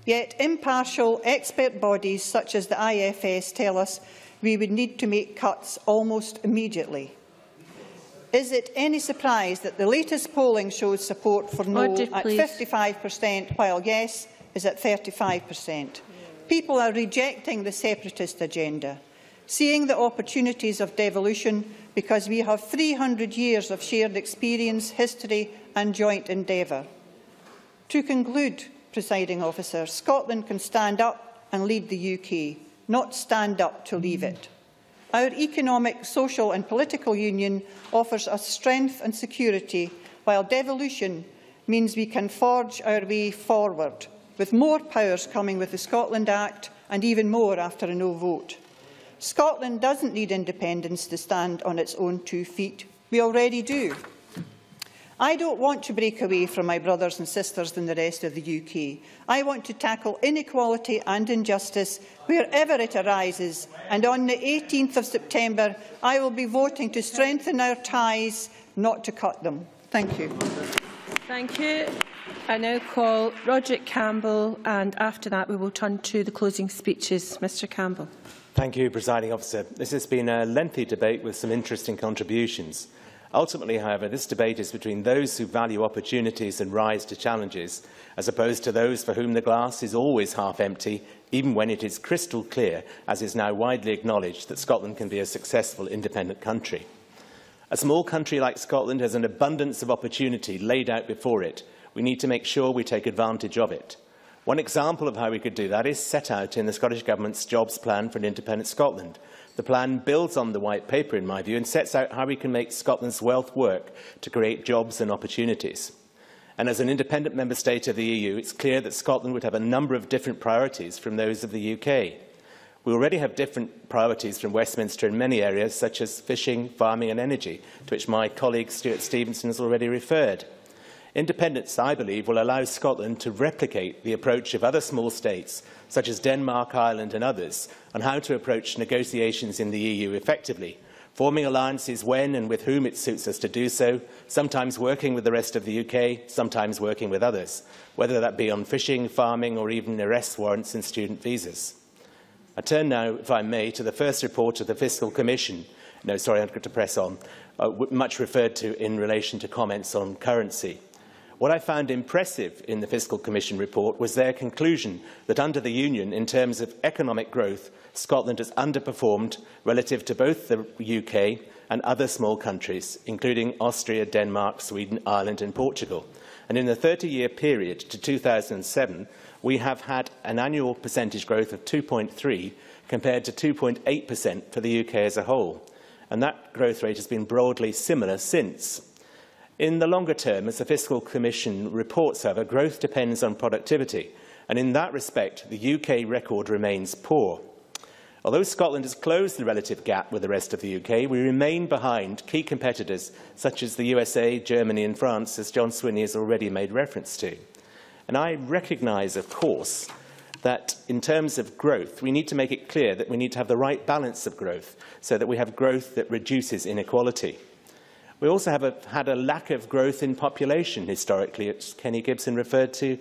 Yet impartial expert bodies such as the IFS tell us we would need to make cuts almost immediately. Is it any surprise that the latest polling shows support for no at 55%, while yes is at 35%? People are rejecting the separatist agenda, seeing the opportunities of devolution because we have 300 years of shared experience, history and joint endeavour. To conclude, Presiding Officer, Scotland can stand up and lead the UK, not stand up to leave it. Our economic, social and political union offers us strength and security, while devolution means we can forge our way forward, with more powers coming with the Scotland Act and even more after a no vote. Scotland doesn't need independence to stand on its own two feet. We already do. I don't want to break away from my brothers and sisters in the rest of the UK. I want to tackle inequality and injustice wherever it arises, and on the 18th of September, I will be voting to strengthen our ties, not to cut them. Thank you. Thank you. I now call Roderick Campbell, and after that we will turn to the closing speeches. Mr Campbell. Thank you, Presiding Officer. This has been a lengthy debate with some interesting contributions. Ultimately, however, this debate is between those who value opportunities and rise to challenges, as opposed to those for whom the glass is always half empty, even when it is crystal clear, as is now widely acknowledged, that Scotland can be a successful independent country. A small country like Scotland has an abundance of opportunity laid out before it. We need to make sure we take advantage of it. One example of how we could do that is set out in the Scottish Government's Jobs Plan for an Independent Scotland. The plan builds on the White Paper, in my view, and sets out how we can make Scotland's wealth work to create jobs and opportunities. And as an independent member state of the EU, it's clear that Scotland would have a number of different priorities from those of the UK. We already have different priorities from Westminster in many areas, such as fishing, farming and energy, to which my colleague Stuart Stevenson has already referred. Independence, I believe, will allow Scotland to replicate the approach of other small states, such as Denmark, Ireland and others, on how to approach negotiations in the EU effectively, forming alliances when and with whom it suits us to do so, sometimes working with the rest of the UK, sometimes working with others, whether that be on fishing, farming or even arrest warrants and student visas. I turn now, if I may, to the first report of the Fiscal Commission. No, sorry, I've got to press on, much referred to in relation to comments on currency. What I found impressive in the Fiscal Commission report was their conclusion that under the Union, in terms of economic growth, Scotland has underperformed relative to both the UK and other small countries, including Austria, Denmark, Sweden, Ireland and Portugal. And in the 30-year period to 2007, we have had an annual percentage growth of 2.3% compared to 2.8% for the UK as a whole. And that growth rate has been broadly similar since. In the longer term, as the Fiscal Commission reports, however, growth depends on productivity, and in that respect, the UK record remains poor. Although Scotland has closed the relative gap with the rest of the UK, we remain behind key competitors such as the USA, Germany and France, as John Swinney has already made reference to. And I recognise, of course, that in terms of growth, we need to make it clear that we need to have the right balance of growth, so that we have growth that reduces inequality. We also have had a lack of growth in population historically, as Kenny Gibson referred to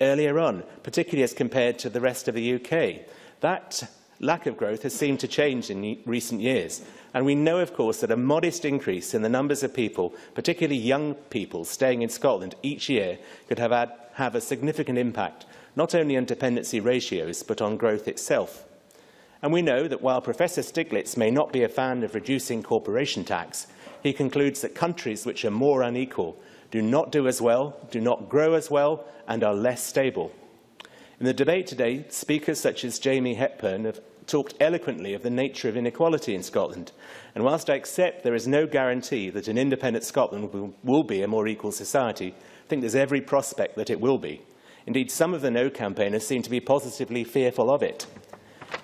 earlier on, particularly as compared to the rest of the UK. That lack of growth has seemed to change in recent years. And we know, of course, that a modest increase in the numbers of people, particularly young people staying in Scotland each year, could have a significant impact, not only on dependency ratios, but on growth itself. And we know that while Professor Stiglitz may not be a fan of reducing corporation tax, he concludes that countries which are more unequal do not do as well, do not grow as well, and are less stable. In the debate today, speakers such as Jamie Hepburn have talked eloquently of the nature of inequality in Scotland. And whilst I accept there is no guarantee that an independent Scotland will be a more equal society, I think there's every prospect that it will be. Indeed, some of the No campaigners seem to be positively fearful of it.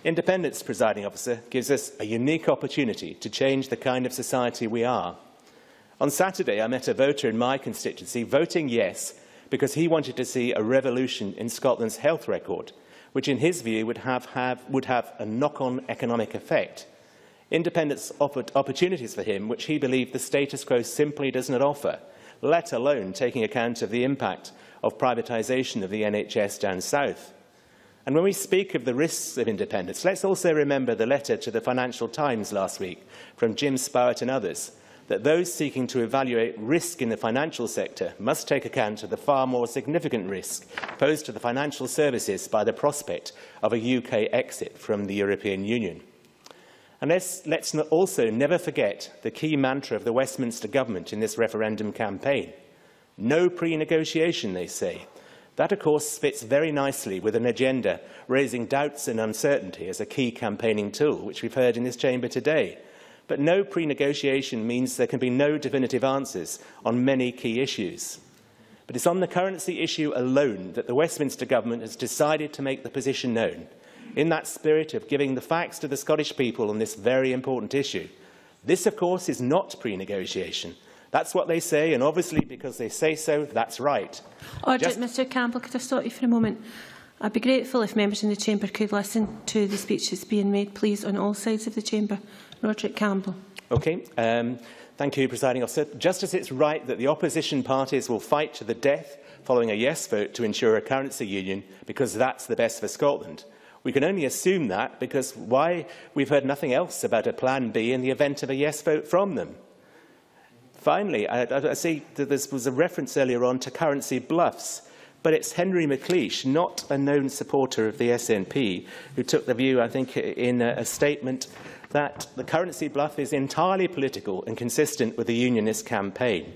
Independence, presiding officer, gives us a unique opportunity to change the kind of society we are. On Saturday, I met a voter in my constituency voting yes because he wanted to see a revolution in Scotland's health record, which in his view would have a knock-on economic effect. Independence offered opportunities for him which he believed the status quo simply does not offer, let alone taking account of the impact of privatisation of the NHS down south. And when we speak of the risks of independence, let's also remember the letter to the Financial Times last week from Jim Sparrett and others, that those seeking to evaluate risk in the financial sector must take account of the far more significant risk posed to the financial services by the prospect of a UK exit from the European Union. And let's also never forget the key mantra of the Westminster government in this referendum campaign. No pre-negotiation, they say. That, of course, fits very nicely with an agenda raising doubts and uncertainty as a key campaigning tool, which we've heard in this chamber today. But no pre-negotiation means there can be no definitive answers on many key issues. But it's on the currency issue alone that the Westminster government has decided to make the position known, in that spirit of giving the facts to the Scottish people on this very important issue. This, of course, is not pre-negotiation. That's what they say, and obviously because they say so, that's right. Order, Mr Campbell, could I stop you for a moment? I'd be grateful if members in the chamber could listen to the speeches being made, please, on all sides of the chamber. Roderick Campbell. Okay. Thank you, Presiding Officer. Just as it's right that the opposition parties will fight to the death following a yes vote to ensure a currency union, because that's the best for Scotland, we can only assume that because why we've heard nothing else about a plan B in the event of a yes vote from them. Finally, I see that there was a reference earlier on to currency bluffs, but it's Henry McLeish, not a known supporter of the SNP, who took the view, I think, in a statement that the currency bluff is entirely political and consistent with the unionist campaign.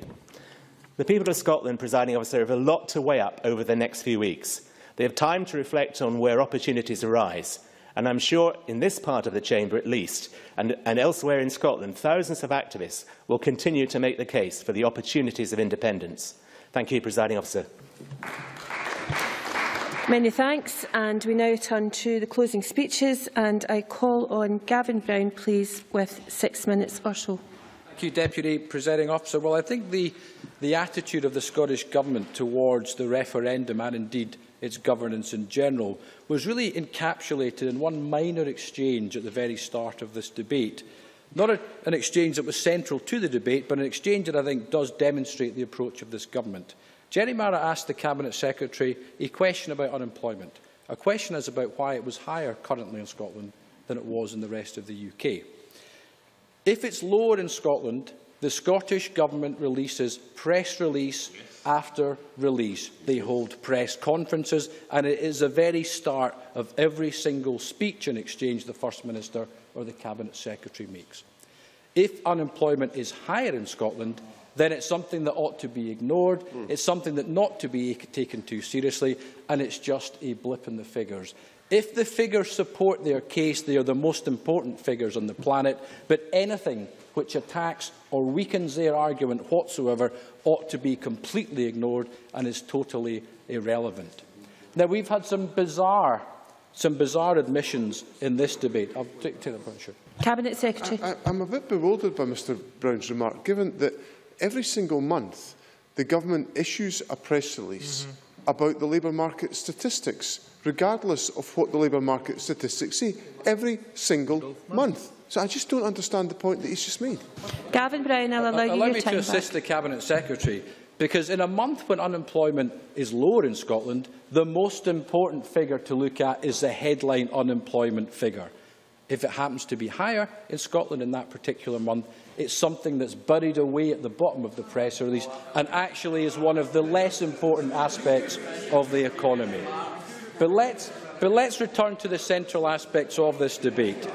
The people of Scotland, Presiding Officer, have a lot to weigh up over the next few weeks. They have time to reflect on where opportunities arise. And I'm sure in this part of the chamber at least, and elsewhere in Scotland, thousands of activists will continue to make the case for the opportunities of independence. Thank you, Presiding Officer. Many thanks. And we now turn to the closing speeches. And I call on Gavin Brown, please, with 6 minutes or so. Thank you, Deputy Presiding Officer. Well, I think the attitude of the Scottish Government towards the referendum and indeed its governance in general was really encapsulated in one minor exchange at the very start of this debate. Not an exchange that was central to the debate, but an exchange that I think does demonstrate the approach of this government. Jenny Marra asked the Cabinet Secretary a question about unemployment, a question as about why it was higher currently in Scotland than it was in the rest of the UK. If it's lower in Scotland, the Scottish Government releases press release after release. They hold press conferences, and it is the very start of every single speech and exchange the First Minister or the Cabinet Secretary makes. If unemployment is higher in Scotland, then it's something that ought to be ignored, it's something that not to be taken too seriously, and it's just a blip in the figures. If the figures support their case, they are the most important figures on the planet, but anything which attacks or weakens their argument whatsoever ought to be completely ignored and is totally irrelevant. Now, we've had some bizarre admissions in this debate. I'll take the point, sure. Cabinet Secretary. I'm a bit bewildered by Mr Brown's remark, given that every single month the government issues a press release about the labour market statistics, regardless of what the labour market statistics say, every single month. So I just don't understand the point that he's just made. Gavin Brown, I'll allow you your time back. Allow me to assist the Cabinet Secretary, because in a month when unemployment is lower in Scotland, the most important figure to look at is the headline unemployment figure. If it happens to be higher in Scotland in that particular month, it's something that's buried away at the bottom of the press release and actually is one of the less important aspects of the economy. But let's return to the central aspects of this debate.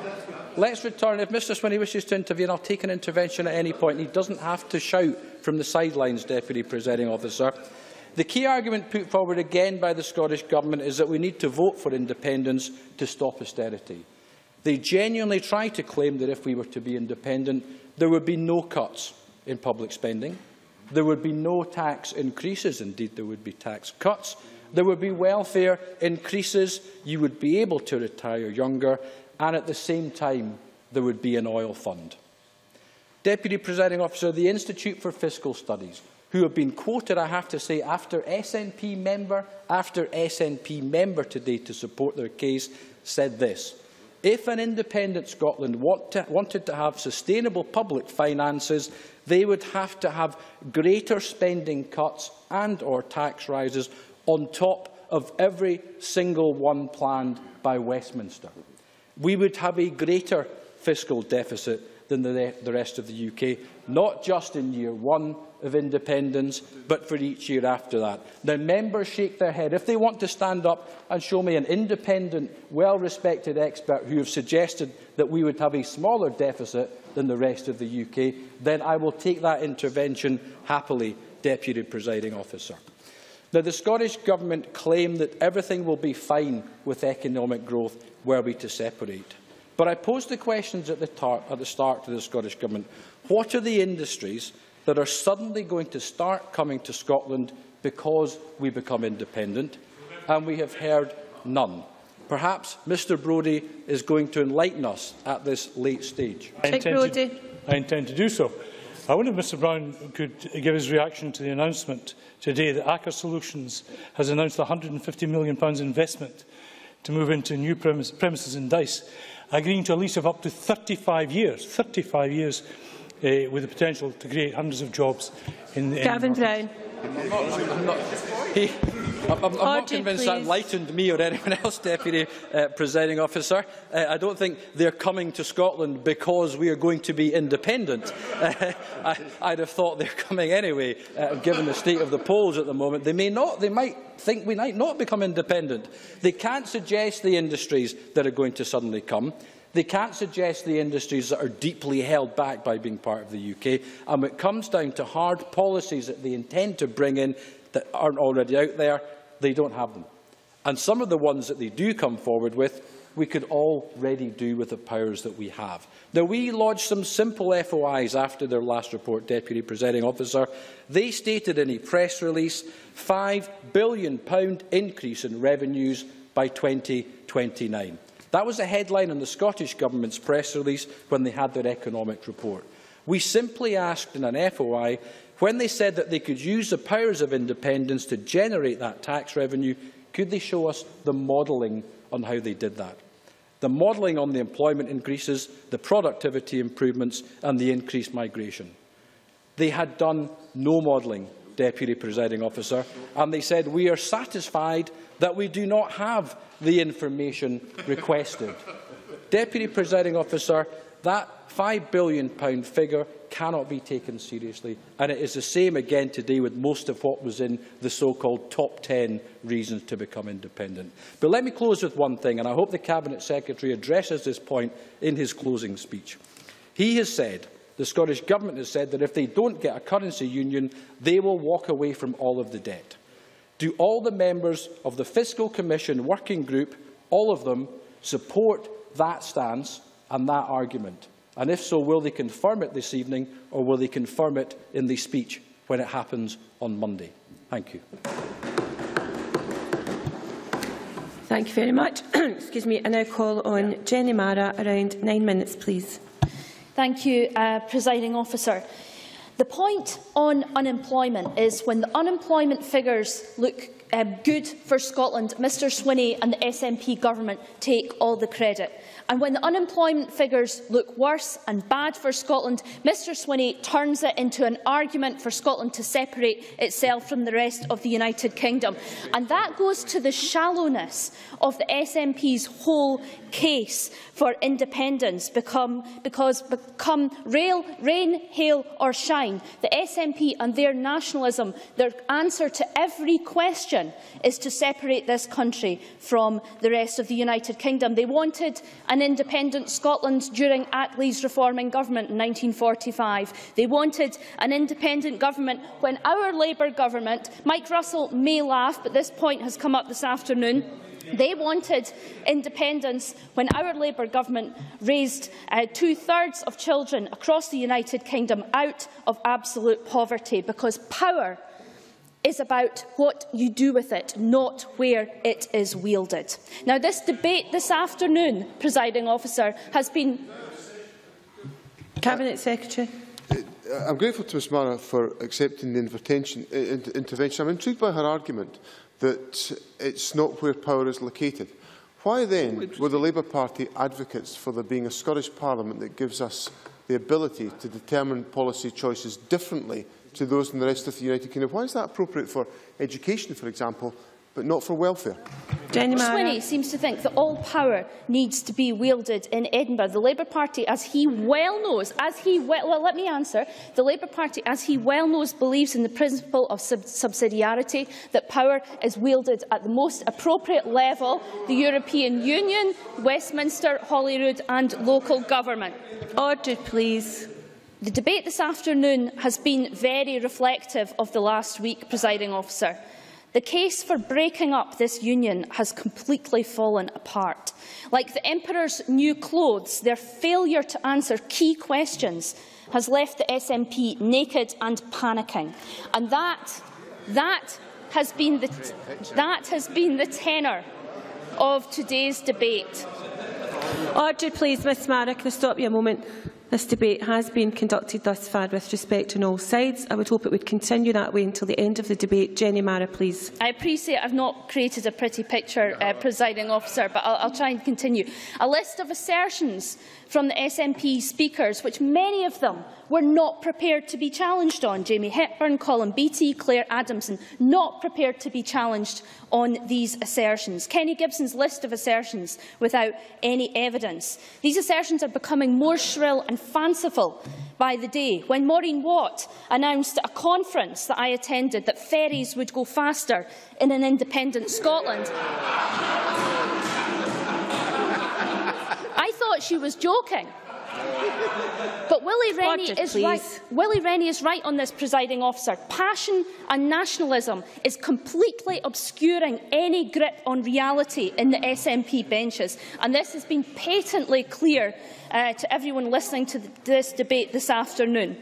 Let's return. If Mr Swinney wishes to intervene, I'll take an intervention at any point. He doesn't have to shout from the sidelines, Deputy Presiding Officer. The key argument put forward again by the Scottish Government is that we need to vote for independence to stop austerity. They genuinely try to claim that if we were to be independent, there would be no cuts in public spending. There would be no tax increases. Indeed, there would be tax cuts. There would be welfare increases. You would be able to retire younger. And at the same time, there would be an oil fund. Deputy Presiding Officer of the Institute for Fiscal Studies, who have been quoted, I have to say, after SNP member today to support their case, said this: if an independent Scotland wanted to have sustainable public finances, they would have to have greater spending cuts and or tax rises on top of every single one planned by Westminster. We would have a greater fiscal deficit than the rest of the UK, not just in year one of independence, but for each year after that. Now, members shake their head. If they want to stand up and show me an independent, well-respected expert who have suggested that we would have a smaller deficit than the rest of the UK, then I will take that intervention happily, Deputy Presiding Officer. Now, the Scottish Government claim that everything will be fine with economic growth were we to separate. But I posed the questions at the start to the Scottish Government. What are the industries that are suddenly going to start coming to Scotland because we become independent? And we have heard none. Perhaps Mr Brodie is going to enlighten us at this late stage. I intend to do so. I wonder if Mr Brown could give his reaction to the announcement today that Aker Solutions has announced a £150 million investment to move into new premises in Dice, agreeing to a lease of up to 35 years, with the potential to create hundreds of jobs in the Gavin Brown. I'm not convinced that enlightened me or anyone else, Deputy Presiding Officer. I don't think they're coming to Scotland because we are going to be independent. I'd have thought they're coming anyway, given the state of the polls at the moment. They may not. They might think we might not become independent. They can't suggest the industries that are going to suddenly come. They can't suggest the industries that are deeply held back by being part of the UK. And when it comes down to hard policies that they intend to bring in that aren't already out there, they don't have them. And some of the ones that they do come forward with, we could already do with the powers that we have. Now, we lodged some simple FOIs after their last report, Deputy Presiding Officer. They stated in a press release £5 billion increase in revenues by 2029. That was a headline in the Scottish Government's press release when they had their economic report. We simply asked in an FOI, when they said that they could use the powers of independence to generate that tax revenue, could they show us the modelling on how they did that? The modelling on the employment increases, the productivity improvements and the increased migration. They had done no modelling, Deputy Presiding Officer, and they said, we are satisfied that we do not have the information requested. Deputy Presiding Officer, that £5 billion figure cannot be taken seriously, and it is the same again today with most of what was in the so-called top 10 reasons to become independent. But let me close with one thing, and I hope the Cabinet Secretary addresses this point in his closing speech. He has said, the Scottish Government has said, that if they don't get a currency union, they will walk away from all of the debt. Do all the members of the Fiscal Commission Working Group, all of them, support that stance and that argument? And if so, will they confirm it this evening, or will they confirm it in the speech when it happens on Monday? Thank you. Thank you very much. Excuse me. I now call on Jenny Marra. Around 9 minutes, please. Thank you, Presiding Officer. The point on unemployment is when the unemployment figures look good for Scotland, Mr Swinney and the SNP government take all the credit. And when the unemployment figures look worse and bad for Scotland, Mr Swinney turns it into an argument for Scotland to separate itself from the rest of the United Kingdom. And that goes to the shallowness of the SNP's whole case for independence, because rain, hail or shine, the SNP and their nationalism, their answer to every question is to separate this country from the rest of the United Kingdom. They wanted an independent Scotland during Attlee's reforming government in 1945. They wanted an independent government when our Labour government, Mike Russell may laugh, but this point has come up this afternoon, They wanted independence when our Labour government raised two-thirds of children across the United Kingdom out of absolute poverty, because power is about what you do with it, not where it is wielded. Now, this debate this afternoon, Presiding Officer, has been... Cabinet Secretary. I'm grateful to Ms Marra for accepting the intervention. I'm intrigued by her argument that it's not where power is located. Why then were the Labour Party advocates for there being a Scottish Parliament that gives us the ability to determine policy choices differently to those in the rest of the United Kingdom? Why is that appropriate for education, for example, but not for welfare? Jenny Swinney seems to think that all power needs to be wielded in Edinburgh. The Labour Party, as he well knows, let me answer. The Labour Party, as he well knows, believes in the principle of subsidiarity, that power is wielded at the most appropriate level, the European Union, Westminster, Holyrood and local government. Order, please. The debate this afternoon has been very reflective of the last week, Presiding Officer. The case for breaking up this union has completely fallen apart. Like the Emperor's new clothes, their failure to answer key questions has left the SNP naked and panicking. And that has been the tenor of today's debate. Order, please. Ms Marra, can I stop you a moment? This debate has been conducted thus far with respect on all sides. I would hope it would continue that way until the end of the debate. Jenny Marra, please. I appreciate I've not created a pretty picture, Presiding Officer, but I'll try and continue. A list of assertions from the SNP speakers, which many of them were not prepared to be challenged on. Jamie Hepburn, Colin Beattie, Claire Adamson, not prepared to be challenged on these assertions. Kenny Gibson's list of assertions without any evidence. These assertions are becoming more shrill and fanciful by the day. When Maureen Watt announced at a conference that I attended that ferries would go faster in an independent Scotland, I thought she was joking. But Willie Rennie is right on this, Presiding Officer. Passion and nationalism is completely obscuring any grip on reality in the SNP benches, and this has been patently clear to everyone listening to this debate this afternoon.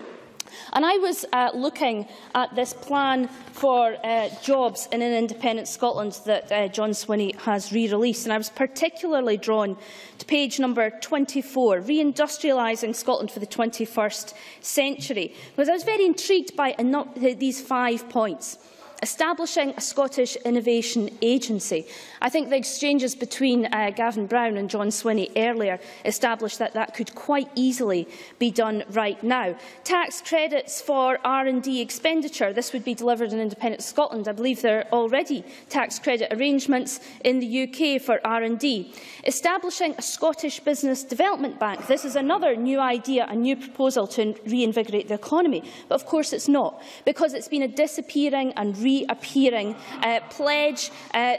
And I was looking at this plan for jobs in an independent Scotland that John Swinney has re-released, and I was particularly drawn to page number 24, Reindustrialising Scotland for the 21st Century, because I was very intrigued by these 5 points. Establishing a Scottish Innovation Agency. I think the exchanges between Gavin Brown and John Swinney earlier established that that could quite easily be done right now. Tax credits for R&D expenditure. This would be delivered in independent Scotland. I believe there are already tax credit arrangements in the UK for R&D. Establishing a Scottish Business Development Bank. This is another new idea, a new proposal to reinvigorate the economy. But of course it's not, because it's been a disappearing and reappearing pledge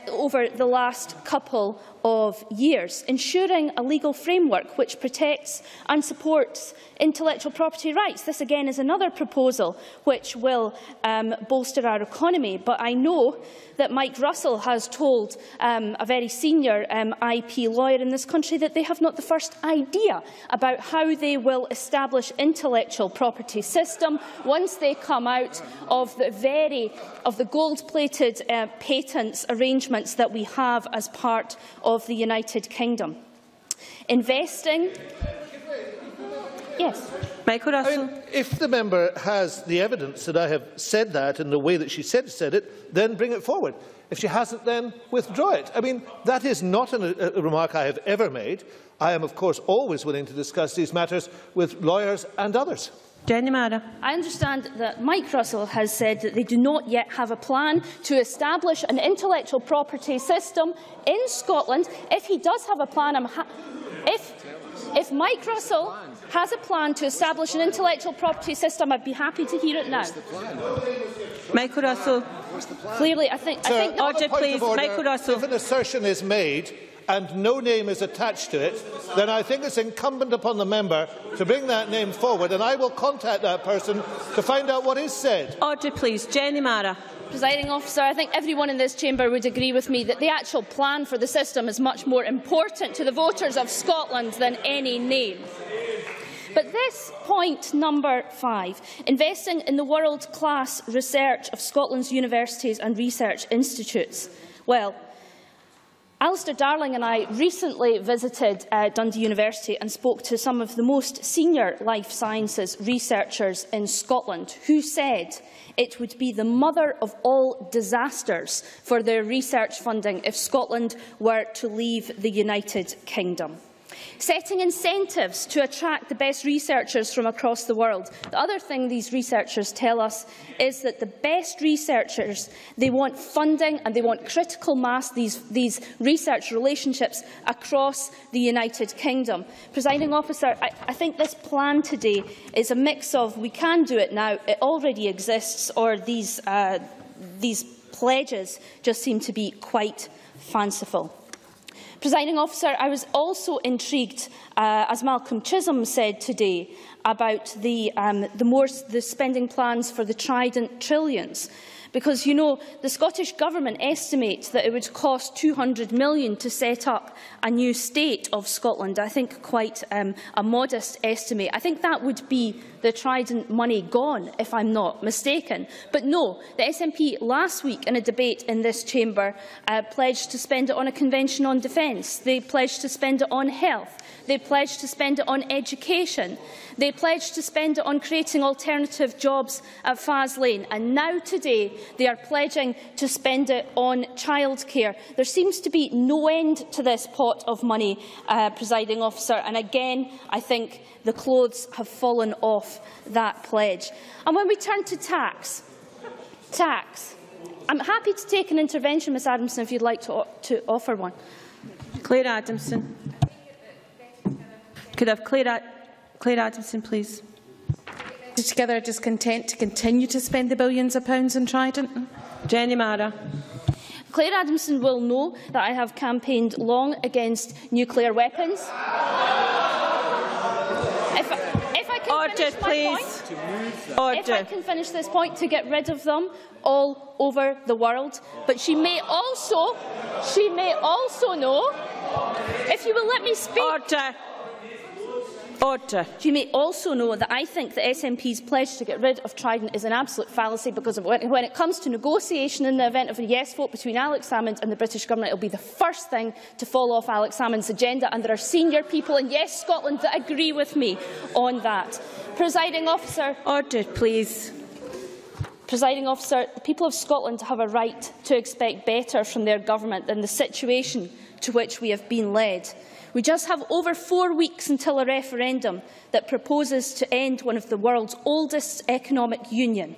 over the last couple of years. Ensuring a legal framework which protects and supports intellectual property rights. This again is another proposal which will bolster our economy, but I know that Mike Russell has told a very senior IP lawyer in this country that they have not the first idea about how they will establish intellectual property system once they come out of the gold-plated patents arrangements that we have as part of the United Kingdom. Investing... Yes. Michael Russell. I mean, if the member has the evidence that I have said that in the way that she said it, then bring it forward. If she hasn't, then withdraw it. I mean, that is not a remark I have ever made. I am, of course, always willing to discuss these matters with lawyers and others. Jenny Marra. I understand that Mike Russell has said that they do not yet have a plan to establish an intellectual property system in Scotland. If he does have a plan, if Mike Russell has a plan to establish an intellectual property system, I'd be happy to hear it now. Michael Russell. Clearly, I think. Sir, I think. Order, please. Michael Russell. If an assertion is made and no name is attached to it, then I think it's incumbent upon the member to bring that name forward, and I will contact that person to find out what is said. Order, please. Jenny Marra. Presiding officer, I think everyone in this chamber would agree with me that the actual plan for the system is much more important to the voters of Scotland than any name. But this point number 5, investing in the world-class research of Scotland's universities and research institutes. Well, Alistair Darling and I recently visited Dundee University and spoke to some of the most senior life sciences researchers in Scotland, who said it would be the mother of all disasters for their research funding if Scotland were to leave the United Kingdom. Setting incentives to attract the best researchers from across the world. The other thing these researchers tell us is that the best researchers, they want funding and they want critical mass, these research relationships across the United Kingdom. Presiding officer, I think this plan today is a mix of we can do it now, it already exists, or these pledges just seem to be quite fanciful. Presiding officer, I was also intrigued, as Malcolm Chisholm said today, about the spending plans for the Trident Trillions. Because, you know, the Scottish Government estimates that it would cost £200 million to set up a new state of Scotland. I think quite a modest estimate. I think that would be the Trident money gone, if I'm not mistaken. But no, the SNP last week in a debate in this chamber pledged to spend it on a convention on defence. They pledged to spend it on health. They pledged to spend it on education. They pledged to spend it on creating alternative jobs at Faslane. And now today they are pledging to spend it on childcare. There seems to be no end to this pot of money, presiding officer. And again, I think the clothes have fallen off that pledge. And when we turn to tax, I'm happy to take an intervention, Ms Adamson, if you'd like to offer one. Claire Adamson. Could I have Claire Adamson, please? Together, are just content to continue to spend the billions of pounds on Trident? Jenny Marra. Claire Adamson will know that I have campaigned long against nuclear weapons. If I can finish this point, to get rid of them all over the world. But she may also know, if you will let me speak. Order. You may also know that I think the SNP's pledge to get rid of Trident is an absolute fallacy, because when it comes to negotiation in the event of a yes vote between Alex Salmond and the British Government, it will be the first thing to fall off Alex Salmond's agenda, and there are senior people in Yes Scotland that agree with me on that. Presiding officer. Order, please. Presiding officer, the people of Scotland have a right to expect better from their government than the situation to which we have been led. We just have over 4 weeks until a referendum that proposes to end one of the world's oldest economic union.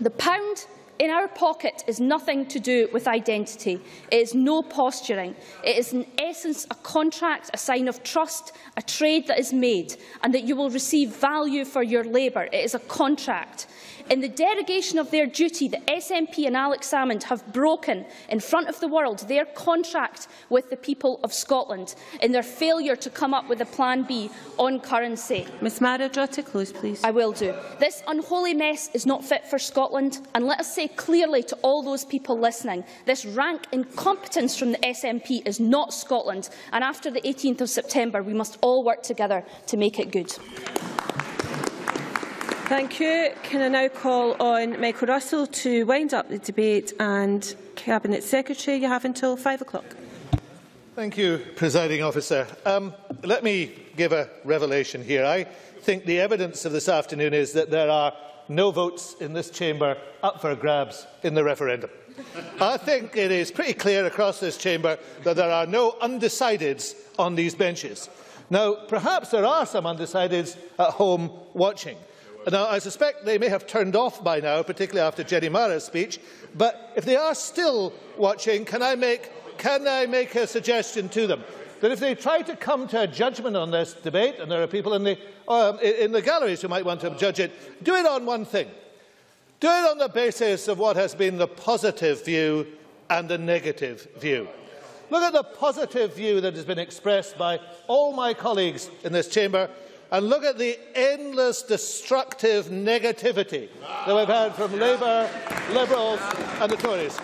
The pound in our pocket is nothing to do with identity. It is no posturing. It is in essence a contract, a sign of trust, a trade that is made, and that you will receive value for your labour. It is a contract. In the derogation of their duty, the SNP and Alex Salmond have broken, in front of the world, their contract with the people of Scotland in their failure to come up with a plan B on currency. Ms Marra, draw to close, please. I will do. This unholy mess is not fit for Scotland, and let us say clearly to all those people listening, this rank incompetence from the SNP is not Scotland, and after the 18th of September, we must all work together to make it good. Thank you. Can I now call on Michael Russell to wind up the debate, and Cabinet Secretary, you have until 5 o'clock. Thank you, Presiding Officer. Let me give a revelation here. I think the evidence of this afternoon is that there are no votes in this chamber up for grabs in the referendum. I think it is pretty clear across this chamber that there are no undecideds on these benches. Now, perhaps there are some undecideds at home watching. Now, I suspect they may have turned off by now, particularly after Jenny Marra's speech, but if they are still watching, can I make a suggestion to them? That if they try to come to a judgment on this debate, and there are people in the galleries who might want to judge it, do it on one thing. Do it on the basis of what has been the positive view and the negative view. Look at the positive view that has been expressed by all my colleagues in this chamber, and look at the endless destructive negativity that we've heard from Labour, Liberals and the Tories.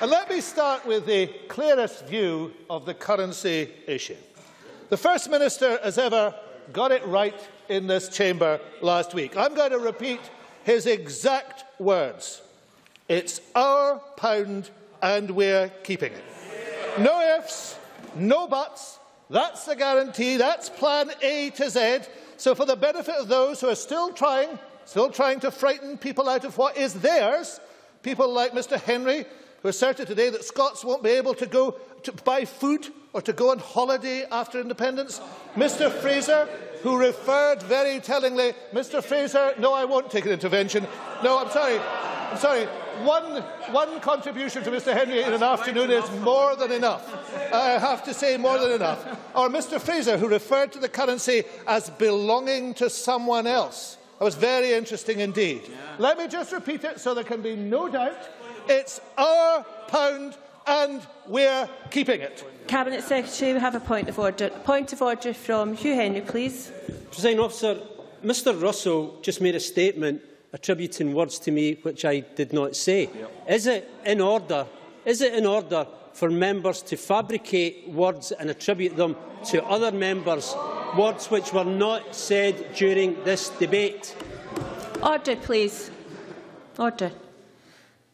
And let me start with the clearest view of the currency issue. The First Minister, as ever, got it right in this chamber last week. I'm going to repeat his exact words. It's our pound and we're keeping it. No ifs, no buts. That's the guarantee. That's plan A to Z. So for the benefit of those who are still trying to frighten people out of what is theirs, people like Mr Henry, who asserted today that Scots won't be able to go to buy food or to go on holiday after independence, Mr Fraser, who referred very tellingly, Mr Fraser, no, I won't take an intervention. No, I'm sorry. One contribution to Mr Henry in an afternoon is more than enough. I have to say more than enough. Or Mr Fraser, who referred to the currency as belonging to someone else. That was very interesting indeed. Let me just repeat it so there can be no doubt. It's our pound and we're keeping it. Cabinet Secretary, we have a point of order. Point of order from Hugh Henry, please. Presiding Officer, Mr Russell just made a statement attributing words to me which I did not say. Is it in order for members to fabricate words and attribute them to other members, words which were not said during this debate? Order, please. Order.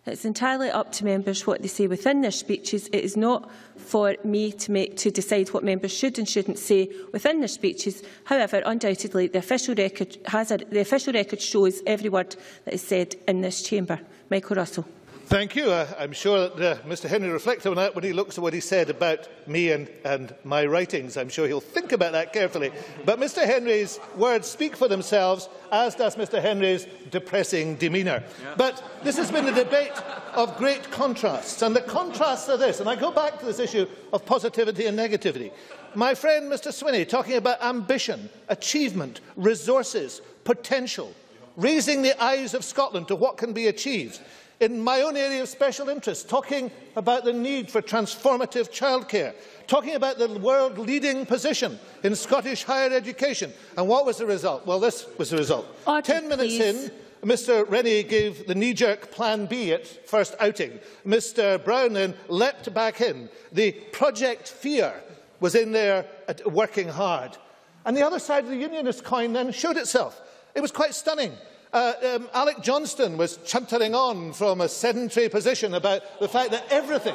It's entirely up to members what they say within their speeches. It is not for me to decide what members should and shouldn't say within their speeches. However, undoubtedly, the official record shows every word that is said in this chamber. Michael Russell. Thank you. I'm sure that Mr Henry reflected on that when he looks at what he said about me and my writings. I'm sure he'll think about that carefully. But Mr Henry's words speak for themselves, as does Mr Henry's depressing demeanour. Yeah. But this has been a debate of great contrasts, and the contrasts are this, and I go back to this issue of positivity and negativity. My friend Mr Swinney talking about ambition, achievement, resources, potential, raising the eyes of Scotland to what can be achieved. In my own area of special interest, talking about the need for transformative childcare, talking about the world-leading position in Scottish higher education. And what was the result? Well, this was the result. Order, 10 minutes please. In, Mr Rennie gave the knee-jerk plan B at first outing. Mr Brown then leapt back in. The project fear was in there at working hard. And the other side of the unionist coin then showed itself. It was quite stunning. Alec Johnston was chuntering on from a sedentary position about the fact that everything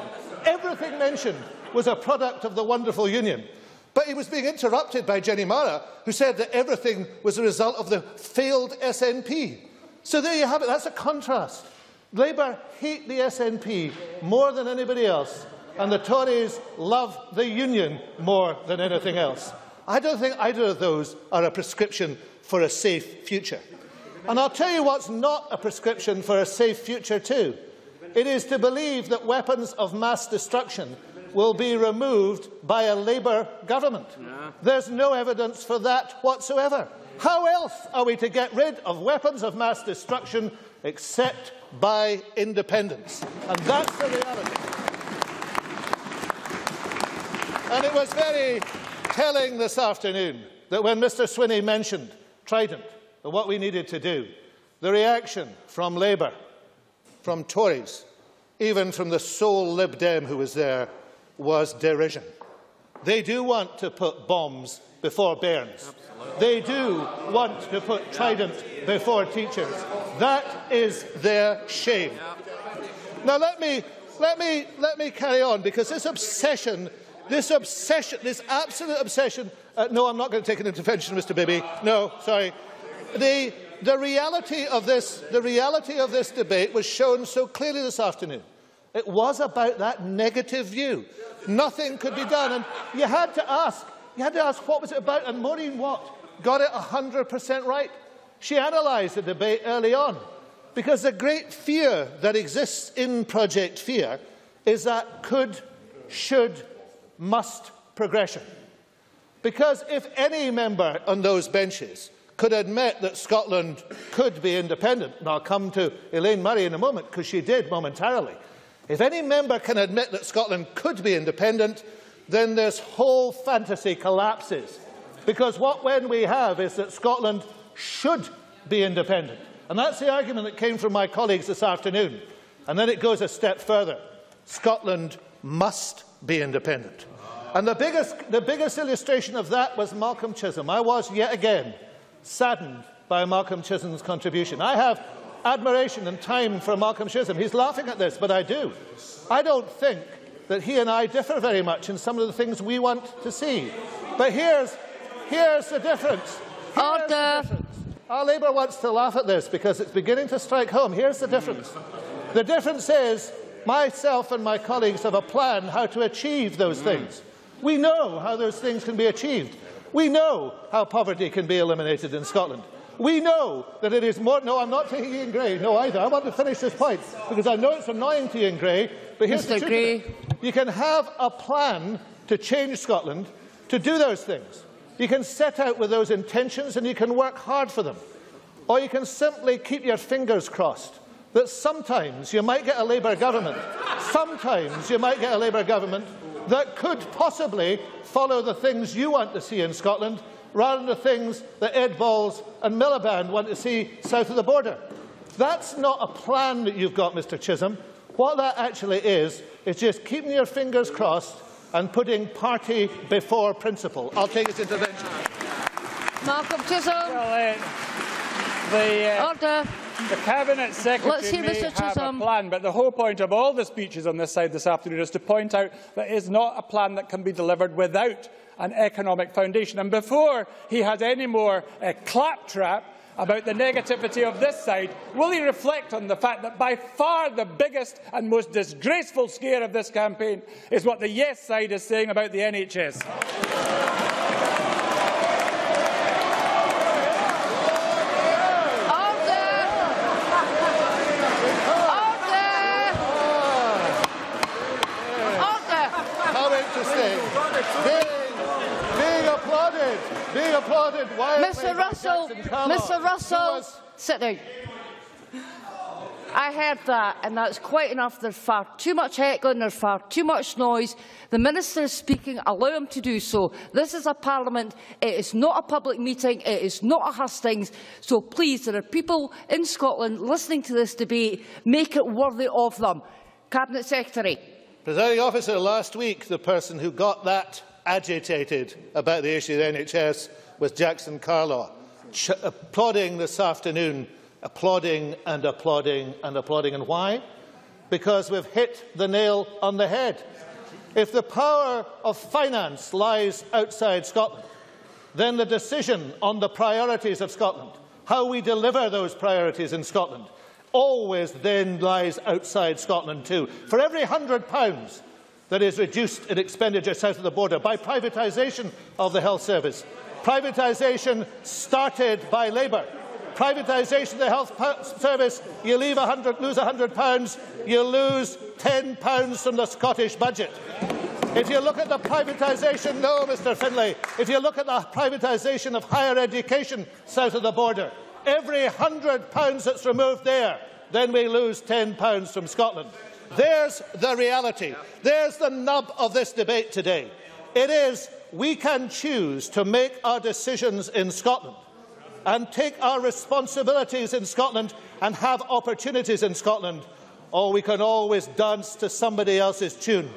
mentioned was a product of the wonderful union. But he was being interrupted by Jenny Marra, who said that everything was a result of the failed SNP. So there you have it. That's a contrast. Labour hate the SNP more than anybody else, and the Tories love the union more than anything else. I don't think either of those are a prescription for a safe future. And I'll tell you what's not a prescription for a safe future too. It is to believe that weapons of mass destruction will be removed by a Labour government. There's no evidence for that whatsoever. How else are we to get rid of weapons of mass destruction except by independence? And that's the reality. And it was very telling this afternoon that when Mr Swinney mentioned Trident, what we needed to do, the reaction from Labour, from Tories, even from the sole Lib Dem who was there, was derision. They do want to put bombs before bairns. Absolutely. They do want to put Trident before teachers. That is their shame. Now let me carry on, because this absolute obsession. No, I'm not going to take an intervention, Mr Bibby. No, sorry. The reality of this debate was shown so clearly this afternoon. It was about that negative view. Nothing could be done. And you had to ask what was it about, and Maureen Watt got it 100% right. She analysed the debate early on, because the great fear that exists in Project Fear is that could, should, must progression. Because if any member on those benches could admit that Scotland could be independent, and I'll come to Elaine Murray in a moment, because she did momentarily. If any member can admit that Scotland could be independent, then this whole fantasy collapses. Because what when we have is that Scotland should be independent. And that's the argument that came from my colleagues this afternoon. And then it goes a step further. Scotland must be independent. And the biggest illustration of that was Malcolm Chisholm. I was, yet again, saddened by Malcolm Chisholm's contribution. I have admiration and time for Malcolm Chisholm. He's laughing at this, but I do. I don't think that he and I differ very much in some of the things we want to see. But here's the difference. Here's the difference. Our Labour wants to laugh at this because it's beginning to strike home. Here's the difference. The difference is myself and my colleagues have a plan how to achieve those things. We know how those things can be achieved. We know how poverty can be eliminated in Scotland. We know that it is more... No, I'm not taking Ian Gray. No, either. I want to finish this point because I know it's annoying to Ian Gray. But here's the truth. You can have a plan to change Scotland to do those things. You can set out with those intentions and you can work hard for them. Or you can simply keep your fingers crossed that sometimes you might get a Labour government. Sometimes you might get a Labour government that could possibly follow the things you want to see in Scotland rather than the things that Ed Balls and Miliband want to see south of the border. That's not a plan that you've got, Mr Chisholm. What that actually is just keeping your fingers crossed and putting party before principle. I'll take his intervention. Malcolm Chisholm. Well, order. The Cabinet Secretary may have a plan, but the whole point of all the speeches on this side this afternoon is to point out that it is not a plan that can be delivered without an economic foundation. And before he has any more claptrap about the negativity of this side, will he reflect on the fact that by far the biggest and most disgraceful scare of this campaign is what the Yes side is saying about the NHS? Mr Russell, sit down. I heard that, and that's quite enough. There's far too much heckling, there's far too much noise. The Minister is speaking, allow him to do so. This is a Parliament, it is not a public meeting, it is not a hustings. So please, there are people in Scotland listening to this debate, make it worthy of them. Cabinet Secretary. Presiding Officer, last week the person who got that agitated about the issue of the NHS was Jackson Carlaw, applauding this afternoon, applauding and applauding and applauding. And why? Because we've hit the nail on the head. If the power of finance lies outside Scotland, then the decision on the priorities of Scotland, how we deliver those priorities in Scotland, always then lies outside Scotland too. For every £100 that is reduced in expenditure south of the border by privatisation of the health service, privatisation started by Labour. Privatisation of the health service, you lose £100, you lose £10 from the Scottish budget. If you look at the privatisation, no, Mr Findlay, if you look at the privatisation of higher education south of the border, every £100 that's removed there, then we lose £10 from Scotland. There's the reality. There's the nub of this debate today. It is we can choose to make our decisions in Scotland and take our responsibilities in Scotland and have opportunities in Scotland, or we can always dance to somebody else's tune.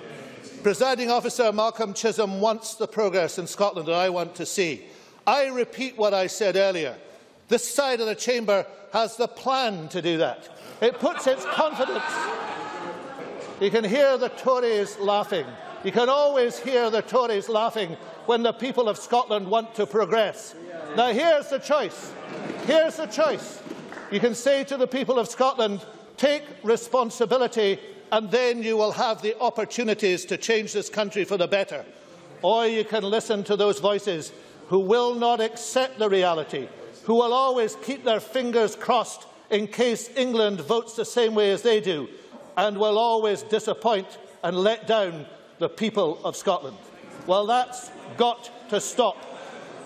Presiding Officer, Malcolm Chisholm wants the progress in Scotland that I want to see. I repeat what I said earlier. This side of the chamber has the plan to do that. It puts its confidence... You can hear the Tories laughing. You can always hear the Tories laughing when the people of Scotland want to progress. Now here's the choice. Here's the choice. You can say to the people of Scotland, take responsibility and then you will have the opportunities to change this country for the better. Or you can listen to those voices who will not accept the reality, who will always keep their fingers crossed in case England votes the same way as they do, and will always disappoint and let down the people of Scotland. Well, that's got to stop.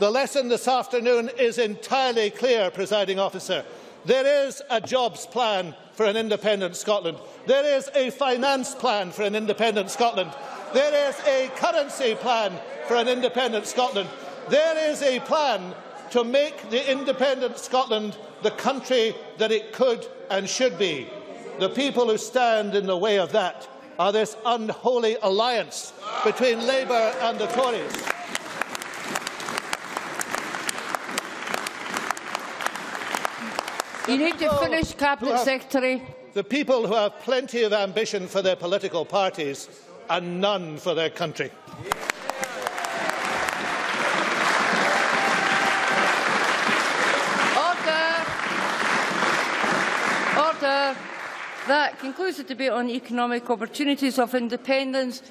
The lesson this afternoon is entirely clear, Presiding Officer. There is a jobs plan for an independent Scotland. There is a finance plan for an independent Scotland. There is a currency plan for an independent Scotland. There is a plan to make the independent Scotland the country that it could and should be. The people who stand in the way of that are this unholy alliance between Labour and the Tories. You need to finish, Cabinet Secretary. The people who have plenty of ambition for their political parties and none for their country. Order. That concludes the debate on economic opportunities of independence.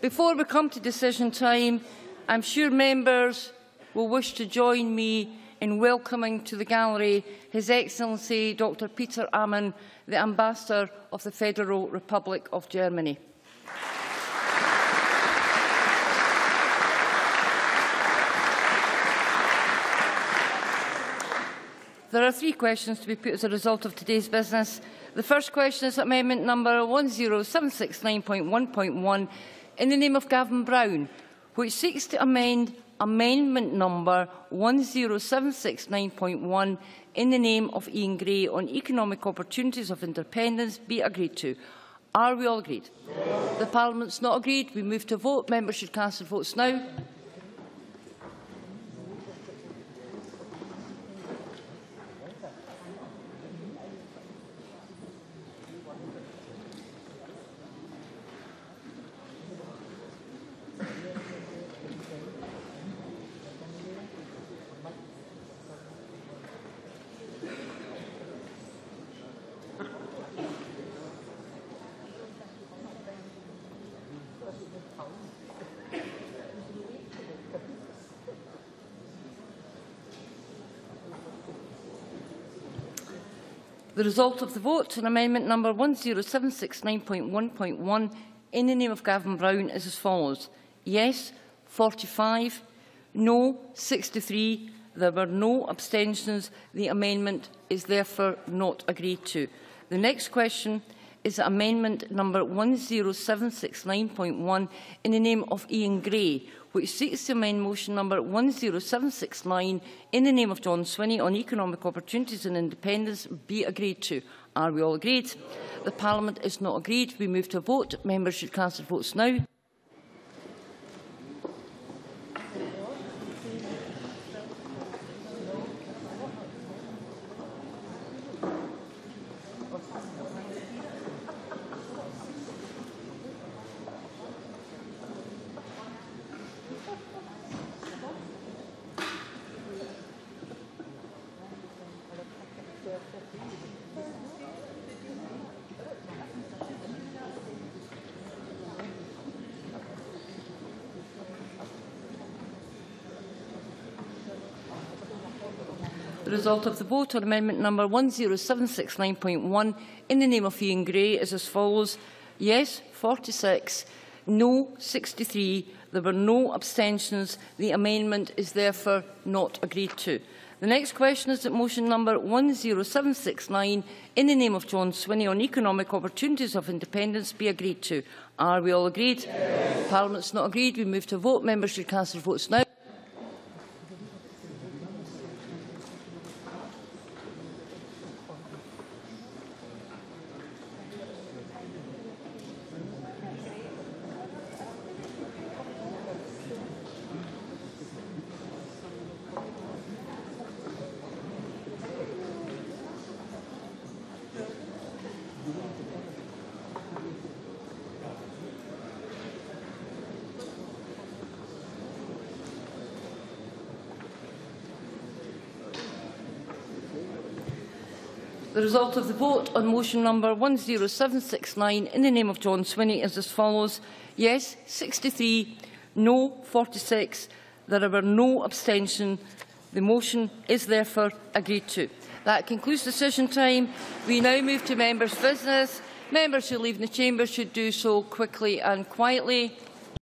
Before we come to decision time, I'm sure members will wish to join me in welcoming to the gallery His Excellency Dr. Peter Ammann, the Ambassador of the Federal Republic of Germany. There are three questions to be put as a result of today's business. The first question is amendment number 10769.1.1 in the name of Gavin Brown, which seeks to amend amendment number 10769.1 in the name of Ian Gray on economic opportunities of independence be agreed to. Are we all agreed? Yes. The Parliament's not agreed. We move to vote. Members should cast their votes now. The result of the vote on amendment number 10769.1.1 in the name of Gavin Brown is as follows. Yes, 45. No, 63. There were no abstentions. The amendment is therefore not agreed to. The next question is amendment number 10769.1 in the name of Ian Gray, which seeks to amend motion number 10769 in the name of John Swinney on economic opportunities and independence be agreed to. Are we all agreed? The Parliament is not agreed. We move to a vote. Members should cast their votes now. The result of the vote on amendment number 10769.1 in the name of Ian Gray is as follows. Yes, 46. No, 63. There were no abstentions. The amendment is therefore not agreed to. The next question is that motion number 10769 in the name of John Swinney on economic opportunities of independence be agreed to. Are we all agreed? Yes. Parliament's not agreed. We move to vote. Members should cast their votes now. The result of the vote on motion number 10769 in the name of John Swinney is as follows. Yes, 63. No, 46. There were no abstention. The motion is therefore agreed to. That concludes decision time. We now move to members' business. Members who leave the chamber should do so quickly and quietly.